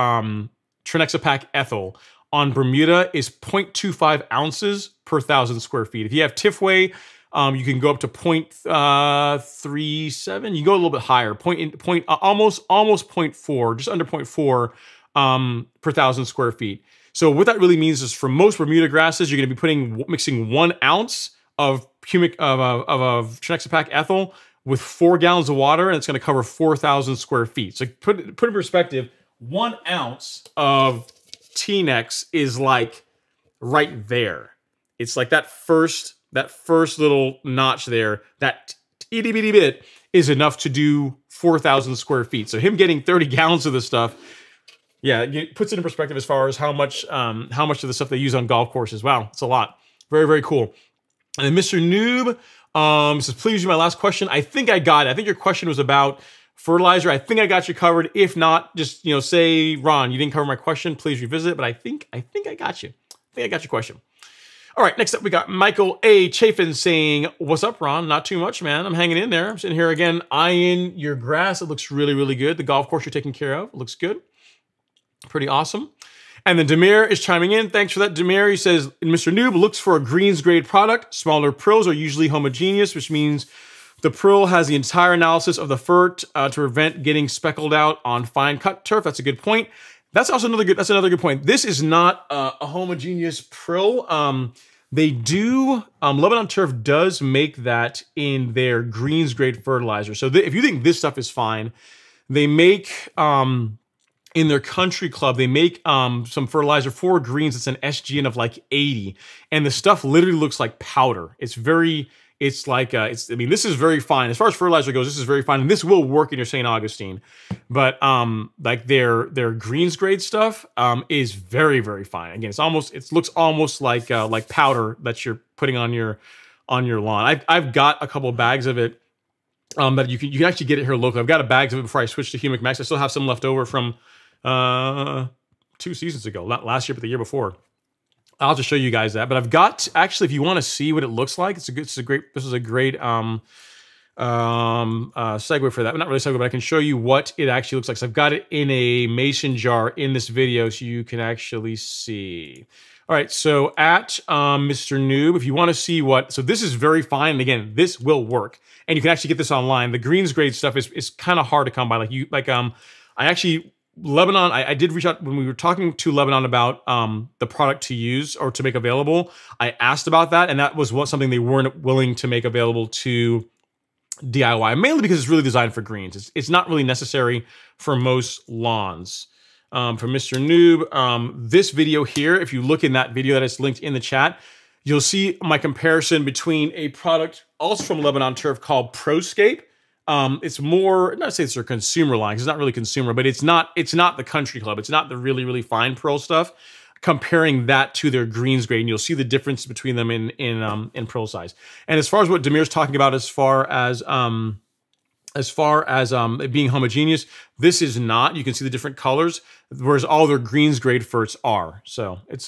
Trinexapac ethyl on Bermuda is 0.25 ounces per 1,000 square feet. If you have Tifway, you can go up to 0.37. You can go a little bit higher, almost 0.4, just under 0.4 per 1,000 square feet. So what that really means is, for most Bermuda grasses, you're going to be mixing 1 ounce of Trinexapac ethyl with 4 gallons of water, and it's going to cover 4,000 square feet. So put in perspective, 1 ounce of Tnex is like right there. It's like that first little notch there. That itty bitty bit is enough to do 4,000 square feet. So him getting 30 gallons of this stuff, yeah, it puts it in perspective as far as how much of the stuff they use on golf courses. Wow, it's a lot. Very, very cool. And then Mr. Noob says, please do my last question. I think I got it. I think your question was about fertilizer. I think I got you covered. If not, just, you know, say, Ron, you didn't cover my question, please revisit it. But I think I got you. I think I got your question. All right, next up, we got Michael A. Chafin saying, what's up, Ron? Not too much, man. I'm hanging in there. I'm sitting here again, eyeing your grass. It looks really, really good. The golf course you're taking care of looks good. Pretty awesome. And then Demir is chiming in. Thanks for that, Demir. He says, Mr. Noob looks for a greens grade product. Smaller prills are usually homogeneous, which means the prill has the entire analysis of the fert to prevent getting speckled out on fine cut turf. That's a good point. That's also another good point. This is not a homogeneous prill. Lebanon Turf does make that in their greens grade fertilizer. So if you think this stuff is fine, they make... in their country club, they make some fertilizer for greens. It's an SGN of like 80. And the stuff literally looks like powder. This is very fine. As far as fertilizer goes, this is very fine. And this will work in your St. Augustine. But like their greens grade stuff is very, very fine. Again, it looks almost like powder that you're putting on your lawn. I've got a couple of bags of it that you can actually get it here locally. I've got a bag of it before I switched to Humic Max. I still have some left over from 2 seasons ago, not last year, but the year before. I'll just show you guys that. But I've got, actually, if you want to see what it looks like, this is a great segue for that. Well, not really segue, but I can show you what it actually looks like. So I've got it in a mason jar in this video, so you can actually see. All right, so at Mr. Noob, if you want to see so this is very fine. And again, this will work. And you can actually get this online. The greens grade stuff is kind of hard to come by. I did reach out when we were talking to Lebanon about the product to use or to make available. I asked about that, and that was something they weren't willing to make available to DIY, mainly because it's really designed for greens. It's not really necessary for most lawns. from Mr. Noob. This video here, if you look in that video that is linked in the chat, you'll see my comparison between a product also from Lebanon Turf called Proscape. It's more, not to say it's their consumer line, because it's not really consumer, but it's not the country club. It's not the really, really fine pearl stuff. Comparing that to their greens grade, and you'll see the difference between them in pearl size. And as far as what Damir's talking about, as far as it being homogeneous, this is not. You can see the different colors, whereas all their greens grade firsts are. So it's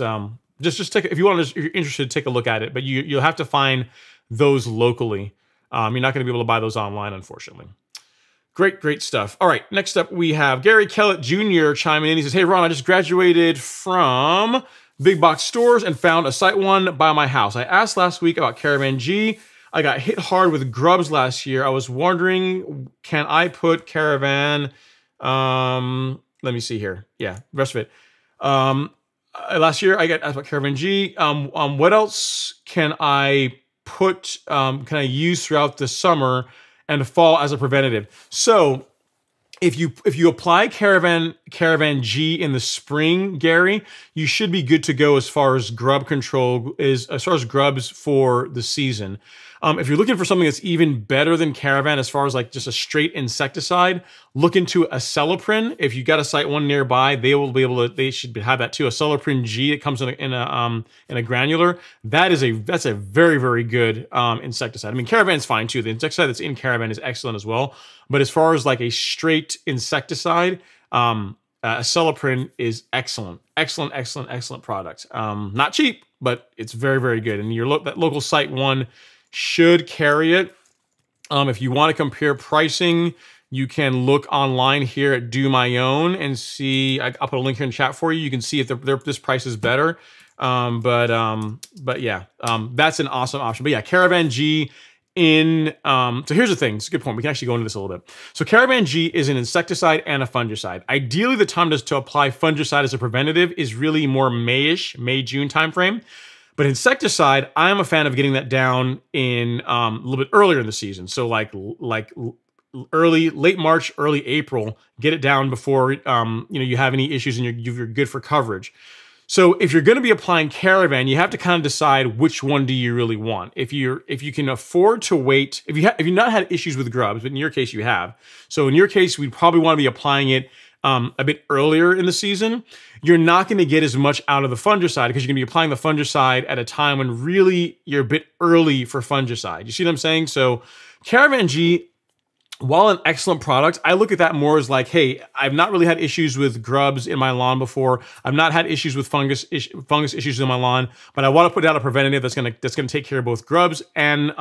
just take, if you want, if you're interested, take a look at it. But you'll have to find those locally. You're not going to be able to buy those online, unfortunately. Great, great stuff. All right, next up we have Gary Kellett Jr. chiming in. He says, hey, Ron, I just graduated from big box stores and found a Site One by my house. I asked last week about Caravan G. I got hit hard with grubs last year. I was wondering, can I put Caravan, let me see here. Yeah, the rest of it. Last year I got asked about Caravan G. What else can I put, can I use throughout the summer and fall as a preventative? So if you apply Caravan G in the spring, Gary, you should be good to go as far as grub control is, as far as grubs for the season. If you're looking for something that's even better than Caravan, as far as like just a straight insecticide, look into Acelepryn. If you got a Site One nearby, they will be able to. They should have that too. Acelepryn G. It comes in a granular. That's a very, very good insecticide. I mean, Caravan's fine too. The insecticide that's in Caravan is excellent as well. But as far as like a straight insecticide, Acelepryn is excellent, excellent, excellent, excellent product. Not cheap, but it's very, very good. And your that local Site One should carry it. If you want to compare pricing, you can look online here at Do My Own and see. I'll put a link here in chat for you. You can see if this price is better. But yeah, that's an awesome option. But yeah, Caravan G in, so here's the thing. It's a good point. We can actually go into this a little bit. So Caravan G is an insecticide and a fungicide. Ideally, the time to apply fungicide as a preventative is really more May-ish, May-June timeframe. But insecticide, I'm a fan of getting that down in a little bit earlier in the season. So like late March, early April, get it down before you have any issues and you're good for coverage. So if you're going to be applying Caravan, you have to kind of decide which one do you really want. If you can afford to wait, if you've not had issues with grubs, but in your case you have. So in your case, we'd probably want to be applying it a bit earlier in the season. You're not going to get as much out of the fungicide because you're going to be applying the fungicide at a time when really you're a bit early for fungicide. You see what I'm saying? So Caravan G, while an excellent product, I look at that more as like, hey, I've not really had issues with grubs in my lawn before. I've not had issues with fungus issues in my lawn, but I want to put out a preventative that's gonna take care of both grubs and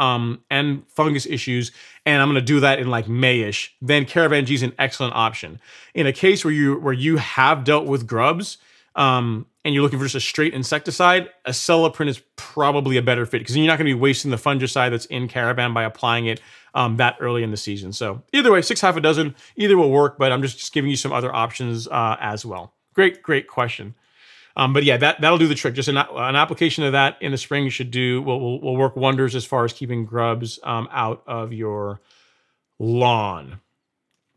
fungus issues, and I'm gonna do that in like May-ish. Then Caravan G is an excellent option. In a case where you have dealt with grubs, and you're looking for just a straight insecticide, Acelepryn is probably a better fit because you're not going to be wasting the fungicide that's in Caravan by applying it that early in the season. So either way, six, half a dozen, either will work, but I'm just giving you some other options as well. Great, great question. But yeah, that'll do the trick. Just an application of that in the spring will work wonders as far as keeping grubs out of your lawn.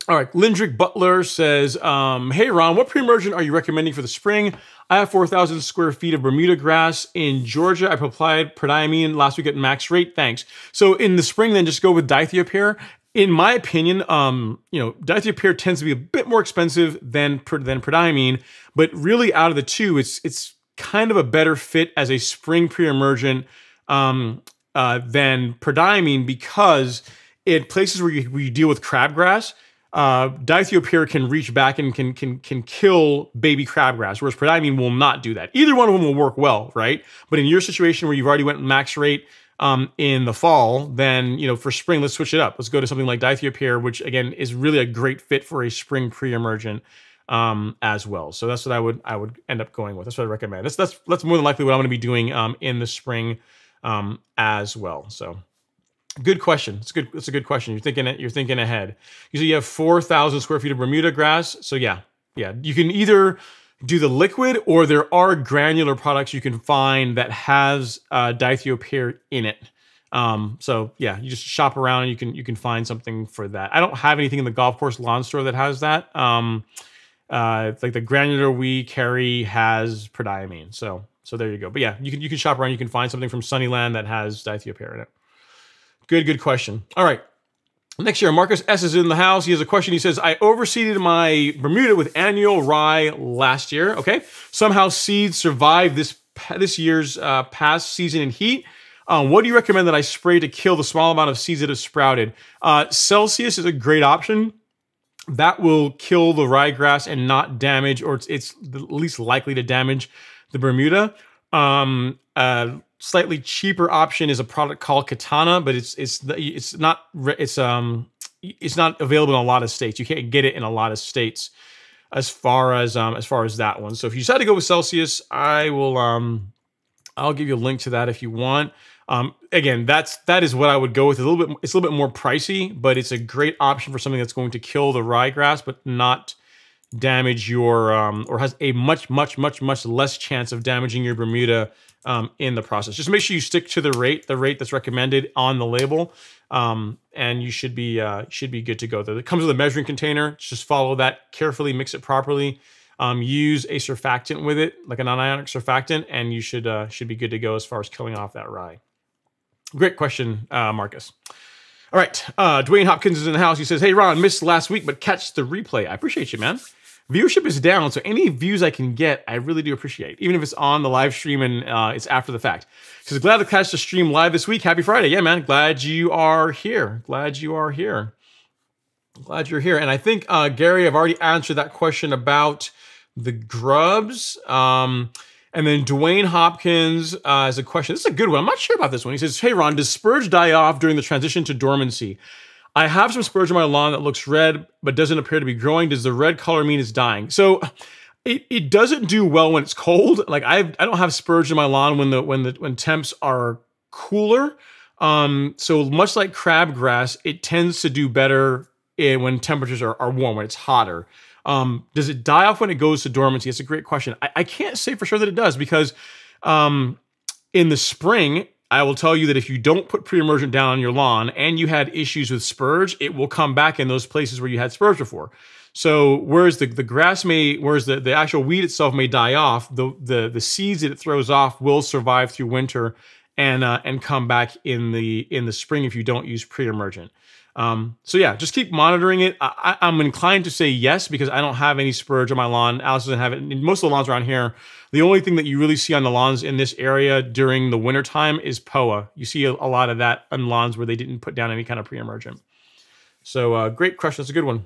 All right, Lindrick Butler says, hey, Ron, what pre-emergent are you recommending for the spring? I have 4,000 square feet of Bermuda grass in Georgia. I applied Prodiamine last week at max rate. Thanks. So in the spring, then just go with Dithiopyr. In my opinion, Dithiopyr tends to be a bit more expensive than Prodiamine, but really out of the two, it's kind of a better fit as a spring pre-emergent than Prodiamine because in places where you deal with crabgrass, Dithiopyr can reach back and can kill baby crabgrass, whereas Prodiamine will not do that. Either one of them will work well, right? But in your situation where you've already went max rate in the fall, then for spring, let's switch it up. Let's go to something like Dithiopyr, which again is really a great fit for a spring pre-emergent as well. So that's what I would end up going with. That's what I recommend. That's more than likely what I'm going to be doing in the spring as well. So. Good question. It's a good question. You're thinking ahead. You say you have 4,000 square feet of Bermuda grass. So yeah. You can either do the liquid or there are granular products you can find that has Dithiopyr in it. So yeah, you just shop around and you can find something for that. I don't have anything in the golf course lawn store that has that. like the granular we carry has Prodiamine. So there you go. But yeah, you can shop around. You can find something from Sunnyland that has Dithiopyr in it. Good question. All right. Next year, Marcus S. is in the house. He has a question. He says, I overseeded my Bermuda with annual rye last year. Okay. Somehow seeds survived this year's past season in heat. What do you recommend that I spray to kill the small amount of seeds that have sprouted? Celsius is a great option. That will kill the ryegrass and not damage, or it's the least likely to damage the Bermuda. A slightly cheaper option is a product called Katana, but it's not available in a lot of states. You can't get it in a lot of states as far as that one. So if you decide to go with Celsius, I will I'll give you a link to that if you want. Again, that is what I would go with. It's a little bit more pricey, but it's a great option for something that's going to kill the ryegrass, but not damage your, or has a much less chance of damaging your Bermuda in the process. Just make sure you stick to the rate that's recommended on the label, and you should be good to go. It comes with a measuring container. Just follow that carefully, mix it properly. Use a surfactant with it, like a non-ionic surfactant, and you should be good to go as far as killing off that rye. Great question, Marcus. All right, Dwayne Hopkins is in the house. He says, hey, Ron, missed last week, but catch the replay. I appreciate you, man. Viewership is down, so any views I can get, I really do appreciate, even if it's on the live stream and it's after the fact. He says, glad to catch the stream live this week. Happy Friday. Yeah, man, glad you are here. Glad you are here. Glad you're here. And I think, Gary, I've already answered that question about the grubs. And then Dwayne Hopkins has a question. This is a good one. I'm not sure about this one. He says, hey, Ron, does spurge die off during the transition to dormancy? I have some spurge on my lawn that looks red, but doesn't appear to be growing. Does the red color mean it's dying? So it doesn't do well when it's cold. Like I don't have spurge in my lawn when temps are cooler. So much like crabgrass, it tends to do better when temperatures are warm, when it's hotter. Does it die off when it goes to dormancy? It's a great question. I can't say for sure that it does because in the spring, I will tell you that if you don't put pre-emergent down on your lawn and you had issues with spurge, it will come back in those places where you had spurge before. So whereas the actual weed itself may die off, the seeds that it throws off will survive through winter and come back in the spring if you don't use pre-emergent. So yeah, just keep monitoring it. I'm inclined to say yes, because I don't have any spurge on my lawn. Alice doesn't have it. And most of the lawns around here, the only thing that you really see on the lawns in this area during the winter time is POA. You see a lot of that on lawns where they didn't put down any kind of pre-emergent. So great question. That's a good one.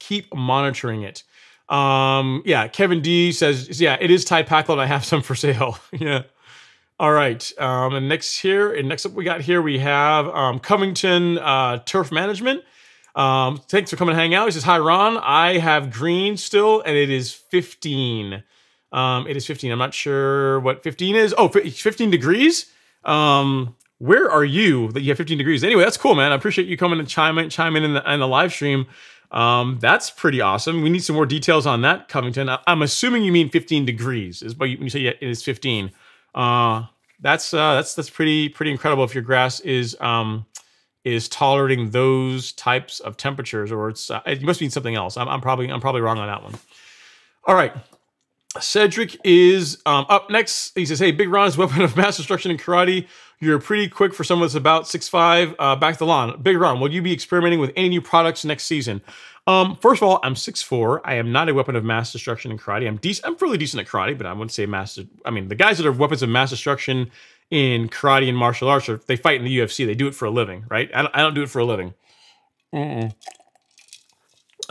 Keep monitoring it. Yeah, Kevin D says, yeah, it is Tide Packlet. I have some for sale. Yeah. All right, and next up we have Covington Turf Management. Thanks for coming to hang out. He says, hi, Ron, I have green still, and it is 15. It is 15. I'm not sure what 15 is. Oh, 15 degrees? Where are you that you have 15 degrees? Anyway, that's cool, man. I appreciate you coming and chime in the live stream. That's pretty awesome. We need some more details on that, Covington. I'm assuming you mean 15 degrees is when you say yeah, it is 15. That's pretty incredible if your grass is tolerating those types of temperatures, or it must mean something else. I'm probably wrong on that one. All right, Cedric is up next. He says, hey, Big Ron's weapon of mass destruction in karate. You're pretty quick for someone that's about 6'5". Back the lawn, Big Ron. Will you be experimenting with any new products next season? First of all, I'm 6'4". I am not a weapon of mass destruction in karate. I'm fairly decent at karate, but I wouldn't say mass. I mean, the guys that are weapons of mass destruction in karate and martial arts, they fight in the UFC. They do it for a living, right? I don't do it for a living.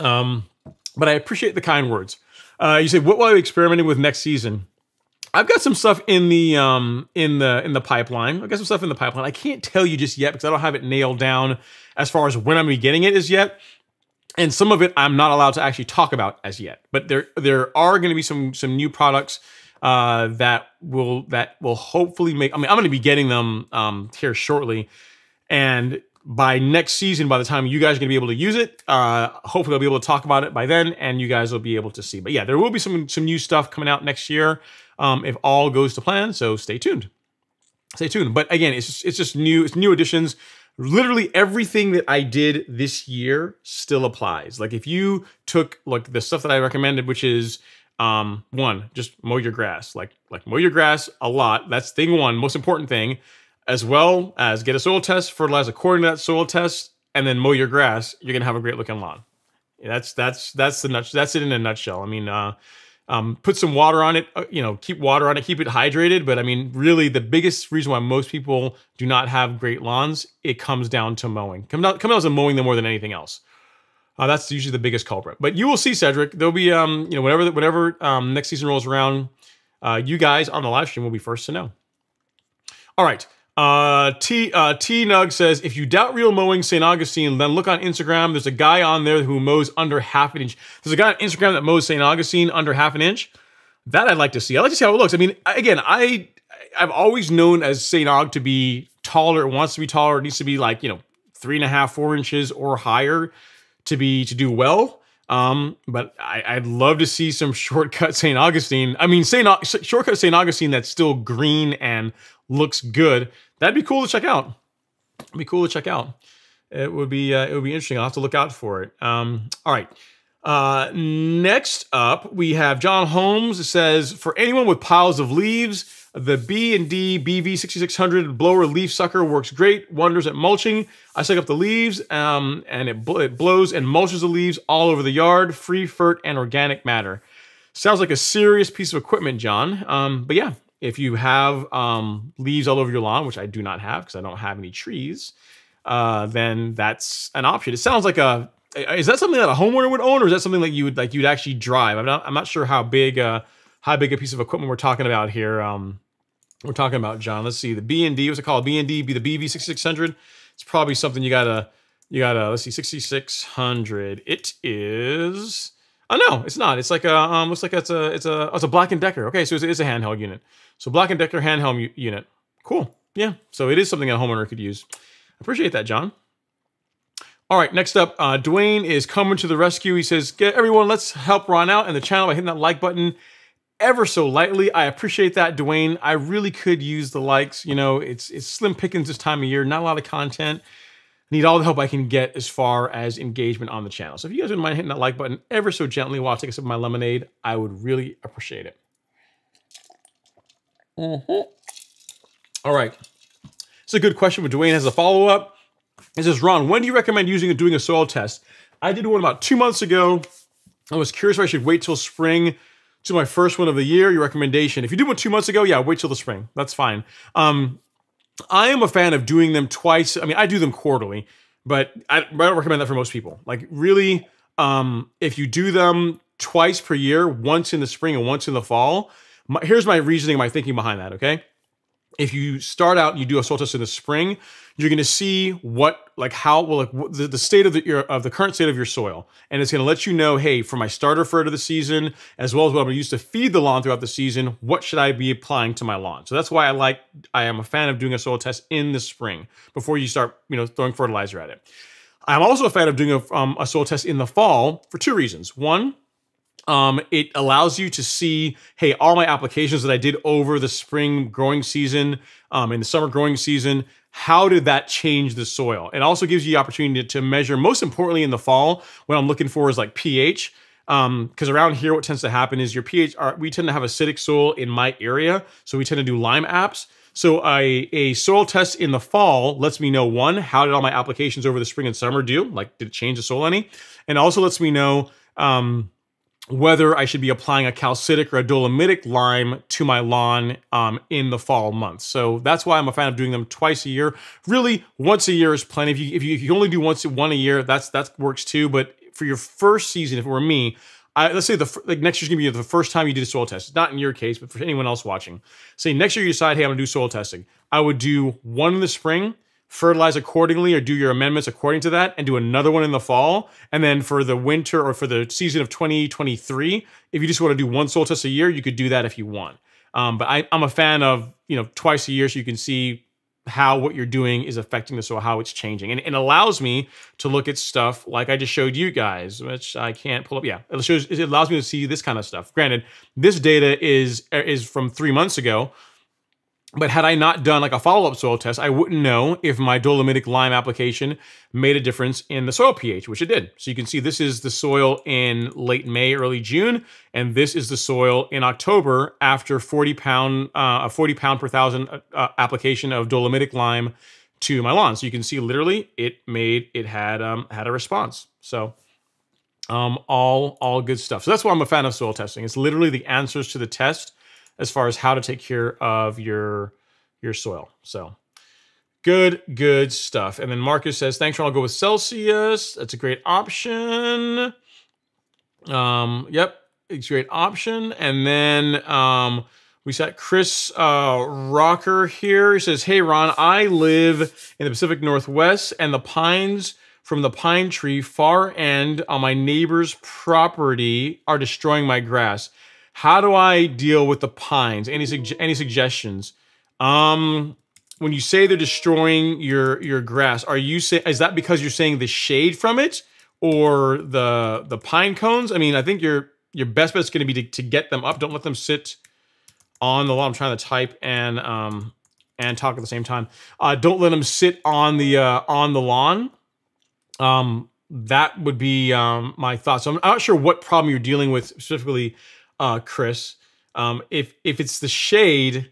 But I appreciate the kind words. You say, what will I be experimenting with next season? I've got some stuff in the pipeline. I've got some stuff in the pipeline. I can't tell you just yet because I don't have it nailed down as far as when I'm going to be getting it as yet. And some of it I'm not allowed to actually talk about as yet, but there are going to be some new products that will hopefully make. I mean, I'm going to be getting them here shortly, and by next season, by the time you guys are going to be able to use it, hopefully I'll be able to talk about it by then, and you guys will be able to see. But yeah, there will be some new stuff coming out next year if all goes to plan. So stay tuned. But again, it's just new additions. literally everything that I did this year still applies. Like if you took like the stuff that I recommended, which is one, just mow your grass, like mow your grass a lot. That's thing one, most important thing, as well as get a soil test, fertilize according to that soil test, and then mow your grass. You're gonna have a great looking lawn. That's it in a nutshell. I mean, put some water on it, you know, keep water on it, keep it hydrated. But I mean, really the biggest reason why most people do not have great lawns, it comes down to mowing. Come down to mowing them more than anything else. That's usually the biggest culprit. But you will see, Cedric, there'll be, you know, whenever next season rolls around, you guys on the live stream will be first to know. All right. T Nug says, if you doubt real mowing St. Augustine, then look on Instagram. There's a guy on there who mows under half an inch. There's a guy on Instagram that mows St. Augustine under half an inch. That I'd like to see. I'd like to see how it looks. I mean, again, I've always known as St. Aug to be taller. It wants to be taller. It needs to be like, you know, 3.5, 4 inches or higher to do well. But I'd love to see some shortcut St. Augustine. I mean, shortcut St. Augustine that's still green and looks good. That'd be cool to check out. It'd be cool to check out. It would be interesting. I'll have to look out for it. All right. Next up, we have John Holmes. It says, for anyone with piles of leaves, the B&D BV6600 blower leaf sucker works great, wonders at mulching. I suck up the leaves and it blows and mulches the leaves all over the yard, free fert and organic matter. Sounds like a serious piece of equipment, John. But yeah, if you have leaves all over your lawn, which I do not have because I don't have any trees, then that's an option. It sounds like a, is that something that a homeowner would own, or is that something that you would you'd actually drive? I'm not sure how big a piece of equipment we're talking about here. We're talking about, John. Let's see, the B&D. What's it called? B&D. Be the BV6600. It's probably something you gotta. Let's see, 6600. It is. Oh no, it's not. It's like a. Looks like it's a Black & Decker. Okay, so it's a handheld unit. So Black & Decker handheld unit. Cool. Yeah. So it is something a homeowner could use. Appreciate that, John. All right, next up, Dwayne is coming to the rescue. He says, "Get everyone, let's help Ron out and the channel by hitting that like button ever so lightly." I appreciate that, Dwayne. I really could use the likes. You know, it's slim pickings this time of year, not a lot of content. I need all the help I can get as far as engagement on the channel. So if you guys wouldn't mind hitting that like button ever so gently while I take a sip of my lemonade, I would really appreciate it. All right, it's a good question, but Dwayne has a follow-up. It says, Ron, when do you recommend doing a soil test? I did one about 2 months ago. I was curious if I should wait till spring to my first one of the year. Your recommendation. If you did one 2 months ago, yeah, wait till the spring. That's fine. I am a fan of doing them twice. I mean, I do them quarterly, but I don't recommend that for most people. Like really, if you do them twice per year, once in the spring and once in the fall, here's my reasoning, my thinking behind that, okay? If you start out and you do a soil test in the spring, you're going to see what, like how, well, like the state of the current state of your soil. And it's going to let you know, hey, for my starter fert of the season, as well as what I'm going to use to feed the lawn throughout the season, what should I be applying to my lawn? So that's why I am a fan of doing a soil test in the spring before you start, you know, throwing fertilizer at it. I'm also a fan of doing a soil test in the fall for two reasons. One, it allows you to see, hey, all my applications that I did over the spring growing season, in the summer growing season, how did that change the soil? It also gives you the opportunity to measure, most importantly in the fall, what I'm looking for is like pH. Because around here, what tends to happen is your pH, we tend to have acidic soil in my area. So we tend to do lime apps. So a soil test in the fall lets me know, one, how did all my applications over the spring and summer do? Like, did it change the soil any? And also lets me know, whether I should be applying a calcitic or a dolomitic lime to my lawn in the fall months. So that's why I'm a fan of doing them twice a year. Really, once a year is plenty. If you only do one a year, that works too. But for your first season, if it were me, let's say like next year's gonna be the first time you did a soil test. Not in your case, but for anyone else watching. Say next year you decide, hey, I'm gonna do soil testing. I would do one in the spring, fertilize accordingly or do your amendments according to that, and do another one in the fall. And then for the winter or for the season of 2023, if you just want to do one soil test a year, you could do that if you want. But I'm a fan of, you know, twice a year so you can see how what you're doing is affecting the soil, how it's changing. And it allows me to look at stuff like I just showed you guys, which I can't pull up. Yeah, it allows me to see this kind of stuff. Granted, this data is from 3 months ago, But had I not done like a follow-up soil test, I wouldn't know if my dolomitic lime application made a difference in the soil pH, which it did. So you can see this is the soil in late May, early June, and this is the soil in October after 40 pound per thousand application of dolomitic lime to my lawn. So you can see literally it had a response. So all good stuff. So that's why I'm a fan of soil testing. It's literally the answers to the test as far as how to take care of your soil. So good stuff. And then Marcus says, thanks, Ron, I'll go with Celsius. That's a great option. Yep, it's a great option. And then we got Chris Rocker here. He says, hey, Ron, I live in the Pacific Northwest and the pines from the pine tree far end on my neighbor's property are destroying my grass. How do I deal with the pines? Any suggestions? When you say they're destroying your grass, is that because you're saying the shade from it or the pine cones? I mean, I think your best bet is going to be to get them up. Don't let them sit on the lawn. I'm trying to type and talk at the same time. Don't let them sit on the lawn. That would be my thoughts. So I'm not sure what problem you're dealing with specifically. Chris, if it's the shade,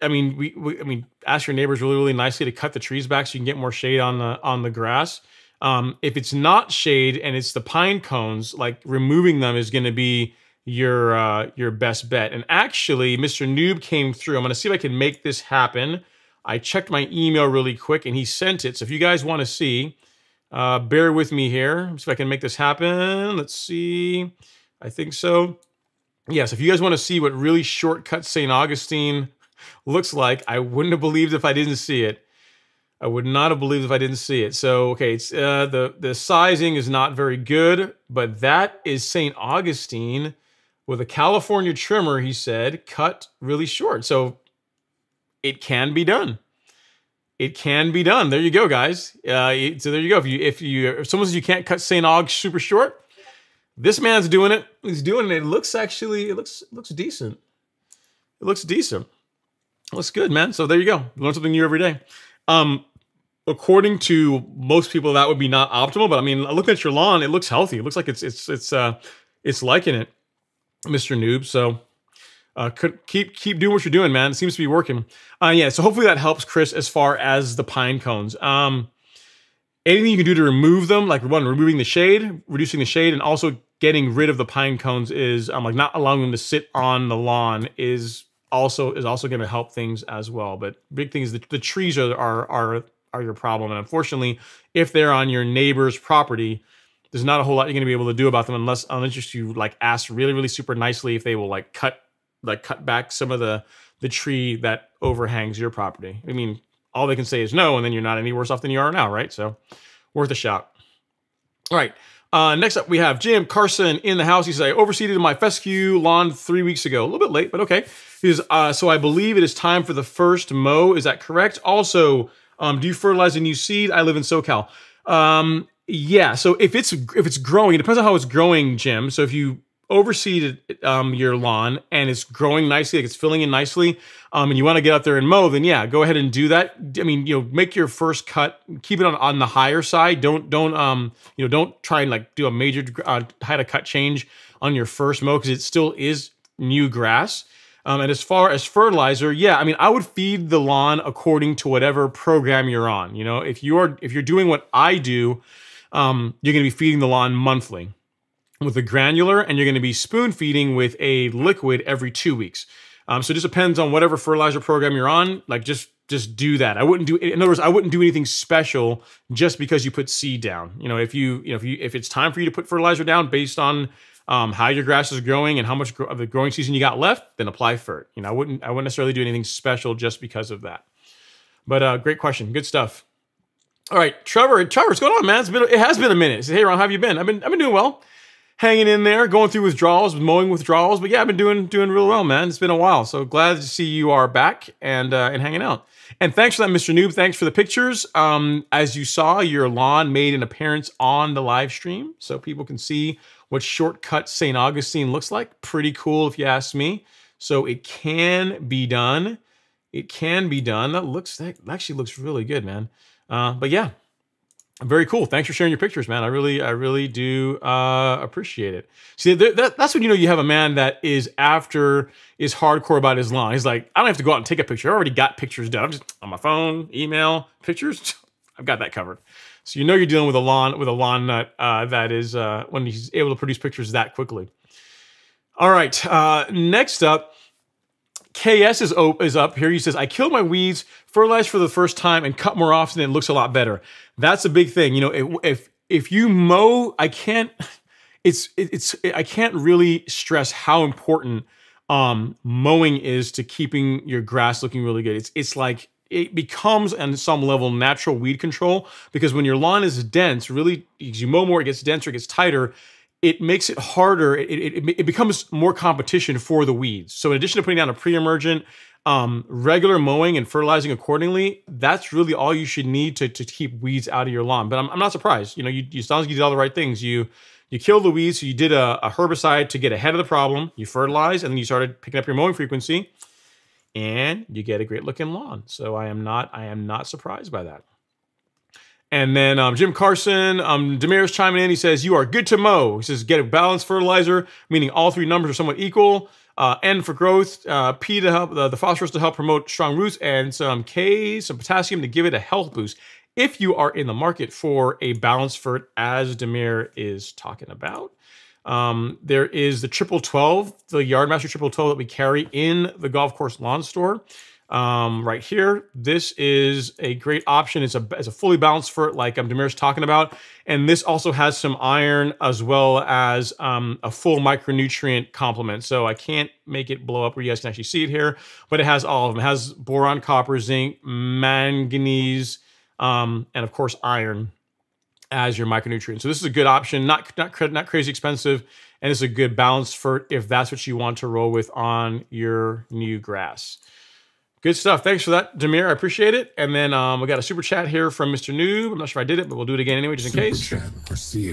I mean, ask your neighbors really nicely to cut the trees back so you can get more shade on the grass. If it's not shade and it's the pine cones, like removing them is going to be your best bet. And actually, Mr. Noob came through. I'm going to see if I can make this happen. I checked my email really quick and he sent it. So if you guys want to see, bear with me here. See if I can make this happen. Let's see. I think so. Yes, if you guys want to see what really shortcut St. Augustine looks like, I wouldn't have believed if I didn't see it. I would not have believed if I didn't see it. So, okay, it's the sizing is not very good, but that is St. Augustine with a California trimmer, he said, cut really short. So it can be done. It can be done. There you go, guys. So there you go. If someone says you can't cut St. Aug super short, this man's doing it. He's doing it. It looks actually, it looks decent. It looks decent. It looks good, man. So there you go. Learn something new every day. According to most people, that would be not optimal. But I mean, looking at your lawn, it looks healthy. It looks like it's liking it, Mr. Noob. So keep doing what you're doing, man. It seems to be working. Yeah. So hopefully that helps, Chris, as far as the pine cones. Anything you can do to remove them, like one, removing the shade, reducing the shade, and also getting rid of the pine cones is like not allowing them to sit on the lawn is also going to help things as well. But big thing is the trees are your problem, and unfortunately, if they're on your neighbor's property, there's not a whole lot you're going to be able to do about them unless you like ask really super nicely if they will like cut back some of the tree that overhangs your property. I mean, all they can say is no, and then you're not any worse off than you are now, right? So worth a shot. All right. Next up, we have Jim Carson in the house. He says, I overseeded my fescue lawn 3 weeks ago. A little bit late, but okay. He says, so I believe it is time for the first mow. Is that correct? Also, do you fertilize a new seed? I live in SoCal. Yeah, so if it's growing, it depends on how it's growing, Jim. So if you overseeded your lawn and it's growing nicely, like it's filling in nicely, and you want to get out there and mow, then yeah, go ahead and do that. I mean, you know, make your first cut, keep it on the higher side. Don't try and like do a major cut change on your first mow because it still is new grass. And as far as fertilizer, yeah, I mean, I would feed the lawn according to whatever program you're on. You know, if you're doing what I do, you're going to be feeding the lawn monthly with a granular, and you're going to be spoon feeding with a liquid every 2 weeks. So it just depends on whatever fertilizer program you're on. Like just do that. In other words, I wouldn't do anything special just because you put seed down. You know, if it's time for you to put fertilizer down based on how your grass is growing and how much of the growing season you got left, then apply for it. You know, I wouldn't necessarily do anything special just because of that. But great question, good stuff. All right, Trevor, what's going on, man? It has been a minute. Hey, Ron, how have you been? I've been doing well. Hanging in there, going through withdrawals, mowing withdrawals. But yeah, I've been doing real well, man. It's been a while. So glad to see you are back and hanging out. And thanks for that, Mr. Noob. Thanks for the pictures. As you saw, your lawn made an appearance on the live stream so people can see what shortcut St. Augustine looks like. Pretty cool if you ask me. So it can be done. It can be done. That actually looks really good, man. But yeah, very cool. Thanks for sharing your pictures, man. I really do appreciate it. See, that's when you know you have a man that is hardcore about his lawn. He's like, I don't have to go out and take a picture. I already got pictures done. I'm just on my phone, email, pictures. I've got that covered. So you know you're dealing with a lawn nut that is when he's able to produce pictures that quickly. All right, next up, KS is up here. He says, I killed my weeds, fertilized for the first time, and cut more often, and it looks a lot better. That's a big thing. You know, if you mow, I can't really stress how important mowing is to keeping your grass looking really good. It's like, it becomes, on some level, natural weed control, because when your lawn is dense, really, as you mow more, it gets denser, it gets tighter, it makes it harder, it becomes more competition for the weeds. So in addition to putting down a pre-emergent, regular mowing and fertilizing accordingly, that's really all you should need to keep weeds out of your lawn. But I'm not surprised. You know, you sounds like you did all the right things. You killed the weeds, so you did a herbicide to get ahead of the problem, you fertilized, and then you started picking up your mowing frequency, and you get a great looking lawn. So I am not surprised by that. And then Jim Carson, Demir's chiming in. He says, you are good to mow. He says, get a balanced fertilizer, meaning all three numbers are somewhat equal. N for growth, P to help, the phosphorus to help promote strong roots, and some K, some potassium to give it a health boost. If you are in the market for a balanced fert, as Demir is talking about, there is the Triple 12, the Yardmaster Triple 12 that we carry in the Golf Course Lawn Store. Right here, this is a great option. It's a fully balanced fert, like Demir's talking about, and this also has some iron as well as a full micronutrient complement. So I can't make it blow up where you guys can actually see it here, but it has all of them. It has boron, copper, zinc, manganese, and of course iron as your micronutrient. So this is a good option, not crazy expensive, and it's a good balanced fert if that's what you want to roll with on your new grass. Good stuff. Thanks for that, Demir. I appreciate it. And then we got a super chat here from Mr. Noob. I'm not sure if I did it, but we'll do it again anyway, just in case.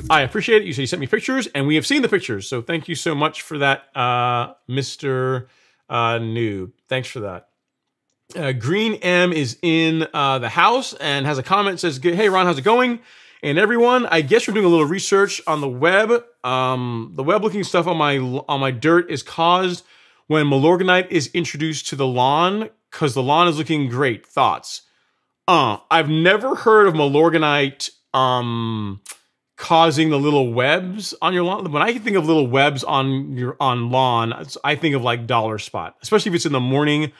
I appreciate it. You said you sent me pictures, and we have seen the pictures. So thank you so much for that, Mr. Noob. Thanks for that. Green M is in the house and has a comment. Says, hey, Ron, how's it going? And everyone, I guess we're doing a little research on the web. The web-looking stuff on my dirt is caused when Milorganite is introduced to the lawn, because the lawn is looking great. Thoughts? I've never heard of Milorganite causing the little webs on your lawn. When I think of little webs on lawn, I think of like dollar spot, especially if it's in the morning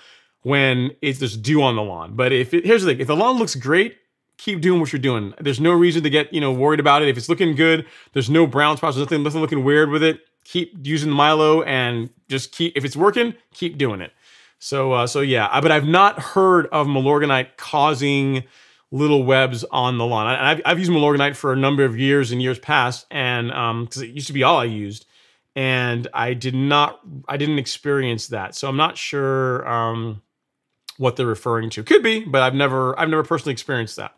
when there's dew on the lawn. But here's the thing: if the lawn looks great, keep doing what you're doing. There's no reason to get worried about it. If it's looking good, there's no brown spots, there's nothing looking weird with it. Keep using the Milo and just keep. If it's working, keep doing it. So yeah, but I've not heard of Milorganite causing little webs on the lawn. I've used Milorganite for a number of years in years past, and because it used to be all I used, and I didn't experience that. So I'm not sure what they're referring to. Could be, but I've never personally experienced that.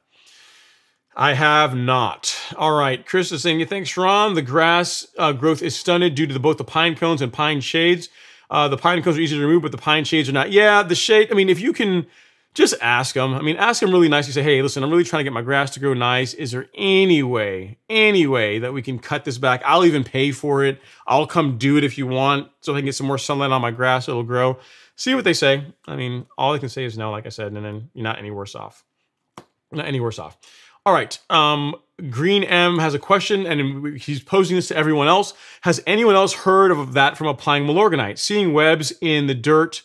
I have not. All right, Chris is saying, thanks, Ron. The grass growth is stunted due to both the pine cones and pine shades. The pine cones are easy to remove, but the pine shades are not. Yeah, the shade, I mean, if you can just ask them. I mean, ask them really nicely. Say, hey, listen, I'm really trying to get my grass to grow nice. Is there any way that we can cut this back? I'll even pay for it. I'll come do it if you want, so I can get some more sunlight on my grass. It'll grow. See what they say. I mean, all they can say is no, like I said, and then you're not any worse off. Not any worse off. All right, Green M has a question, and he's posing this to everyone else. Has anyone else heard of that from applying Milorganite? Seeing webs in the dirt,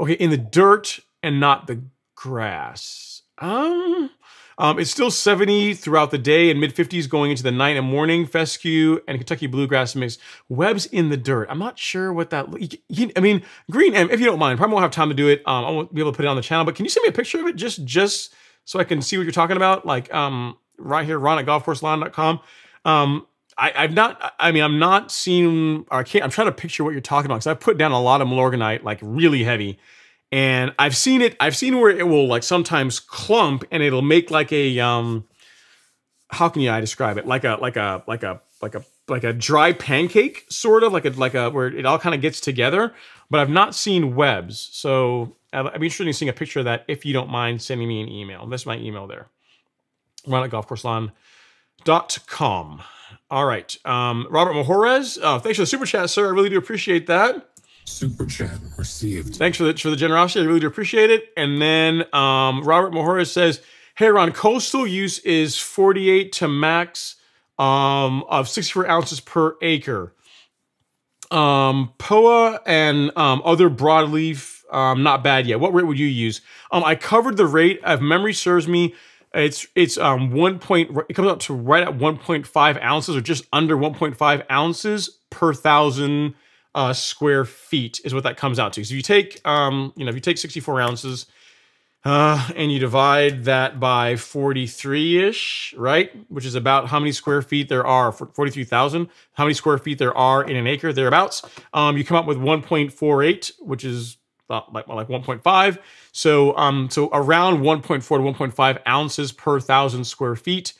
okay, in the dirt and not the grass. It's still 70 throughout the day and mid-50s going into the night and morning. Fescue and Kentucky bluegrass mix. Webs in the dirt. I'm not sure what that... I mean, Green M, if you don't mind, probably won't have time to do it. I won't be able to put it on the channel, but can you send me a picture of it? Just... so I can see what you're talking about, like right here, Ron at golfcourselawn.com. I'm trying to picture what you're talking about, because I've put down a lot of Milorganite, like really heavy. And I've seen where it will like sometimes clump, and it'll make like a, how can I describe it? Like a dry pancake, sort of like a where it all kind of gets together. But I've not seen webs, so I'd be interested in seeing a picture of that if you don't mind sending me an email. That's my email there, ron@golfcourselawn.com. All right, Robert Mejorez, thanks for the super chat, sir. I really do appreciate that. Super chat received. Thanks for the generosity. I really do appreciate it. And then Robert Mejorez says, "Hey Ron, coastal use is 48 to max of 64 ounces per acre. POA and other broadleaf, not bad yet. What rate would you use?" I covered the rate. If memory serves me, it's it comes up to right at 1.5 ounces or just under 1.5 ounces per 1,000 square feet is what that comes out to. So if you take if you take 64 ounces and you divide that by 43-ish, right? Which is about how many square feet there are, for 43,000, how many square feet there are in an acre, thereabouts. You come up with 1.48, which is like 1.5. So so around 1.4 to 1.5 ounces per 1,000 square feet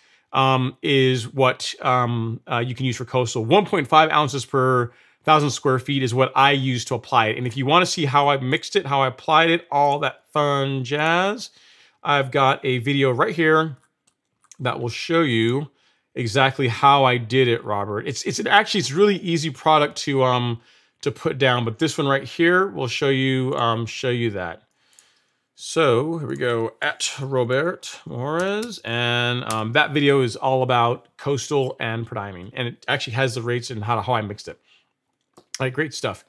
is what you can use for coastal. 1.5 ounces per 1,000 square feet is what I use to apply it. And if you want to see how I mixed it, how I applied it, all that fun jazz, I've got a video right here that will show you exactly how I did it, Robert. It's actually really easy product to put down, but this one right here will show you that. So here we go, at Robert Mejorez, and that video is all about coastal and prodiamine, and it actually has the rates and how I mixed it. Like, great stuff.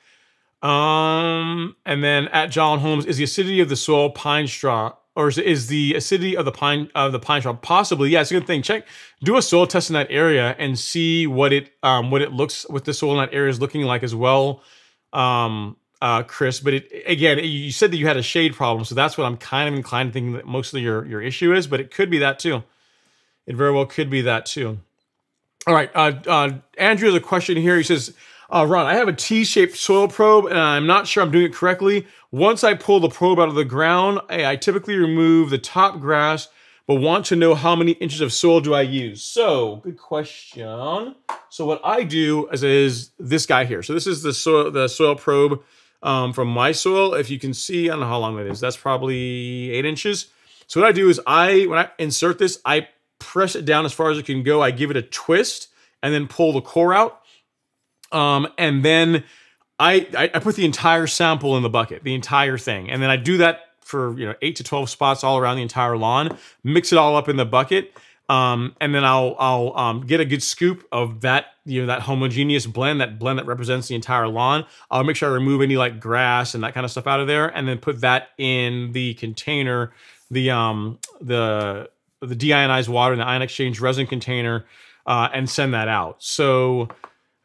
And then at John Holmes, is the acidity of the soil pine straw, or is the acidity of the pine straw? Possibly, yeah, it's a good thing. Check, do a soil test in that area and see what it looks, what the soil in that area is looking like as well, Chris. But it, again, you said that you had a shade problem, so that's what I'm kind of inclined to think that mostly your issue is, but it could be that too. It very well could be that too. All right, Andrew has a question here. He says, "Ron, I have a T-shaped soil probe, and I'm not sure I'm doing it correctly. Once I pull the probe out of the ground, I typically remove the top grass, but want to know how many inches of soil do I use?" So, good question. So, what I do is this guy here. So, this is the soil probe from my soil. If you can see, I don't know how long that is. That's probably 8 inches. So, what I do is when I insert this, I press it down as far as it can go. I give it a twist, and then pull the core out. And then I put the entire sample in the bucket, the entire thing. And then I do that for, 8 to 12 spots all around the entire lawn, mix it all up in the bucket. And then I'll get a good scoop of that, that homogeneous blend that represents the entire lawn. I'll make sure I remove any like grass and that kind of stuff out of there, and then put that in the container, the deionized water and the ion exchange resin container, and send that out. So,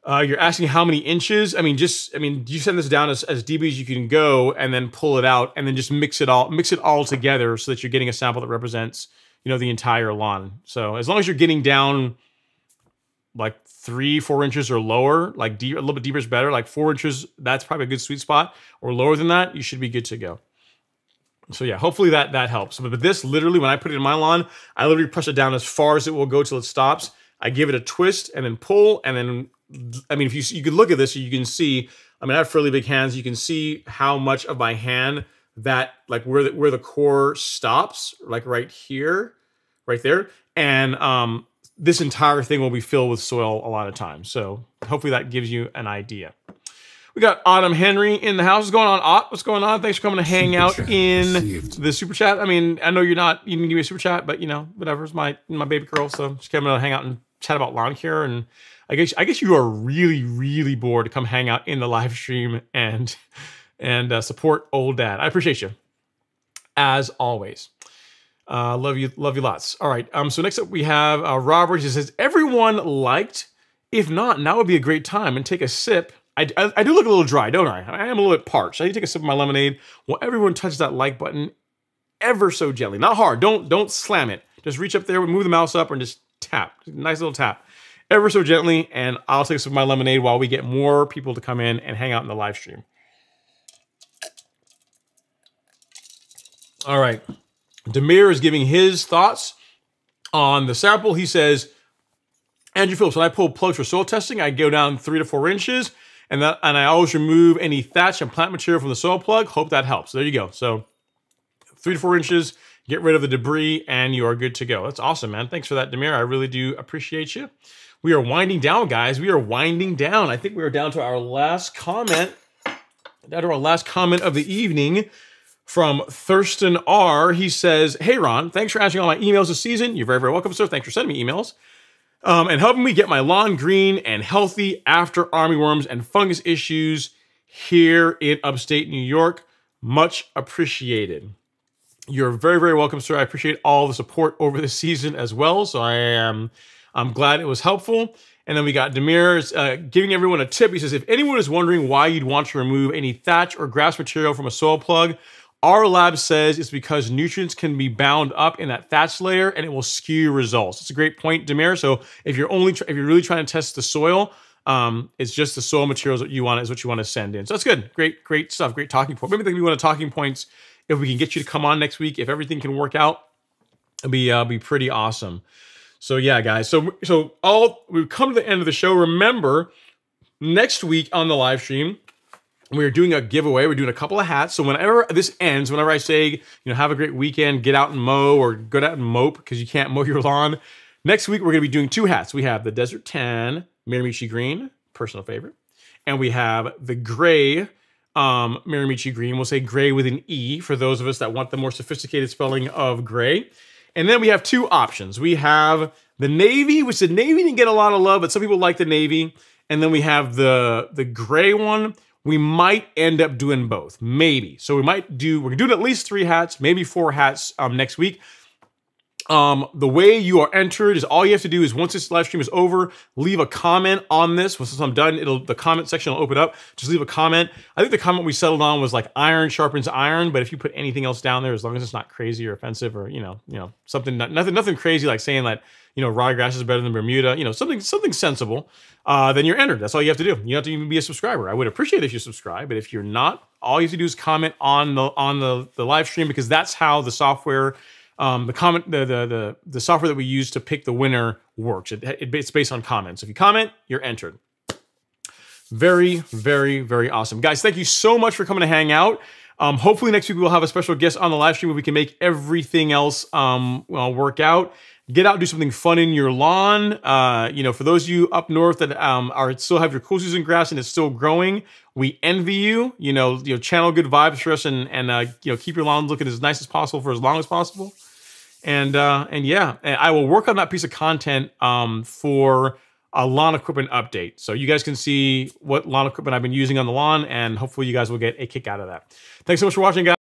you're asking how many inches? I mean, you send this down as deep as you can go, and then pull it out, and then just mix it all together, so that you're getting a sample that represents, the entire lawn. So as long as you're getting down like 3, 4 inches or lower, like deep, a little bit deeper is better. Like 4 inches, that's probably a good sweet spot. Or lower than that, you should be good to go. So yeah, hopefully that helps. But this literally, when I put it in my lawn, I literally press it down as far as it will go till it stops. I give it a twist and then pull, and then, if you could look at this, you can see, I have fairly big hands. You can see how much of my hand that, where the core stops, like right here, right there. And this entire thing will be filled with soil a lot of times. So hopefully that gives you an idea. We got Autumn Henry in the house. What's going on, Ott? What's going on? Thanks for coming to hang out in the super chat. I know you didn't give me a super chat, but whatever. It's my baby girl. So she's coming to hang out and chat about lawn care, and I guess you are really, really bored to come hang out in the live stream and support old dad. I appreciate you, as always. Love you lots. All right. So next up we have Robert. He says, "Everyone liked? If not, now would be a great time and take a sip." I do look a little dry, don't I? I am a little bit parched. I need to take a sip of my lemonade. Well, everyone touch that like button ever so gently, not hard. Don't slam it. Just reach up there, move the mouse up, and just tap. Nice little tap. Ever so gently, and I'll take some of my lemonade while we get more people to come in and hang out in the live stream. All right, Demir is giving his thoughts on the sample. He says, Andrew Phillips, when I pull plugs for soil testing, I go down 3 to 4 inches, and I always remove any thatch and plant material from the soil plug. Hope that helps. There you go. So 3 to 4 inches, get rid of the debris, and you are good to go. That's awesome, man. Thanks for that, Demir. I really do appreciate you. We are winding down, guys. We are winding down. I think we are down to our last comment. Down to our last comment of the evening from Thurston R. He says, hey, Ron, thanks for answering all my emails this season. You're very, very welcome, sir. Thanks for sending me emails. And helping me get my lawn green and healthy after armyworms and fungus issues here in upstate New York. Much appreciated. You're very, very welcome, sir. I appreciate all the support over the season as well. So I'm glad it was helpful. And then we got Demir's giving everyone a tip. He says, if anyone is wondering why you'd want to remove any thatch or grass material from a soil plug, our lab says it's because nutrients can be bound up in that thatch layer and it will skew your results. It's a great point, Demir. So if you're really trying to test the soil, it's just the soil materials that you want is what you want to send in. So that's good. Great stuff. Great talking point. Maybe that'll be one of the talking points if we can get you to come on next week. If everything can work out, it'll be pretty awesome. So yeah, guys. So we've come to the end of the show. Remember, next week on the live stream, we're doing a giveaway. We're doing a couple of hats. So whenever this ends, whenever I say, you know, have a great weekend, get out and mow, or go out and mope because you can't mow your lawn. Next week, we're going to be doing two hats. We have the Desert Tan Mirimichi Green, personal favorite. And we have the gray Mirimichi Green. We'll say gray with an E for those of us that want the more sophisticated spelling of gray. And then we have two options. We have the navy, which the navy didn't get a lot of love, but some people like the navy. And then we have the gray one. We might end up doing both, maybe. So we're doing at least 3 hats, maybe 4 hats next week. The way you are entered is all you have to do is once this live stream is over, leave a comment on this. Once I'm done, the comment section will open up. Just leave a comment. I think the comment we settled on was like iron sharpens iron, but if you put anything else down there, as long as it's not crazy or offensive or, you know, something, nothing crazy like saying that, you know, ryegrass is better than Bermuda, you know, something sensible, then you're entered. That's all you have to do. You don't have to even be a subscriber. I would appreciate it if you subscribe, but if you're not, all you have to do is comment on the live stream, because that's how the software the software that we use to pick the winner works. It's based on comments. If you comment, you're entered. Very, very, very awesome. Guys, thank you so much for coming to hang out. Hopefully next week we'll have a special guest on the live stream where we can make everything else work out. Get out, do something fun in your lawn. You know, for those of you up north that still have your cool season grass and it's still growing, we envy you. You know, channel good vibes for us and you know, keep your lawn looking as nice as possible for as long as possible. And yeah, I will work on that piece of content for a lawn equipment update. So you guys can see what lawn equipment I've been using on the lawn, and hopefully you guys will get a kick out of that. Thanks so much for watching, guys.